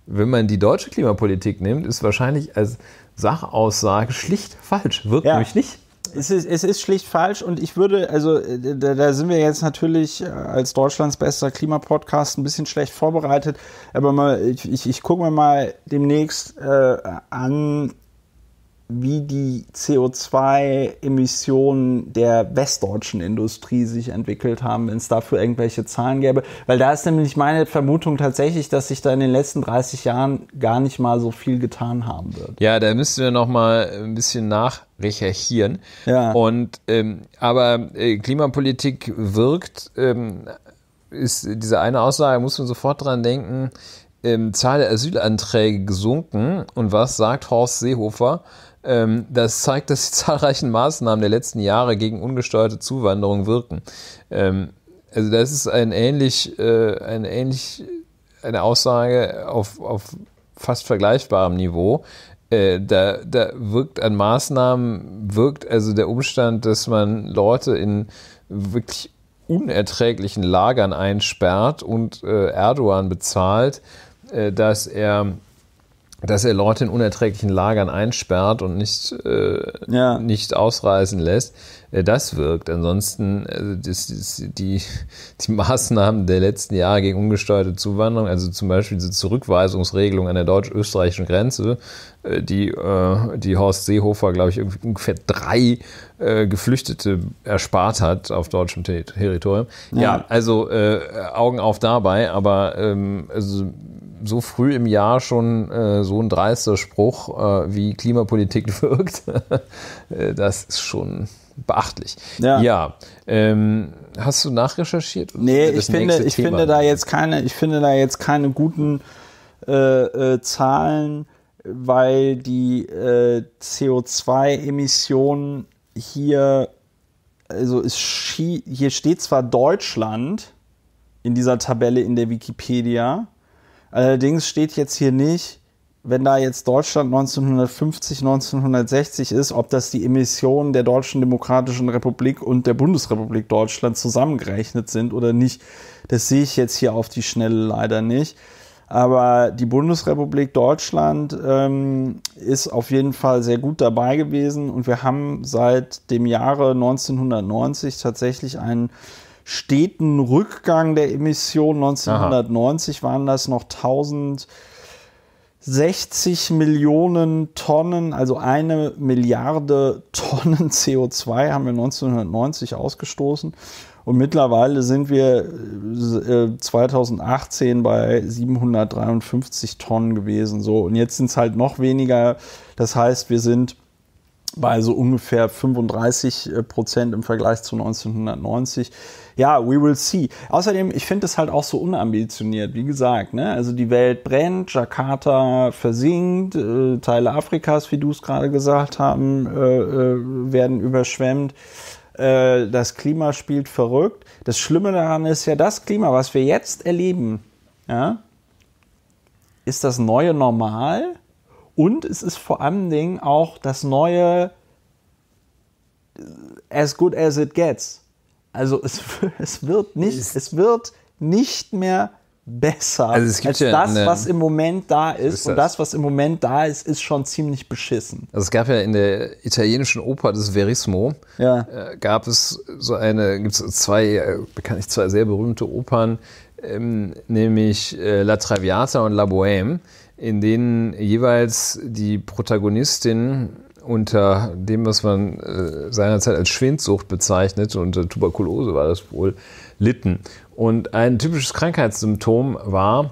wenn man die deutsche Klimapolitik nimmt, ist wahrscheinlich als Sachaussage schlicht falsch. Wirkt ja. nämlich nicht. Es ist, es ist schlicht falsch, und ich würde, also da, da sind wir jetzt natürlich als Deutschlands bester Klimapodcast ein bisschen schlecht vorbereitet, aber mal, ich, ich, ich gucke mir mal demnächst äh, an, wie die C O zwei Emissionen der westdeutschen Industrie sich entwickelt haben, wenn es dafür irgendwelche Zahlen gäbe. Weil da ist nämlich meine Vermutung tatsächlich, dass sich da in den letzten dreißig Jahren gar nicht mal so viel getan haben wird. Ja, da müssten wir noch mal ein bisschen nachrecherchieren. Ja. Und, ähm, aber äh, Klimapolitik wirkt, ähm, ist diese eine Aussage, muss man sofort dran denken, ähm, Zahl der Asylanträge gesunken. Und was sagt Horst Seehofer? Das zeigt, dass die zahlreichen Maßnahmen der letzten Jahre gegen ungesteuerte Zuwanderung wirken. Also das ist ein ähnlich, eine, ähnlich, eine Aussage auf, auf fast vergleichbarem Niveau. Da, da wirkt an Maßnahmen, wirkt also der Umstand, dass man Leute in wirklich unerträglichen Lagern einsperrt und Erdogan bezahlt, dass er... dass er Leute in unerträglichen Lagern einsperrt und nicht, äh, ja. nicht ausreisen lässt, äh, das wirkt. Ansonsten also das, das, die, die Maßnahmen der letzten Jahre gegen ungesteuerte Zuwanderung, also zum Beispiel diese Zurückweisungsregelung an der deutsch-österreichischen Grenze, äh, die, äh, die Horst Seehofer, glaube ich, ungefähr drei äh, Geflüchtete erspart hat auf deutschem Territorium. Ja, ja also äh, Augen auf dabei, aber ähm, also so früh im Jahr schon äh, so ein dreister Spruch, äh, wie Klimapolitik wirkt, das ist schon beachtlich. Ja. ja ähm, hast du nachrecherchiert? Nee, ich finde, ich finde da jetzt keine, ich finde da jetzt keine guten äh, äh, Zahlen, weil die äh, C O zwei Emissionen hier, also es schie- hier steht zwar Deutschland in dieser Tabelle in der Wikipedia. Allerdings steht jetzt hier nicht, wenn da jetzt Deutschland neunzehnhundertfünfzig, neunzehnhundertsechzig ist, ob das die Emissionen der Deutschen Demokratischen Republik und der Bundesrepublik Deutschland zusammengerechnet sind oder nicht. Das sehe ich jetzt hier auf die Schnelle leider nicht. Aber die Bundesrepublik Deutschland ähm, ist auf jeden Fall sehr gut dabei gewesen. Und wir haben seit dem Jahre neunzehnhundertneunzig tatsächlich einen steten Rückgang der Emissionen. neunzehnhundertneunzig Aha. waren das noch tausendsechzig Millionen Tonnen, also eine Milliarde Tonnen C O zwei haben wir neunzehnhundertneunzig ausgestoßen. Und mittlerweile sind wir zweitausendachtzehn bei siebenhundertdreiundfünfzig Tonnen gewesen. So. Und jetzt sind es halt noch weniger. Das heißt, wir sind bei so ungefähr fünfunddreißig Prozent im Vergleich zu neunzehnhundertneunzig. Ja, we will see. Außerdem, ich finde es halt auch so unambitioniert, wie gesagt. Ne? Also die Welt brennt, Jakarta versinkt, äh, Teile Afrikas, wie du es gerade gesagt haben, äh, äh, werden überschwemmt. Äh, das Klima spielt verrückt. Das Schlimme daran ist ja, das Klima, was wir jetzt erleben, ja, ist das neue Normal. Und es ist vor allen Dingen auch das neue as good as it gets. Also es, es, wird, nicht, es wird nicht mehr besser also es gibt als ja das, eine, was im Moment da ist. ist das? Und das, was im Moment da ist, ist schon ziemlich beschissen. Also es gab ja in der italienischen Oper des Verismo, ja. äh, gab es so eine, gibt es zwei, bekanntlich zwei sehr berühmte Opern, ähm, nämlich äh, La Traviata und La Bohème, in denen jeweils die Protagonistin unter dem, was man äh, seinerzeit als Schwindsucht bezeichnet, unter Tuberkulose war das wohl, litten. Und ein typisches Krankheitssymptom war,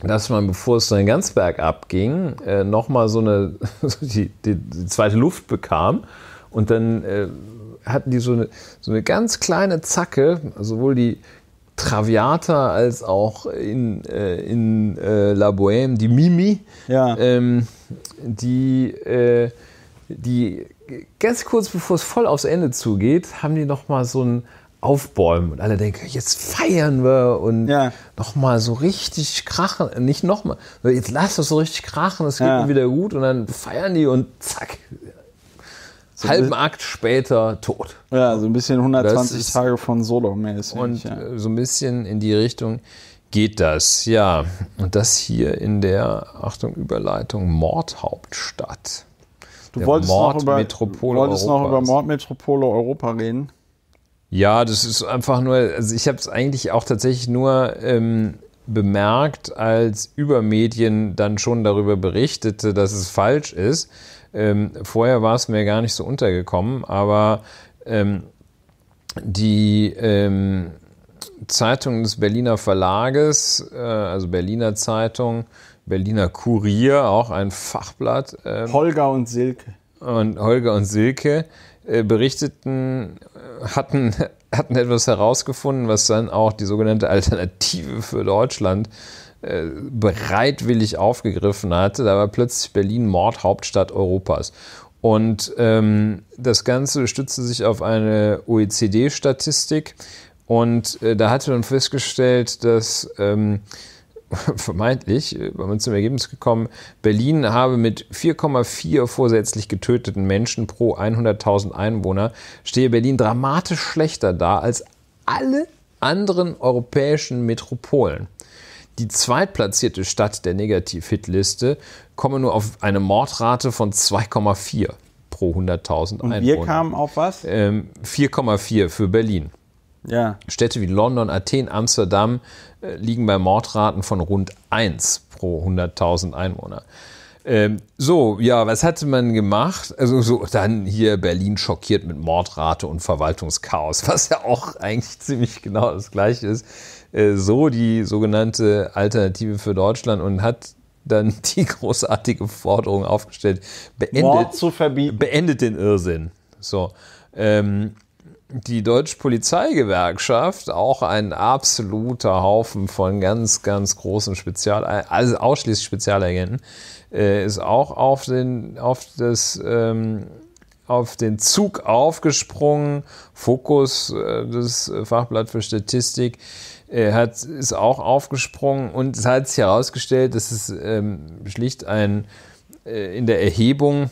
dass man, bevor es dann ganz bergab ging, äh, nochmal so eine die, die, die zweite Luft bekam. Und dann äh, hatten die so eine, so eine ganz kleine Zacke, sowohl die Traviata als auch in, äh, in äh, La Bohème, die Mimi, ja. ähm, die, äh, die ganz kurz bevor es voll aufs Ende zugeht, haben die nochmal so einen aufbäumen und alle denken, jetzt feiern wir und ja. nochmal so richtig krachen, nicht nochmal, jetzt lass das so richtig krachen, es geht ja. wieder gut und dann feiern die und zack, so halben Akt später tot. Ja, so ein bisschen hundertzwanzig ist, Tage von Sodom mäßig. Und ja. so ein bisschen in die Richtung geht das, ja. Und das hier in der, Achtung, Überleitung, Mordhauptstadt. Du der wolltest, noch über, wolltest noch über Mordmetropole Europa reden? Ja, das ist einfach nur, also ich habe es eigentlich auch tatsächlich nur ähm, bemerkt, als Übermedien dann schon darüber berichtete, dass es falsch ist. Ähm, vorher war es mir gar nicht so untergekommen, aber ähm, die ähm, Zeitung des Berliner Verlages, äh, also Berliner Zeitung, Berliner Kurier, auch ein Fachblatt. Ähm, Holger und Silke. Und Holger und Silke äh, berichteten, hatten, hatten etwas herausgefunden, was dann auch die sogenannte Alternative für Deutschland äh, bereitwillig aufgegriffen hatte. Da war plötzlich Berlin Mordhauptstadt Europas. Und ähm, das Ganze stützte sich auf eine O E C D-Statistik. Und äh, da hatte man festgestellt, dass ähm, vermeintlich, weil man zum Ergebnis gekommen, Berlin habe mit vier Komma vier vorsätzlich getöteten Menschen pro hunderttausend Einwohner, stehe Berlin dramatisch schlechter da als alle anderen europäischen Metropolen. Die zweitplatzierte Stadt der Negativ-Hit-Liste komme nur auf eine Mordrate von zwei Komma vier pro hunderttausend Einwohner. Und wir kamen auf was? Ähm, vier Komma vier für Berlin. Ja. Städte wie London, Athen, Amsterdam äh, liegen bei Mordraten von rund eins pro hunderttausend Einwohner. Ähm, so, ja, was hatte man gemacht? Also so, dann hier Berlin schockiert mit Mordrate und Verwaltungschaos, was ja auch eigentlich ziemlich genau das Gleiche ist. Äh, so die sogenannte Alternative für Deutschland und hat dann die großartige Forderung aufgestellt, beendet, Mord zu verbieten. Beendet den Irrsinn. So, ähm, die Deutsche Polizeigewerkschaft, auch ein absoluter Haufen von ganz, ganz großen Spezial, also ausschließlich Spezialagenten, äh, ist auch auf den, auf das, ähm, auf den Zug aufgesprungen. Fokus, äh, das Fachblatt für Statistik, äh, hat, ist auch aufgesprungen und es hat sich herausgestellt, dass es ähm, schlicht ein, äh, in der Erhebung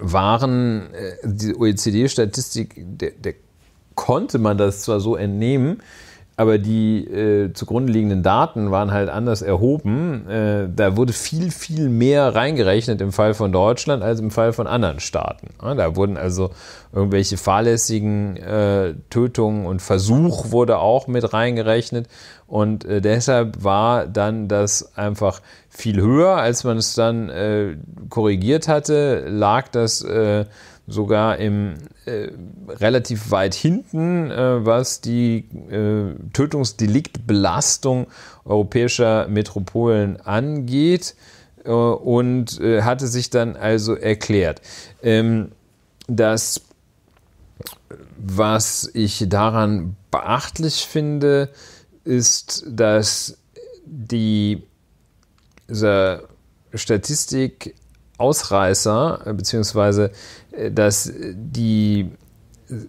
waren, die O E C D-Statistik, der, der konnte man das zwar so entnehmen, aber die äh, zugrunde liegenden Daten waren halt anders erhoben. Äh, da wurde viel, viel mehr reingerechnet im Fall von Deutschland als im Fall von anderen Staaten. Ja, da wurden also irgendwelche fahrlässigen äh, Tötungen und Versuch wurde auch mit reingerechnet. Und äh, deshalb war dann das einfach viel höher. Als man es dann äh, korrigiert hatte, lag das äh, sogar im äh, relativ weit hinten, äh, was die äh, Tötungsdeliktbelastung europäischer Metropolen angeht, äh, und äh, hatte sich dann also erklärt. Ähm, das, was ich daran beachtlich finde, ist, dass die dieser Statistik Ausreißer, beziehungsweise dass die,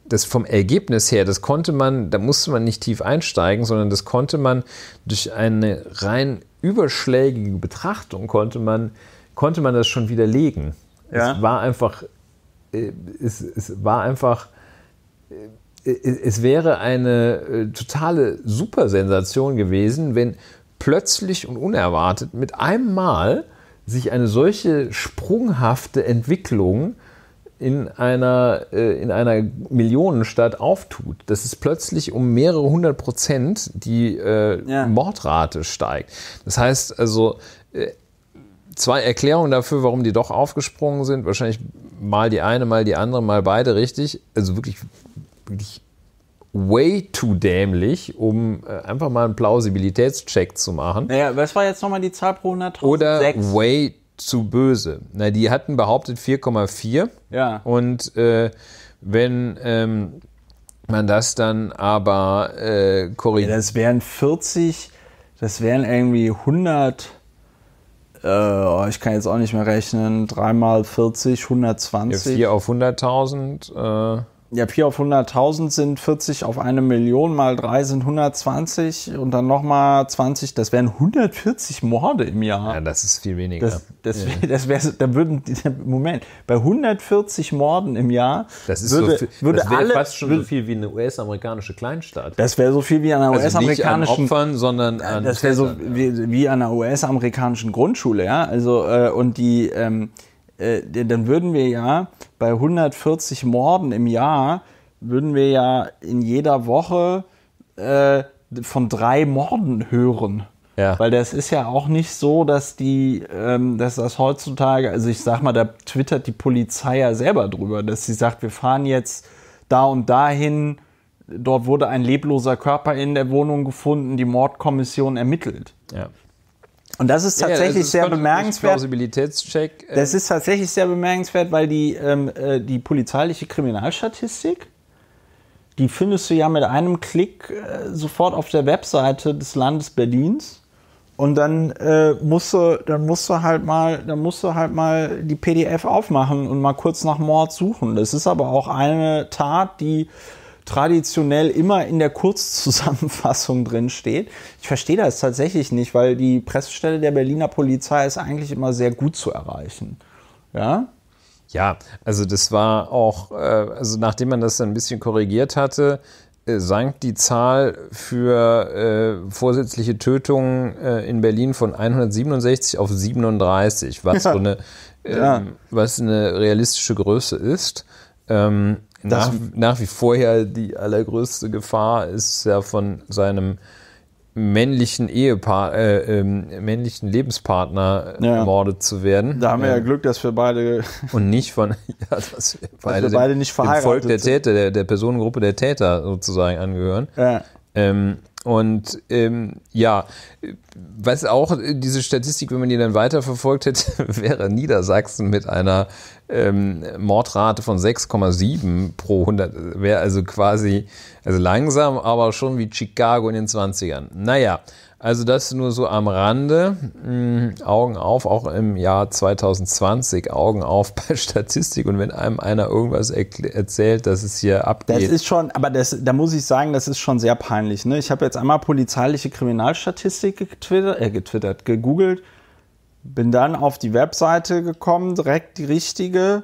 das vom Ergebnis her, das konnte man, da musste man nicht tief einsteigen, sondern das konnte man durch eine rein überschlägige Betrachtung, konnte man, konnte man das schon widerlegen. Ja. Es war einfach, es, es war einfach, es wäre eine totale Supersensation gewesen, wenn plötzlich und unerwartet mit einem Mal sich eine solche sprunghafte Entwicklung in einer, äh, in einer Millionenstadt auftut, dass es plötzlich um mehrere hundert Prozent die äh, ja. Mordrate steigt. Das heißt also, äh, zwei Erklärungen dafür, warum die doch aufgesprungen sind. Wahrscheinlich mal die eine, mal die andere, mal beide richtig. Also wirklich, wirklich way too dämlich, um einfach mal einen Plausibilitätscheck zu machen. Naja, was war jetzt nochmal die Zahl pro hunderttausend? Oder sechs. Way too böse. Na, die hatten behauptet vier Komma vier. Ja. Und äh, wenn ähm, man das dann aber äh, korrigiert. Ja, das wären vierzig, das wären irgendwie hundert, äh, ich kann jetzt auch nicht mehr rechnen, drei mal vierzig, hundertzwanzig. Ja, vier auf hunderttausend, äh, Ja, Pi auf hunderttausend sind vierzig, auf eine Million mal drei sind hundertzwanzig und dann nochmal zwanzig, das wären hundertvierzig Morde im Jahr. Ja, das ist viel weniger. Das, das, ja. das wäre, da würden, Moment, bei hundertvierzig Morden im Jahr das ist würde, so viel, würde das alle... fast schon würde, so viel wie eine U S-amerikanische Kleinstadt. Das wäre so viel wie an einer U S-amerikanischen... Also nicht an Opfern, sondern an... Das wäre so wie, wie an einer U S-amerikanischen Grundschule, ja, also äh, und die... Ähm, Äh, dann würden wir ja bei hundertvierzig Morden im Jahr, würden wir ja in jeder Woche äh, von drei Morden hören. Ja. Weil das ist ja auch nicht so, dass die, ähm, dass das heutzutage, also ich sag mal, da twittert die Polizei ja selber drüber, dass sie sagt, wir fahren jetzt da und dahin, dort wurde ein lebloser Körper in der Wohnung gefunden, die Mordkommission ermittelt. Ja. Und das ist tatsächlich ja, das ist sehr bemerkenswert. Plausibilitätscheck, äh das ist tatsächlich sehr bemerkenswert, weil die, ähm, äh, die polizeiliche Kriminalstatistik, die findest du ja mit einem Klick äh, sofort auf der Webseite des Landes Berlins. Und dann äh, musst du, dann musst du halt mal, dann musst du halt mal die P D F aufmachen und mal kurz nach Mord suchen. Das ist aber auch eine Tat, die traditionell immer in der Kurzzusammenfassung drin steht. Ich verstehe das tatsächlich nicht, weil die Pressestelle der Berliner Polizei ist eigentlich immer sehr gut zu erreichen. Ja, ja, also das war auch, also nachdem man das dann ein bisschen korrigiert hatte, sank die Zahl für äh, vorsätzliche Tötungen äh, in Berlin von hundertsiebenundsechzig auf siebenunddreißig, was ja. so eine, äh, ja. was eine realistische Größe ist. Ähm, Nach, nach wie vor ja die allergrößte Gefahr ist ja von seinem männlichen Ehepaar, äh, äh, männlichen Lebenspartner ja. ermordet zu werden. Da haben wir ja Glück, dass wir beide und nicht von ja, dass wir beide, dass wir beide dem, nicht verheiratet dem Volk der Täter, der, der Personengruppe der Täter sozusagen angehören. Ja. Ähm, und ähm, ja, was auch diese Statistik, wenn man die dann weiterverfolgt hätte, wäre Niedersachsen mit einer ähm, Mordrate von sechs Komma sieben pro hundert, wäre also quasi, also langsam, aber schon wie Chicago in den zwanzigern. Naja, also das nur so am Rande, mh, Augen auf, auch im Jahr zwanzig zwanzig, Augen auf bei Statistik. Und wenn einem einer irgendwas erzählt, dass es hier abgeht. Das ist schon, aber das, da muss ich sagen, das ist schon sehr peinlich, ne? Ich habe jetzt einmal polizeiliche Kriminalstatistik getwittert, äh, getwittert, gegoogelt, bin dann auf die Webseite gekommen, direkt die richtige,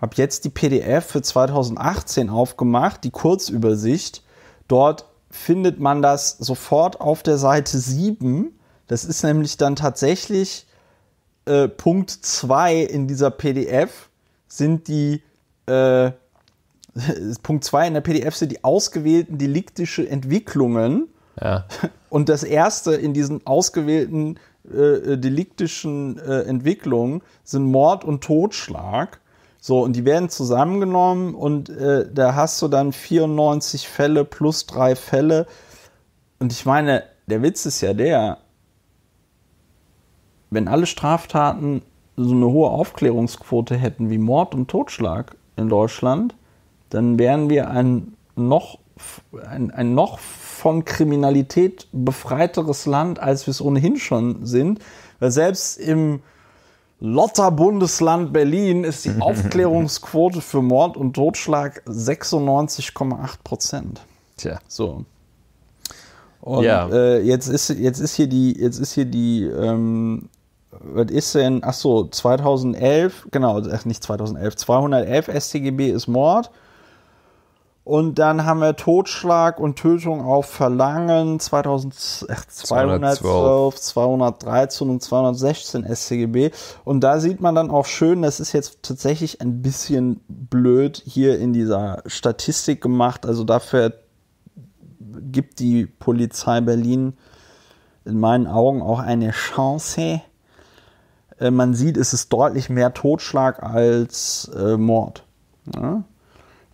habe jetzt die P D F für zweitausendachtzehn aufgemacht, die Kurzübersicht. Dort findet man das sofort auf der Seite sieben. Das ist nämlich dann tatsächlich äh, Punkt zwei in dieser P D F sind die äh, Punkt zwei in der P D F sind die ausgewählten deliktischen Entwicklungen. Ja. Und das erste in diesen ausgewählten äh, deliktischen äh, Entwicklungen sind Mord und Totschlag. So, und die werden zusammengenommen und äh, da hast du dann vierundneunzig Fälle plus drei Fälle. Und ich meine, der Witz ist ja der, wenn alle Straftaten so eine hohe Aufklärungsquote hätten wie Mord und Totschlag in Deutschland, dann wären wir ein noch, ein, ein noch von Kriminalität befreiteres Land, als wir es ohnehin schon sind. Weil selbst im Lotter-Bundesland Berlin ist die Aufklärungsquote für Mord und Totschlag sechsundneunzig Komma acht Prozent. Tja. So. Und ja. äh, jetzt, ist, jetzt ist hier die, jetzt ist hier die, ähm, was ist denn, ach so, zweitausendelf, genau, ach nicht zweitausendelf, zweihundertelf S T G B ist Mord. Und dann haben wir Totschlag und Tötung auf Verlangen zweitausendzwölf, zweihundertdreizehn und zweihundertsechzehn S t G B. Und da sieht man dann auch schön, das ist jetzt tatsächlich ein bisschen blöd hier in dieser Statistik gemacht. Also dafür gibt die Polizei Berlin in meinen Augen auch eine Chance. Man sieht, es ist deutlich mehr Totschlag als äh, Mord. Ja?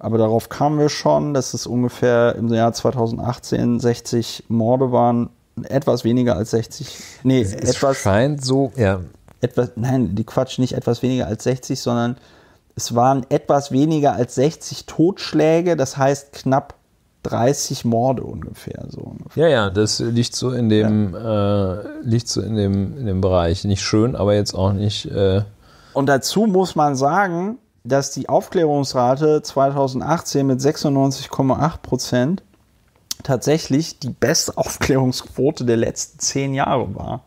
Aber darauf kamen wir schon, dass es ungefähr im Jahr zweitausendachtzehn sechzig Morde waren, etwas weniger als sechzig. Nee, es etwas, scheint so, ja. Etwas, nein, die Quatsch, nicht etwas weniger als sechzig, sondern es waren etwas weniger als sechzig Totschläge, das heißt knapp dreißig Morde ungefähr. So ungefähr. Ja, ja, das liegt so in dem, ja. äh, liegt so in dem, in dem Bereich. Nicht schön, aber jetzt auch nicht. Äh Und dazu muss man sagen, dass die Aufklärungsrate zweitausendachtzehn mit sechsundneunzig Komma acht Prozent tatsächlich die beste Aufklärungsquote der letzten zehn Jahre war.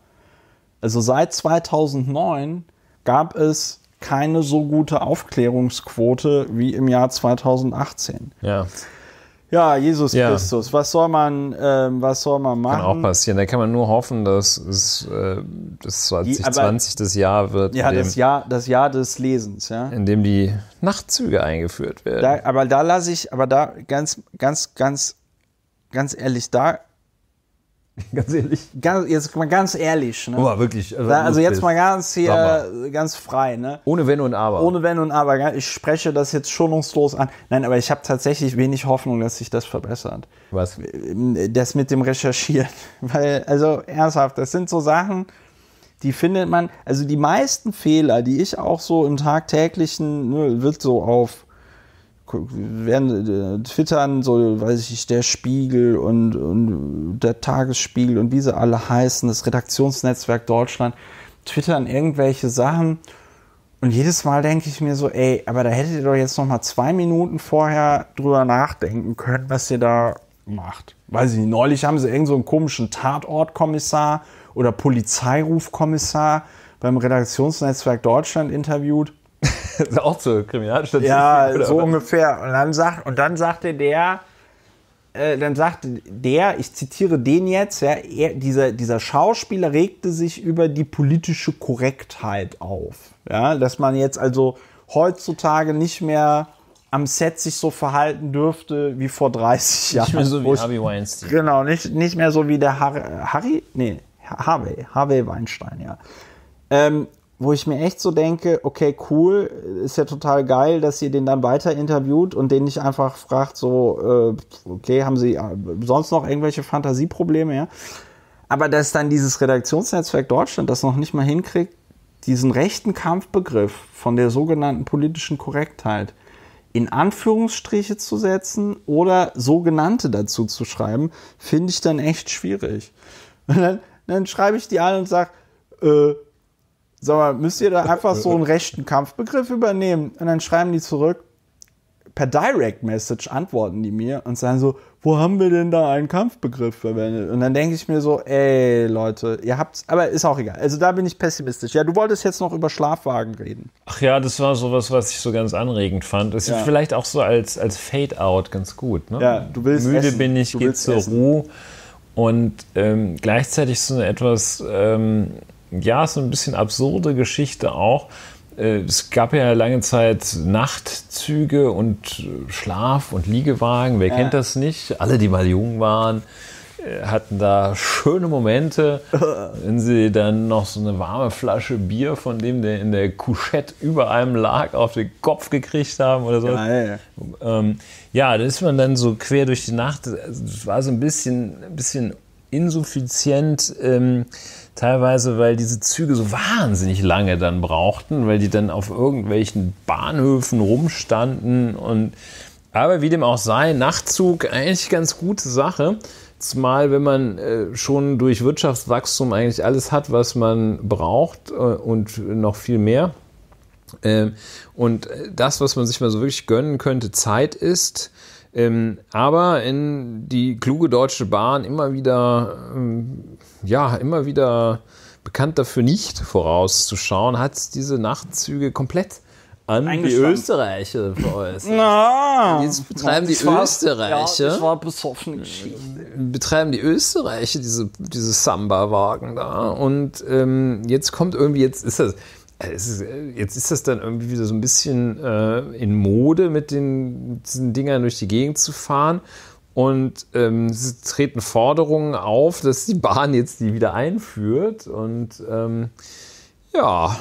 Also seit zweitausendneun gab es keine so gute Aufklärungsquote wie im Jahr zweitausendachtzehn. Ja. Ja, Jesus ja. Christus. Was soll man, äh, was soll man machen? Kann auch passieren. Da kann man nur hoffen, dass es äh, das zwanzig zwanzig die, aber, das Jahr wird. Ja, dem, das Jahr, das Jahr des Lesens, ja. In dem die Nachtzüge eingeführt werden. Da, aber da lasse ich, aber da ganz, ganz, ganz, ganz ehrlich, da. Ganz ehrlich. Ganz, jetzt mal ganz ehrlich. Ne? Oh, wirklich. Also, da, also jetzt mal ganz hier, mal. ganz frei. Ne? Ohne Wenn und Aber. Ohne Wenn und Aber. Ich spreche das jetzt schonungslos an. Nein, aber ich habe tatsächlich wenig Hoffnung, dass sich das verbessert. Was? Das mit dem Recherchieren. Weil, also ernsthaft, das sind so Sachen, die findet man, also die meisten Fehler, die ich auch so im Tagtäglichen, wird so auf werden twittern, so weiß ich nicht, der Spiegel und, und der Tagesspiegel und wie sie alle heißen, das Redaktionsnetzwerk Deutschland, twittern irgendwelche Sachen und jedes Mal denke ich mir so, ey, aber da hättet ihr doch jetzt noch mal zwei Minuten vorher drüber nachdenken können, was ihr da macht. Weiß ich nicht, neulich haben sie irgend so einen komischen Tatortkommissar oder Polizeirufkommissar beim Redaktionsnetzwerk Deutschland interviewt. Das ist auch zur Kriminalstatistik. Ja, oder? So ungefähr. Und dann, sagt, und dann sagte der, äh, dann sagte der, ich zitiere den jetzt, ja, er, dieser, dieser Schauspieler regte sich über die politische Korrektheit auf. Ja, dass man jetzt also heutzutage nicht mehr am Set sich so verhalten dürfte wie vor dreißig Jahren. Nicht mehr so wie Harvey Weinstein. Genau, nicht, nicht mehr so wie der Harry, Harry? Nee, Harvey, Harvey Weinstein, ja. Ähm, wo ich mir echt so denke, okay, cool, ist ja total geil, dass ihr den dann weiter interviewt und den nicht einfach fragt, so, äh, okay, haben Sie sonst noch irgendwelche Fantasieprobleme, ja? Aber dass dann dieses Redaktionsnetzwerk Deutschland das noch nicht mal hinkriegt, diesen rechten Kampfbegriff von der sogenannten politischen Korrektheit in Anführungsstriche zu setzen oder sogenannte dazu zu schreiben, finde ich dann echt schwierig. Und dann, dann schreibe ich die an und sage, äh, sag mal, müsst ihr da einfach so einen rechten Kampfbegriff übernehmen? Und dann schreiben die zurück, per Direct Message antworten die mir und sagen so, wo haben wir denn da einen Kampfbegriff verwendet? Und dann denke ich mir so, ey Leute, ihr habt's, aber ist auch egal. Also da bin ich pessimistisch. Ja, du wolltest jetzt noch über Schlafwagen reden. Ach ja, das war sowas, was ich so ganz anregend fand. Das ist ja vielleicht auch so als, als Fade-Out ganz gut. Ne? Ja, du willst Müde essen. bin ich, du geh zur essen. Ruhe. Und ähm, gleichzeitig so eine etwas... Ähm, ja, so ein bisschen absurde Geschichte auch. Es gab ja lange Zeit Nachtzüge und Schlaf- und Liegewagen. Wer ja. kennt das nicht? Alle, die mal jung waren, hatten da schöne Momente, wenn sie dann noch so eine warme Flasche Bier, von dem der in der Couchette über einem lag, auf den Kopf gekriegt haben oder so. Geil. Ähm, ja, da ist man dann so quer durch die Nacht. Das war so ein bisschen, ein bisschen insuffizient, ähm, teilweise, weil diese Züge so wahnsinnig lange dann brauchten, weil die dann auf irgendwelchen Bahnhöfen rumstanden. Und aber wie dem auch sei, Nachtzug eigentlich ganz gute Sache, zumal wenn man äh, schon durch Wirtschaftswachstum eigentlich alles hat, was man braucht äh, und noch viel mehr. Äh, und das, was man sich mal so wirklich gönnen könnte, Zeit ist. Ähm, aber in die kluge Deutsche Bahn immer wieder, ähm, ja, immer wieder bekannt dafür, nicht vorauszuschauen, hat diese Nachtzüge komplett an die Österreicher veräußert. No. Jetzt betreiben die Österreicher, ja, das war besoffene Geschichte. Betreiben die Österreicher diese, diese Samba-Wagen da. Und ähm, jetzt kommt irgendwie, jetzt ist das. Es ist, jetzt ist das dann irgendwie wieder so ein bisschen äh, in Mode, mit den, mit diesen Dingern durch die Gegend zu fahren. Und ähm, es treten Forderungen auf, dass die Bahn jetzt die wieder einführt. Und ähm, ja,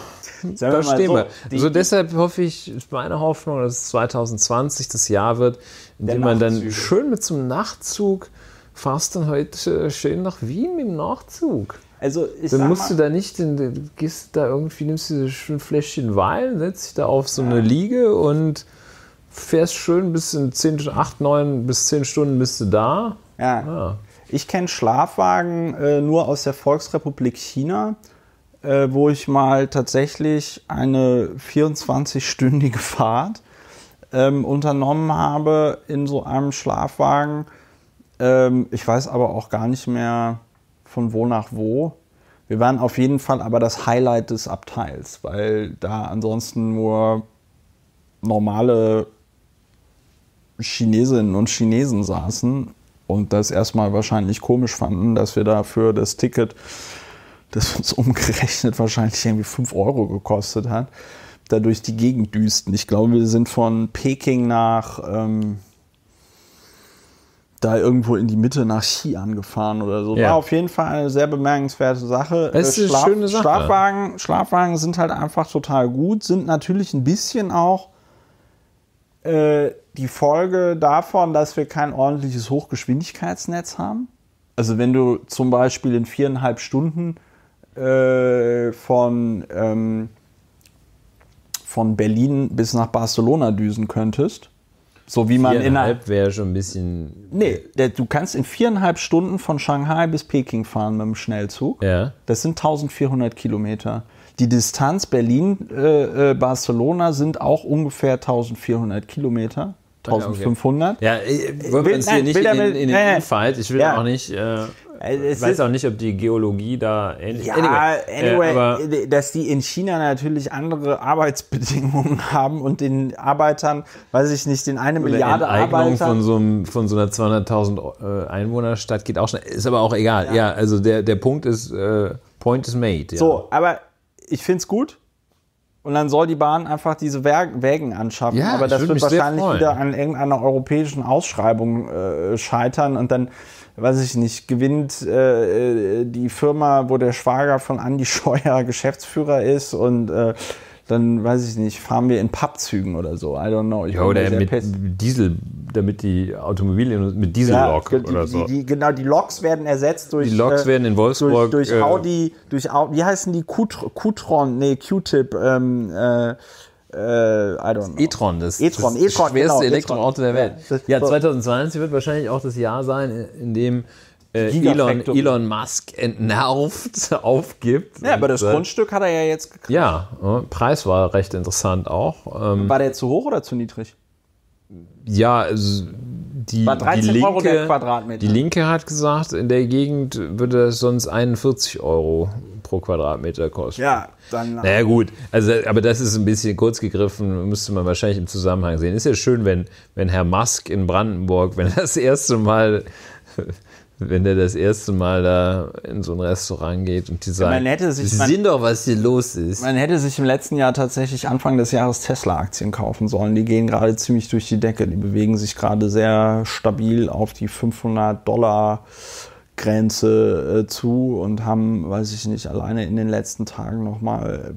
Sagen da wir stehen so, wir. Also deshalb hoffe ich, ist meine Hoffnung, dass zweitausendzwanzig das Jahr wird, in dem man dann schön mit so einem Nachtzug fährst, dann heute schön nach Wien mit dem Nachtzug. Also ich dann musst mal, du da nicht, dann gehst da irgendwie, nimmst du ein Fläschchen Wein, setzt dich da auf so eine Liege und fährst schön bis in zehn, acht, neun bis zehn Stunden bist du da. Ja. Ja. Ich kenne Schlafwagen äh, nur aus der Volksrepublik China. äh, wo ich mal tatsächlich eine vierundzwanzigstündige Fahrt ähm, unternommen habe in so einem Schlafwagen. Ähm, ich weiß aber auch gar nicht mehr von wo nach wo. Wir waren auf jeden Fall aber das Highlight des Abteils, weil da ansonsten nur normale Chinesinnen und Chinesen saßen und das erstmal wahrscheinlich komisch fanden, dass wir dafür das Ticket, das uns umgerechnet wahrscheinlich irgendwie fünf Euro gekostet hat, da durch die Gegend düsten. Ich glaube, wir sind von Peking nach, ähm, da irgendwo in die Mitte nach Xi'an gefahren oder so. Ja. War auf jeden Fall eine sehr bemerkenswerte Sache. Es ist Schlaf- eine schöne Sache. Schlafwagen, Schlafwagen sind halt einfach total gut, sind natürlich ein bisschen auch äh, die Folge davon, dass wir kein ordentliches Hochgeschwindigkeitsnetz haben. Also wenn du zum Beispiel in viereinhalb Stunden äh, von, ähm, von Berlin bis nach Barcelona düsen könntest, so wie man innerhalb wäre schon ein bisschen... Nee, du kannst in viereinhalb Stunden von Shanghai bis Peking fahren mit dem Schnellzug. Ja. Das sind eintausendvierhundert Kilometer. Die Distanz Berlin-Barcelona äh, sind auch ungefähr eintausendvierhundert Kilometer. eintausendfünfhundert. Ja, ich will uns hier nicht in, in, in den äh, Infight. Ich will ja. auch nicht... Äh, ich weiß auch nicht, ob die Geologie da... Anyway, ja, anyway, äh, aber dass die in China natürlich andere Arbeitsbedingungen haben und den Arbeitern, weiß ich nicht, den eine Milliarde Arbeitern... Von so, einem, von so einer zweihunderttausend Einwohnerstadt geht auch schnell. Ist aber auch egal. Ja, ja, also der, der Punkt ist, äh, point is made. Ja. So, aber ich finde es gut. Und dann soll die Bahn einfach diese Wägen anschaffen. Ja, aber das wird wahrscheinlich wieder an irgendeiner europäischen Ausschreibung äh, scheitern. Und dann, weiß ich nicht, gewinnt äh, die Firma, wo der Schwager von Andi Scheuer Geschäftsführer ist. Und äh, dann, weiß ich nicht, fahren wir in Pappzügen oder so. I don't know. Ich ja, oder mit pissed. Diesel, damit die Automobilien mit Diesellok ja, oder so. Die, die, genau, die Loks werden ersetzt durch... Die Loks äh, werden in Wolfsburg... Durch, durch äh, Audi, durch Audi, wie heißen die? Q-Tron, nee, Q-Tip, ähm, äh, äh, I don't know. E-Tron, das, E-Tron, das, E-Tron, das schwerste genau, Elektroauto der Welt. Ja, ja, zweitausendzwanzig wird wahrscheinlich auch das Jahr sein, in dem... Elon, Elon Musk entnervt aufgibt. Ja, aber das und, Grundstück hat er ja jetzt gekriegt. Ja, Preis war recht interessant auch. War der zu hoch oder zu niedrig? Ja, also die, war dreizehn die Linke, Euro der Quadratmeter. Die Linke hat gesagt, in der Gegend würde es sonst einundvierzig Euro pro Quadratmeter kosten. Ja, dann... Naja gut, also, aber das ist ein bisschen kurz gegriffen, müsste man wahrscheinlich im Zusammenhang sehen. Ist ja schön, wenn, wenn Herr Musk in Brandenburg, wenn er das erste Mal... Wenn der das erste Mal da in so ein Restaurant geht und die sagen, ja, sich, Sie man, sehen doch, was hier los ist. Man hätte sich im letzten Jahr tatsächlich Anfang des Jahres Tesla-Aktien kaufen sollen. Die gehen gerade ziemlich durch die Decke. Die bewegen sich gerade sehr stabil auf die fünfhundert Dollar Grenze äh, zu und haben, weiß ich nicht, alleine in den letzten Tagen nochmal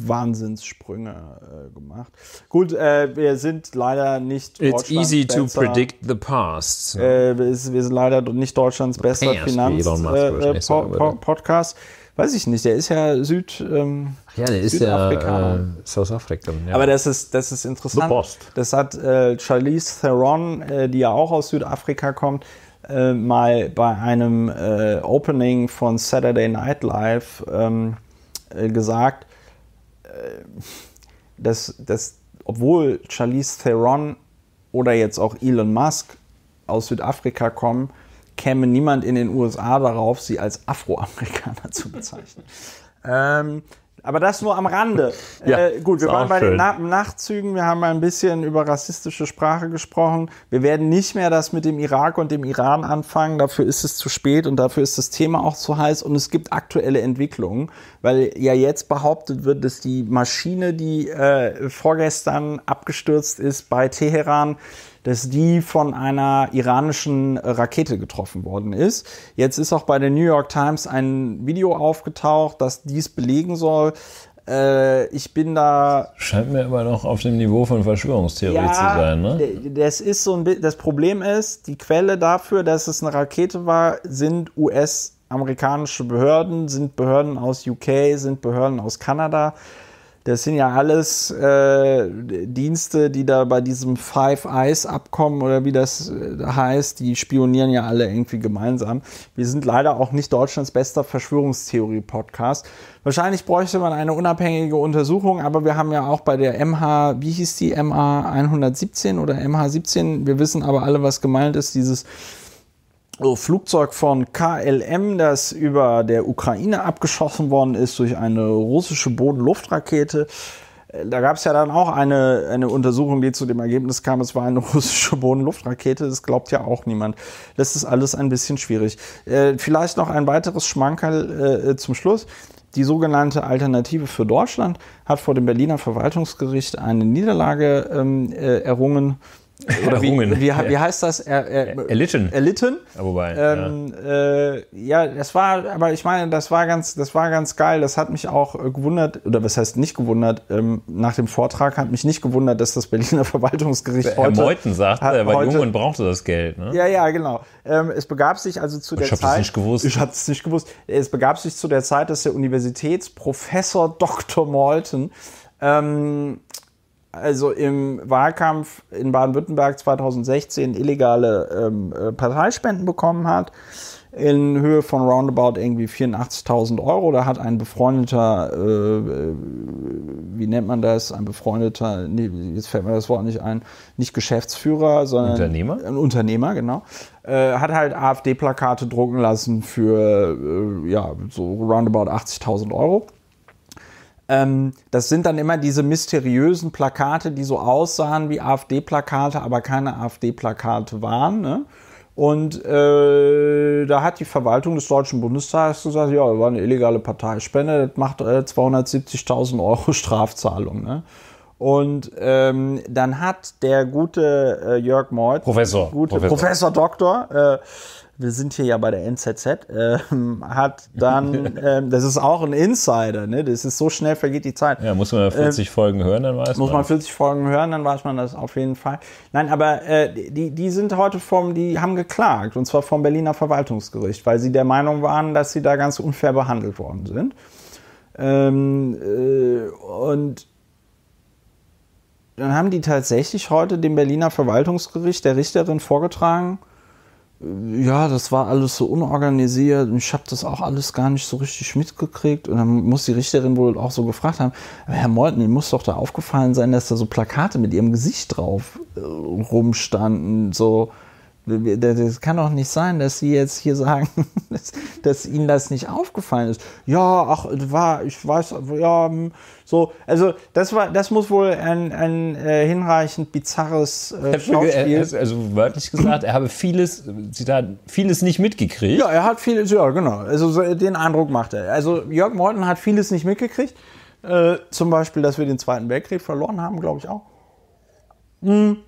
Wahnsinnssprünge äh, gemacht. Gut, äh, wir sind leider nicht It's easy to predict the past. Äh, wir, sind, wir sind leider nicht Deutschlands bester Finanz-Podcast. Äh, po- weiß ich nicht, der ist ja Süd... Ähm, ja, der ist ja äh, South Africa. Ja. Aber das ist, das ist interessant. Das hat äh, Charlize Theron, äh, die ja auch aus Südafrika kommt, Äh, mal bei einem äh, Opening von Saturday Night Live ähm, äh, gesagt, äh, dass, dass obwohl Charlize Theron oder jetzt auch Elon Musk aus Südafrika kommen, käme niemand in den U S A darauf, sie als Afroamerikaner zu bezeichnen. ähm, Aber das nur am Rande. Ja, äh, gut, wir waren bei schön. den Na- Nachtzügen, wir haben ein bisschen über rassistische Sprache gesprochen. Wir werden nicht mehr das mit dem Irak und dem Iran anfangen, dafür ist es zu spät und dafür ist das Thema auch zu heiß und es gibt aktuelle Entwicklungen, weil ja jetzt behauptet wird, dass die Maschine, die äh, vorgestern abgestürzt ist bei Teheran, dass die von einer iranischen Rakete getroffen worden ist. Jetzt ist auch bei der New York Times ein Video aufgetaucht, das dies belegen soll. Äh, ich bin da... Scheint mir immer noch auf dem Niveau von Verschwörungstheorie ja, zu sein, ne? Das ist so ein bisschen, das Problem ist, die Quelle dafür, dass es eine Rakete war, sind U S-amerikanische Behörden, sind Behörden aus U K, sind Behörden aus Kanada. Das sind ja alles äh, Dienste, die da bei diesem Five Eyes Abkommen oder wie das heißt, die spionieren ja alle irgendwie gemeinsam. Wir sind leider auch nicht Deutschlands bester Verschwörungstheorie-Podcast. Wahrscheinlich bräuchte man eine unabhängige Untersuchung, aber wir haben ja auch bei der M H, wie hieß die, M A hundertsiebzehn oder M H siebzehn, wir wissen aber alle, was gemeint ist, dieses Flugzeug von K L M, das über der Ukraine abgeschossen worden ist durch eine russische Bodenluftrakete. Da gab es ja dann auch eine, eine Untersuchung, die zu dem Ergebnis kam, es war eine russische Bodenluftrakete. Das glaubt ja auch niemand. Das ist alles ein bisschen schwierig. Äh, vielleicht noch ein weiteres Schmankerl äh, zum Schluss. Die sogenannte Alternative für Deutschland hat vor dem Berliner Verwaltungsgericht eine Niederlage ähm, äh, errungen. Oder wie, wie, wie heißt das? Er, er, erlitten. Erlitten. Ja, wobei, ähm, ja. Äh, ja, das war, aber ich meine, das war ganz, das war ganz geil. Das hat mich auch gewundert, oder was heißt nicht gewundert, ähm, nach dem Vortrag hat mich nicht gewundert, dass das Berliner Verwaltungsgericht Herr heute... Herr Meuthen sagt, er war jung und brauchte das Geld. Ne? Ja, ja, genau. Ähm, es begab sich also zu und der ich Zeit... Ich habe das nicht gewusst. Ich habe es nicht gewusst. Es begab sich zu der Zeit, dass der Universitätsprofessor Doktor Meuthen... Ähm, also im Wahlkampf in Baden-Württemberg zweitausendsechzehn illegale ähm, Parteispenden bekommen hat, in Höhe von roundabout irgendwie vierundachtzigtausend Euro. Da hat ein befreundeter, äh, wie nennt man das, ein befreundeter, nee, jetzt fällt mir das Wort nicht ein, nicht Geschäftsführer, sondern Unternehmer? Ein Unternehmer, genau, äh, hat halt AfD-Plakate drucken lassen für, äh, ja, so roundabout achtzigtausend Euro. Das sind dann immer diese mysteriösen Plakate, die so aussahen wie AfD-Plakate, aber keine A F D-Plakate waren. Ne? Und äh, da hat die Verwaltung des Deutschen Bundestages gesagt, ja, das war eine illegale Parteispende, das macht äh, zweihundertsiebzigtausend Euro Strafzahlung. Ne? Und ähm, dann hat der gute äh, Jörg Meuthen, Professor, gute, Professor. Professor Doktor, äh, wir sind hier ja bei der N Z Z, äh, hat dann, äh, das ist auch ein Insider, ne? Das ist so schnell vergeht die Zeit. Ja, muss man vierzig äh, Folgen hören, dann weiß man. Muss man vierzig Folgen hören, dann weiß man das auf jeden Fall. Nein, aber äh, die, die sind heute vom, die haben geklagt, und zwar vom Berliner Verwaltungsgericht, weil sie der Meinung waren, dass sie da ganz unfair behandelt worden sind. Ähm, äh, und dann haben die tatsächlich heute dem Berliner Verwaltungsgericht der Richterin vorgetragen, ja, das war alles so unorganisiert und ich habe das auch alles gar nicht so richtig mitgekriegt. Und dann muss die Richterin wohl auch so gefragt haben, Herr Meuthen, Ihnen muss doch da aufgefallen sein, dass da so Plakate mit Ihrem Gesicht drauf äh, rumstanden. So, das kann doch nicht sein, dass Sie jetzt hier sagen, dass, dass Ihnen das nicht aufgefallen ist. Ja, ach, war, ich weiß, ja, so. Also das war, das muss wohl ein, ein äh, hinreichend bizarres äh, Schauspiel. Also wörtlich gesagt, er habe vieles, Zitat, vieles nicht mitgekriegt. Ja, er hat vieles, ja, genau. Also den Eindruck macht er. Also Jörg Meuthen hat vieles nicht mitgekriegt. Äh, zum Beispiel, dass wir den Zweiten Weltkrieg verloren haben, glaube ich auch. Mhm.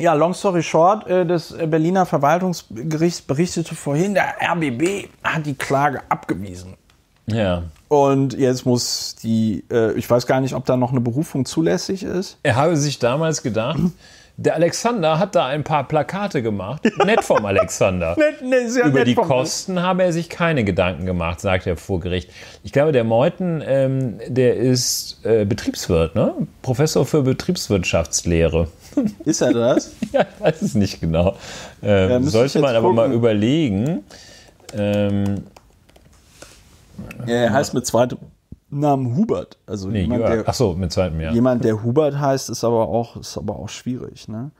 Ja, long story short, das Berliner Verwaltungsgericht berichtete vorhin, der R B B hat die Klage abgewiesen. Ja. Und jetzt muss die, ich weiß gar nicht, ob da noch eine Berufung zulässig ist. Er habe sich damals gedacht, der Alexander hat da ein paar Plakate gemacht. Nett vom Alexander. Net, ne, sehr Über nett die Kosten habe er sich keine Gedanken gemacht, sagt er vor Gericht. Ich glaube, der Meuthen, ähm, der ist äh, Betriebswirt, ne? Professor für Betriebswirtschaftslehre. Ist er das? Ja, ich weiß es nicht genau. Ähm, ja, sollte man aber gucken. mal überlegen. Ähm, ja, er heißt mit zweitem Namen Hubert. Also nee, jemand, der, ach so, mit zweitem, ja. Jemand, der Hubert heißt, ist aber auch, ist aber auch schwierig. Ne?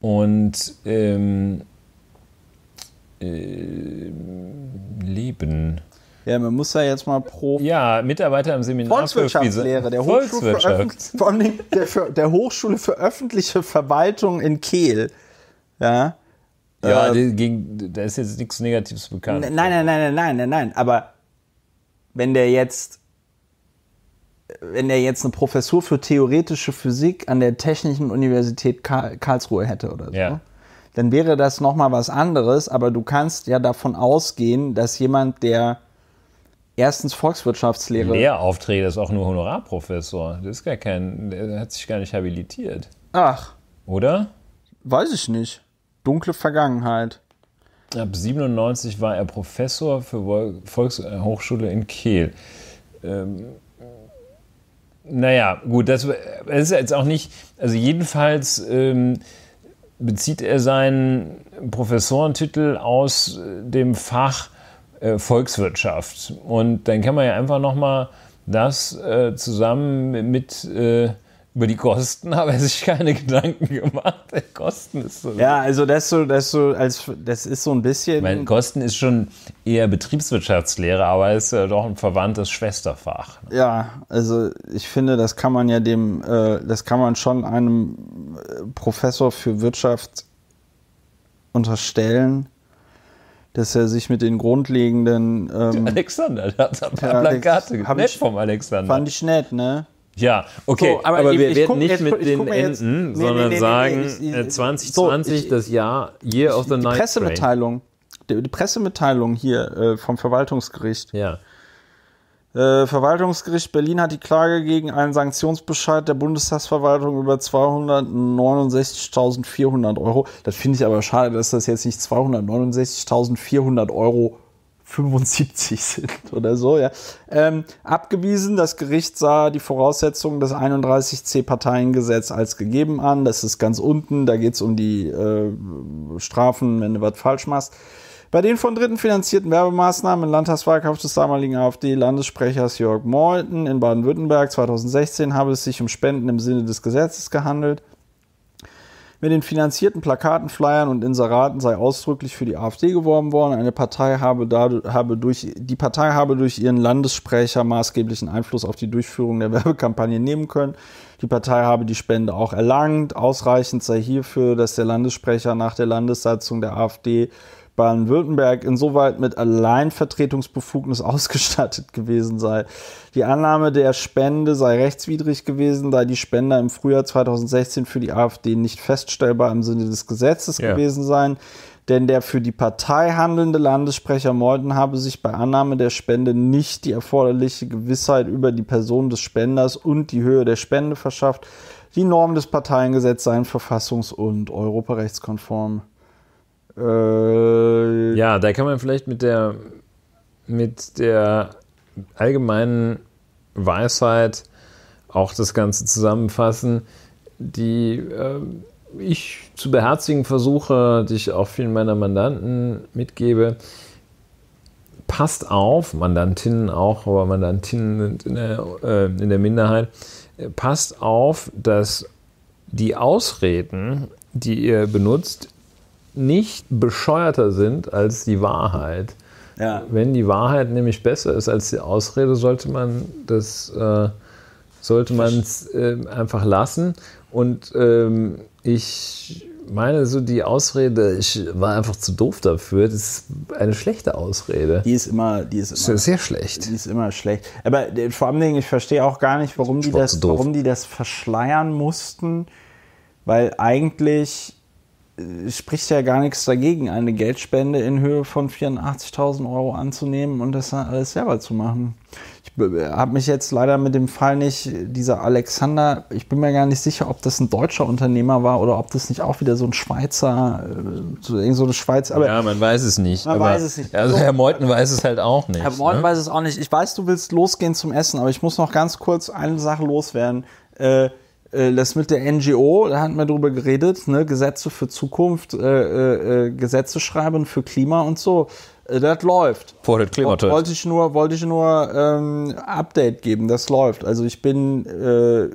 Und ähm, äh, Leben... Ja, man muss ja jetzt mal pro... Ja, Mitarbeiter im Seminar Volkswirtschaftslehre, der Hochschule, Volkswirtschaft. für Öffn- der, für, der Hochschule für öffentliche Verwaltung in Kehl. Ja, ja ähm, gegen, da ist jetzt nichts Negatives bekannt. Nein, nein, nein, nein, nein, nein, nein. Aber wenn der jetzt, wenn der jetzt eine Professur für theoretische Physik an der Technischen Universität Karlsruhe hätte oder so... Ja. Dann wäre das nochmal was anderes. Aber du kannst ja davon ausgehen, dass jemand, der... Erstens Volkswirtschaftslehre. Lehraufträge, das ist auch nur Honorarprofessor. Das ist gar kein, der hat sich gar nicht habilitiert. Ach. Oder? Weiß ich nicht. Dunkle Vergangenheit. Ab siebenundneunzig war er Professor für Volkshochschule in Kehl. Ähm, Naja, gut, das, das ist jetzt auch nicht, also jedenfalls ähm, bezieht er seinen Professorentitel aus dem Fach äh, Volkswirtschaft. Und dann kann man ja einfach nochmal das äh, zusammen mit... Äh, Über die Kosten habe er sich keine Gedanken gemacht. Kosten ist so. Ja, also das so, das so, als das ist so ein bisschen. Ich meine, Kosten ist schon eher Betriebswirtschaftslehre, aber ist ja doch ein verwandtes Schwesterfach. Ja, also ich finde, das kann man ja dem, äh, das kann man schon einem Professor für Wirtschaft unterstellen, dass er sich mit den grundlegenden. Ähm, der Alexander, der hat ein paar ja, Plakate gemacht. Nett vom Alexander. Fand ich nett, ne? Ja, okay, so, aber, aber eben, wir werden nicht jetzt, mit den jetzt, Enden, nee, sondern nee, nee, sagen nee, nee, ich, zwanzig zwanzig, so, ich, das Jahr, Year of the die Night Pressemitteilung, die, die Pressemitteilung hier äh, vom Verwaltungsgericht. Ja. Äh, Verwaltungsgericht Berlin hat die Klage gegen einen Sanktionsbescheid der Bundestagsverwaltung über zweihundertneunundsechzigtausendvierhundert Euro. Das finde ich aber schade, dass das jetzt nicht zweihundertneunundsechzigtausendvierhundert Euro fünfundsiebzig sind oder so, ja. Ähm, abgewiesen, das Gericht sah die Voraussetzungen des einunddreißig c Parteiengesetz als gegeben an. Das ist ganz unten, da geht es um die äh, Strafen, wenn du was falsch machst. Bei den von Dritten finanzierten Werbemaßnahmen im Landtagswahlkampf des damaligen AfD-Landessprechers Jörg Meuthen in Baden-Württemberg zweitausendsechzehn habe es sich um Spenden im Sinne des Gesetzes gehandelt. Mit den finanzierten Plakaten, Flyern und Inseraten sei ausdrücklich für die AfD geworben worden. Eine Partei habe dadurch, habe durch, die Partei habe durch ihren Landessprecher maßgeblichen Einfluss auf die Durchführung der Werbekampagne nehmen können. Die Partei habe die Spende auch erlangt. Ausreichend sei hierfür, dass der Landessprecher nach der Landessatzung der AfD Baden-Württemberg insoweit mit Alleinvertretungsbefugnis ausgestattet gewesen sei. Die Annahme der Spende sei rechtswidrig gewesen, da die Spender im Frühjahr zweitausendsechzehn für die AfD nicht feststellbar im Sinne des Gesetzes yeah. gewesen seien, denn der für die Partei handelnde Landessprecher Meuthen habe sich bei Annahme der Spende nicht die erforderliche Gewissheit über die Person des Spenders und die Höhe der Spende verschafft. Die Normen des Parteiengesetzes seien verfassungs- und europarechtskonform. Äh, ja, da kann man vielleicht mit der, mit der allgemeinen Weisheit auch das Ganze zusammenfassen, die äh, ich zu beherzigen versuche, die ich auch vielen meiner Mandanten mitgebe. Passt auf, Mandantinnen auch, aber Mandantinnen sind in der, äh, in der Minderheit, passt auf, dass die Ausreden, die ihr benutzt, nicht bescheuerter sind als die Wahrheit. Ja. Wenn die Wahrheit nämlich besser ist als die Ausrede, sollte man das äh, sollte man es äh, einfach lassen. Und ähm, ich meine, so die Ausrede, ich war einfach zu doof dafür, das ist eine schlechte Ausrede. Die ist immer, die ist immer sehr schlecht. Die ist immer schlecht. Aber vor allem, ich verstehe auch gar nicht, warum die das, warum die das verschleiern mussten, weil eigentlich spricht ja gar nichts dagegen, eine Geldspende in Höhe von vierundachtzigtausend Euro anzunehmen und das dann alles selber zu machen. Ich habe mich jetzt leider mit dem Fall nicht, dieser Alexander, ich bin mir gar nicht sicher, ob das ein deutscher Unternehmer war oder ob das nicht auch wieder so ein Schweizer, so eine Schweiz. Aber ja, man weiß es nicht. Man aber weiß es nicht. Also Herr Meuthen weiß es halt auch nicht. Herr Meuthen ne? weiß es auch nicht. Ich weiß, du willst losgehen zum Essen, aber ich muss noch ganz kurz eine Sache loswerden. Äh, Das mit der N G O, da hatten wir drüber geredet, ne? Gesetze für Zukunft, äh, äh, Gesetze schreiben für Klima und so. Das läuft. Vor das Klima. Wollte ich nur, wollte ich nur ähm, Update geben. Das läuft. Also ich bin, äh,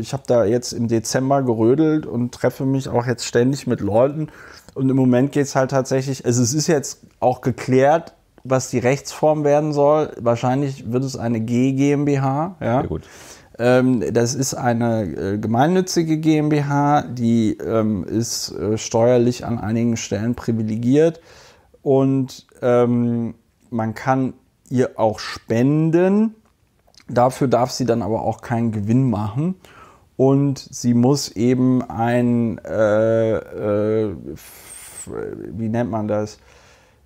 ich habe da jetzt im Dezember gerödelt und treffe mich auch jetzt ständig mit Leuten. Und im Moment geht es halt tatsächlich. Also es ist jetzt auch geklärt, was die Rechtsform werden soll. Wahrscheinlich wird es eine G GmbH. Ja, sehr gut. Das ist eine gemeinnützige GmbH, die ähm, ist äh, steuerlich an einigen Stellen privilegiert und ähm, man kann ihr auch spenden. Dafür darf sie dann aber auch keinen Gewinn machen und sie muss eben ein, äh, äh, wie nennt man das,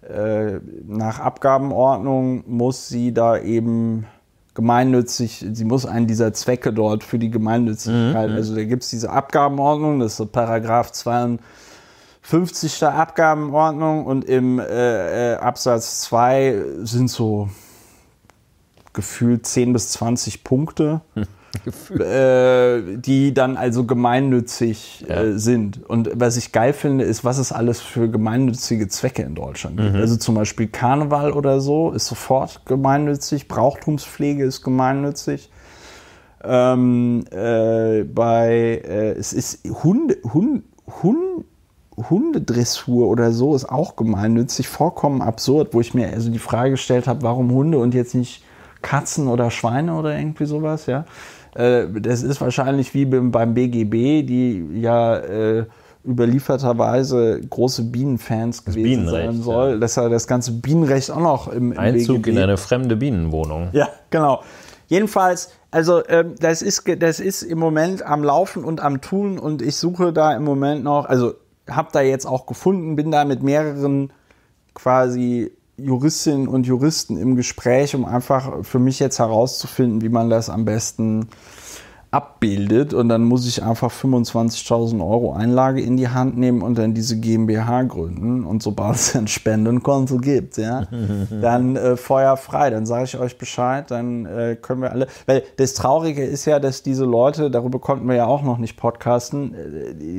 äh, nach Abgabenordnung muss sie da eben gemeinnützig, sie muss einen dieser Zwecke dort für die Gemeinnützigkeit, mhm. also da gibt es diese Abgabenordnung, das ist so Paragraph zweiundfünfzig der Abgabenordnung und im äh, äh, Absatz zwei sind so gefühlt zehn bis zwanzig Punkte, mhm. äh, die dann also gemeinnützig ja. äh, sind. Und was ich geil finde, ist, was es alles für gemeinnützige Zwecke in Deutschland gibt. Mhm. Also zum Beispiel Karneval oder so ist sofort gemeinnützig, Brauchtumspflege ist gemeinnützig. Ähm, äh, bei äh, es ist Hunde, Hunde, Hunde, Hundedressur oder so ist auch gemeinnützig, vollkommen absurd, wo ich mir also die Frage gestellt habe, warum Hunde und jetzt nicht Katzen oder Schweine oder irgendwie sowas, ja. Äh, das ist wahrscheinlich wie beim B G B, die ja äh, überlieferterweise große Bienenfans gewesen Bienenrecht, sein soll, ja. dass er das ganze Bienenrecht auch noch im, im Einzug B G B in eine fremde Bienenwohnung. Ja, genau. Jedenfalls, also ähm, das ist, das ist im Moment am Laufen und am Tun und ich suche da im Moment noch, also habe da jetzt auch gefunden, bin da mit mehreren quasi Juristinnen und Juristen im Gespräch, um einfach für mich jetzt herauszufinden, wie man das am besten abbildet. Und dann muss ich einfach fünfundzwanzigtausend Euro Einlage in die Hand nehmen und dann diese GmbH gründen. Und sobald es ein Spendenkonto gibt, ja, dann äh, Feuer frei. Dann sage ich euch Bescheid, dann äh, können wir alle... Weil das Traurige ist ja, dass diese Leute, darüber konnten wir ja auch noch nicht podcasten,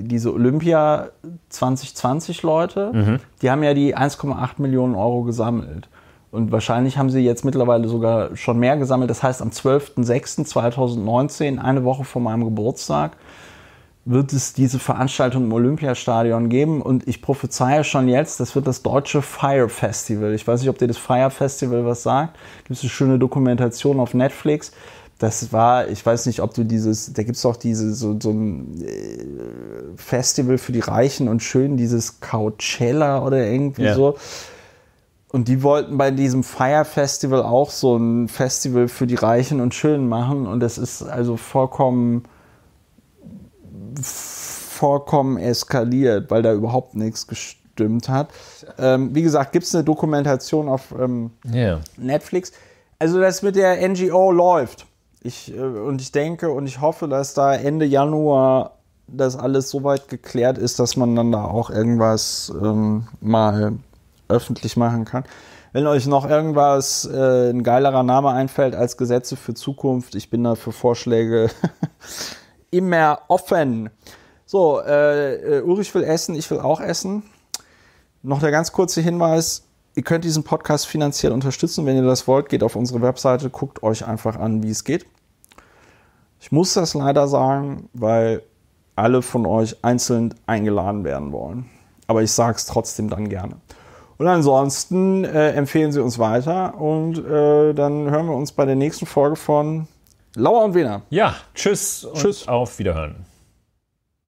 diese Olympia zwanzig zwanzig Leute, mhm. die haben ja die eins Komma acht Millionen Euro gesammelt. Und wahrscheinlich haben sie jetzt mittlerweile sogar schon mehr gesammelt. Das heißt, am zwölften sechsten zweitausendneunzehn, eine Woche vor meinem Geburtstag, wird es diese Veranstaltung im Olympiastadion geben. Und ich prophezeie schon jetzt, das wird das deutsche Fire Festival. Ich weiß nicht, ob dir das Fire Festival was sagt. Gibt es eine schöne Dokumentation auf Netflix. Das war, ich weiß nicht, ob du dieses, da gibt es auch diese, so, so ein Festival für die Reichen und Schönen, dieses Coachella oder irgendwie yeah. so. Und die wollten bei diesem Fire Festival auch so ein Festival für die Reichen und Schönen machen. Und das ist also vollkommen, vollkommen eskaliert, weil da überhaupt nichts gestimmt hat. Ähm, wie gesagt, gibt es eine Dokumentation auf ähm, yeah. Netflix. Also das mit der N G O läuft. Ich, äh, und ich denke und ich hoffe, dass da Ende Januar das alles so weit geklärt ist, dass man dann da auch irgendwas ähm, mal... öffentlich machen kann. Wenn euch noch irgendwas, äh, ein geilerer Name einfällt als Gesetze für Zukunft, ich bin da für Vorschläge immer offen. So, äh, Ulrich will essen, ich will auch essen. Noch der ganz kurze Hinweis, ihr könnt diesen Podcast finanziell unterstützen. Wenn ihr das wollt, geht auf unsere Webseite, guckt euch einfach an, wie es geht. Ich muss das leider sagen, weil alle von euch einzeln eingeladen werden wollen. Aber ich sage es trotzdem dann gerne. Und ansonsten äh, empfehlen Sie uns weiter und äh, dann hören wir uns bei der nächsten Folge von Lauer und Wehner. Ja, tschüss, tschüss. Und auf Wiederhören.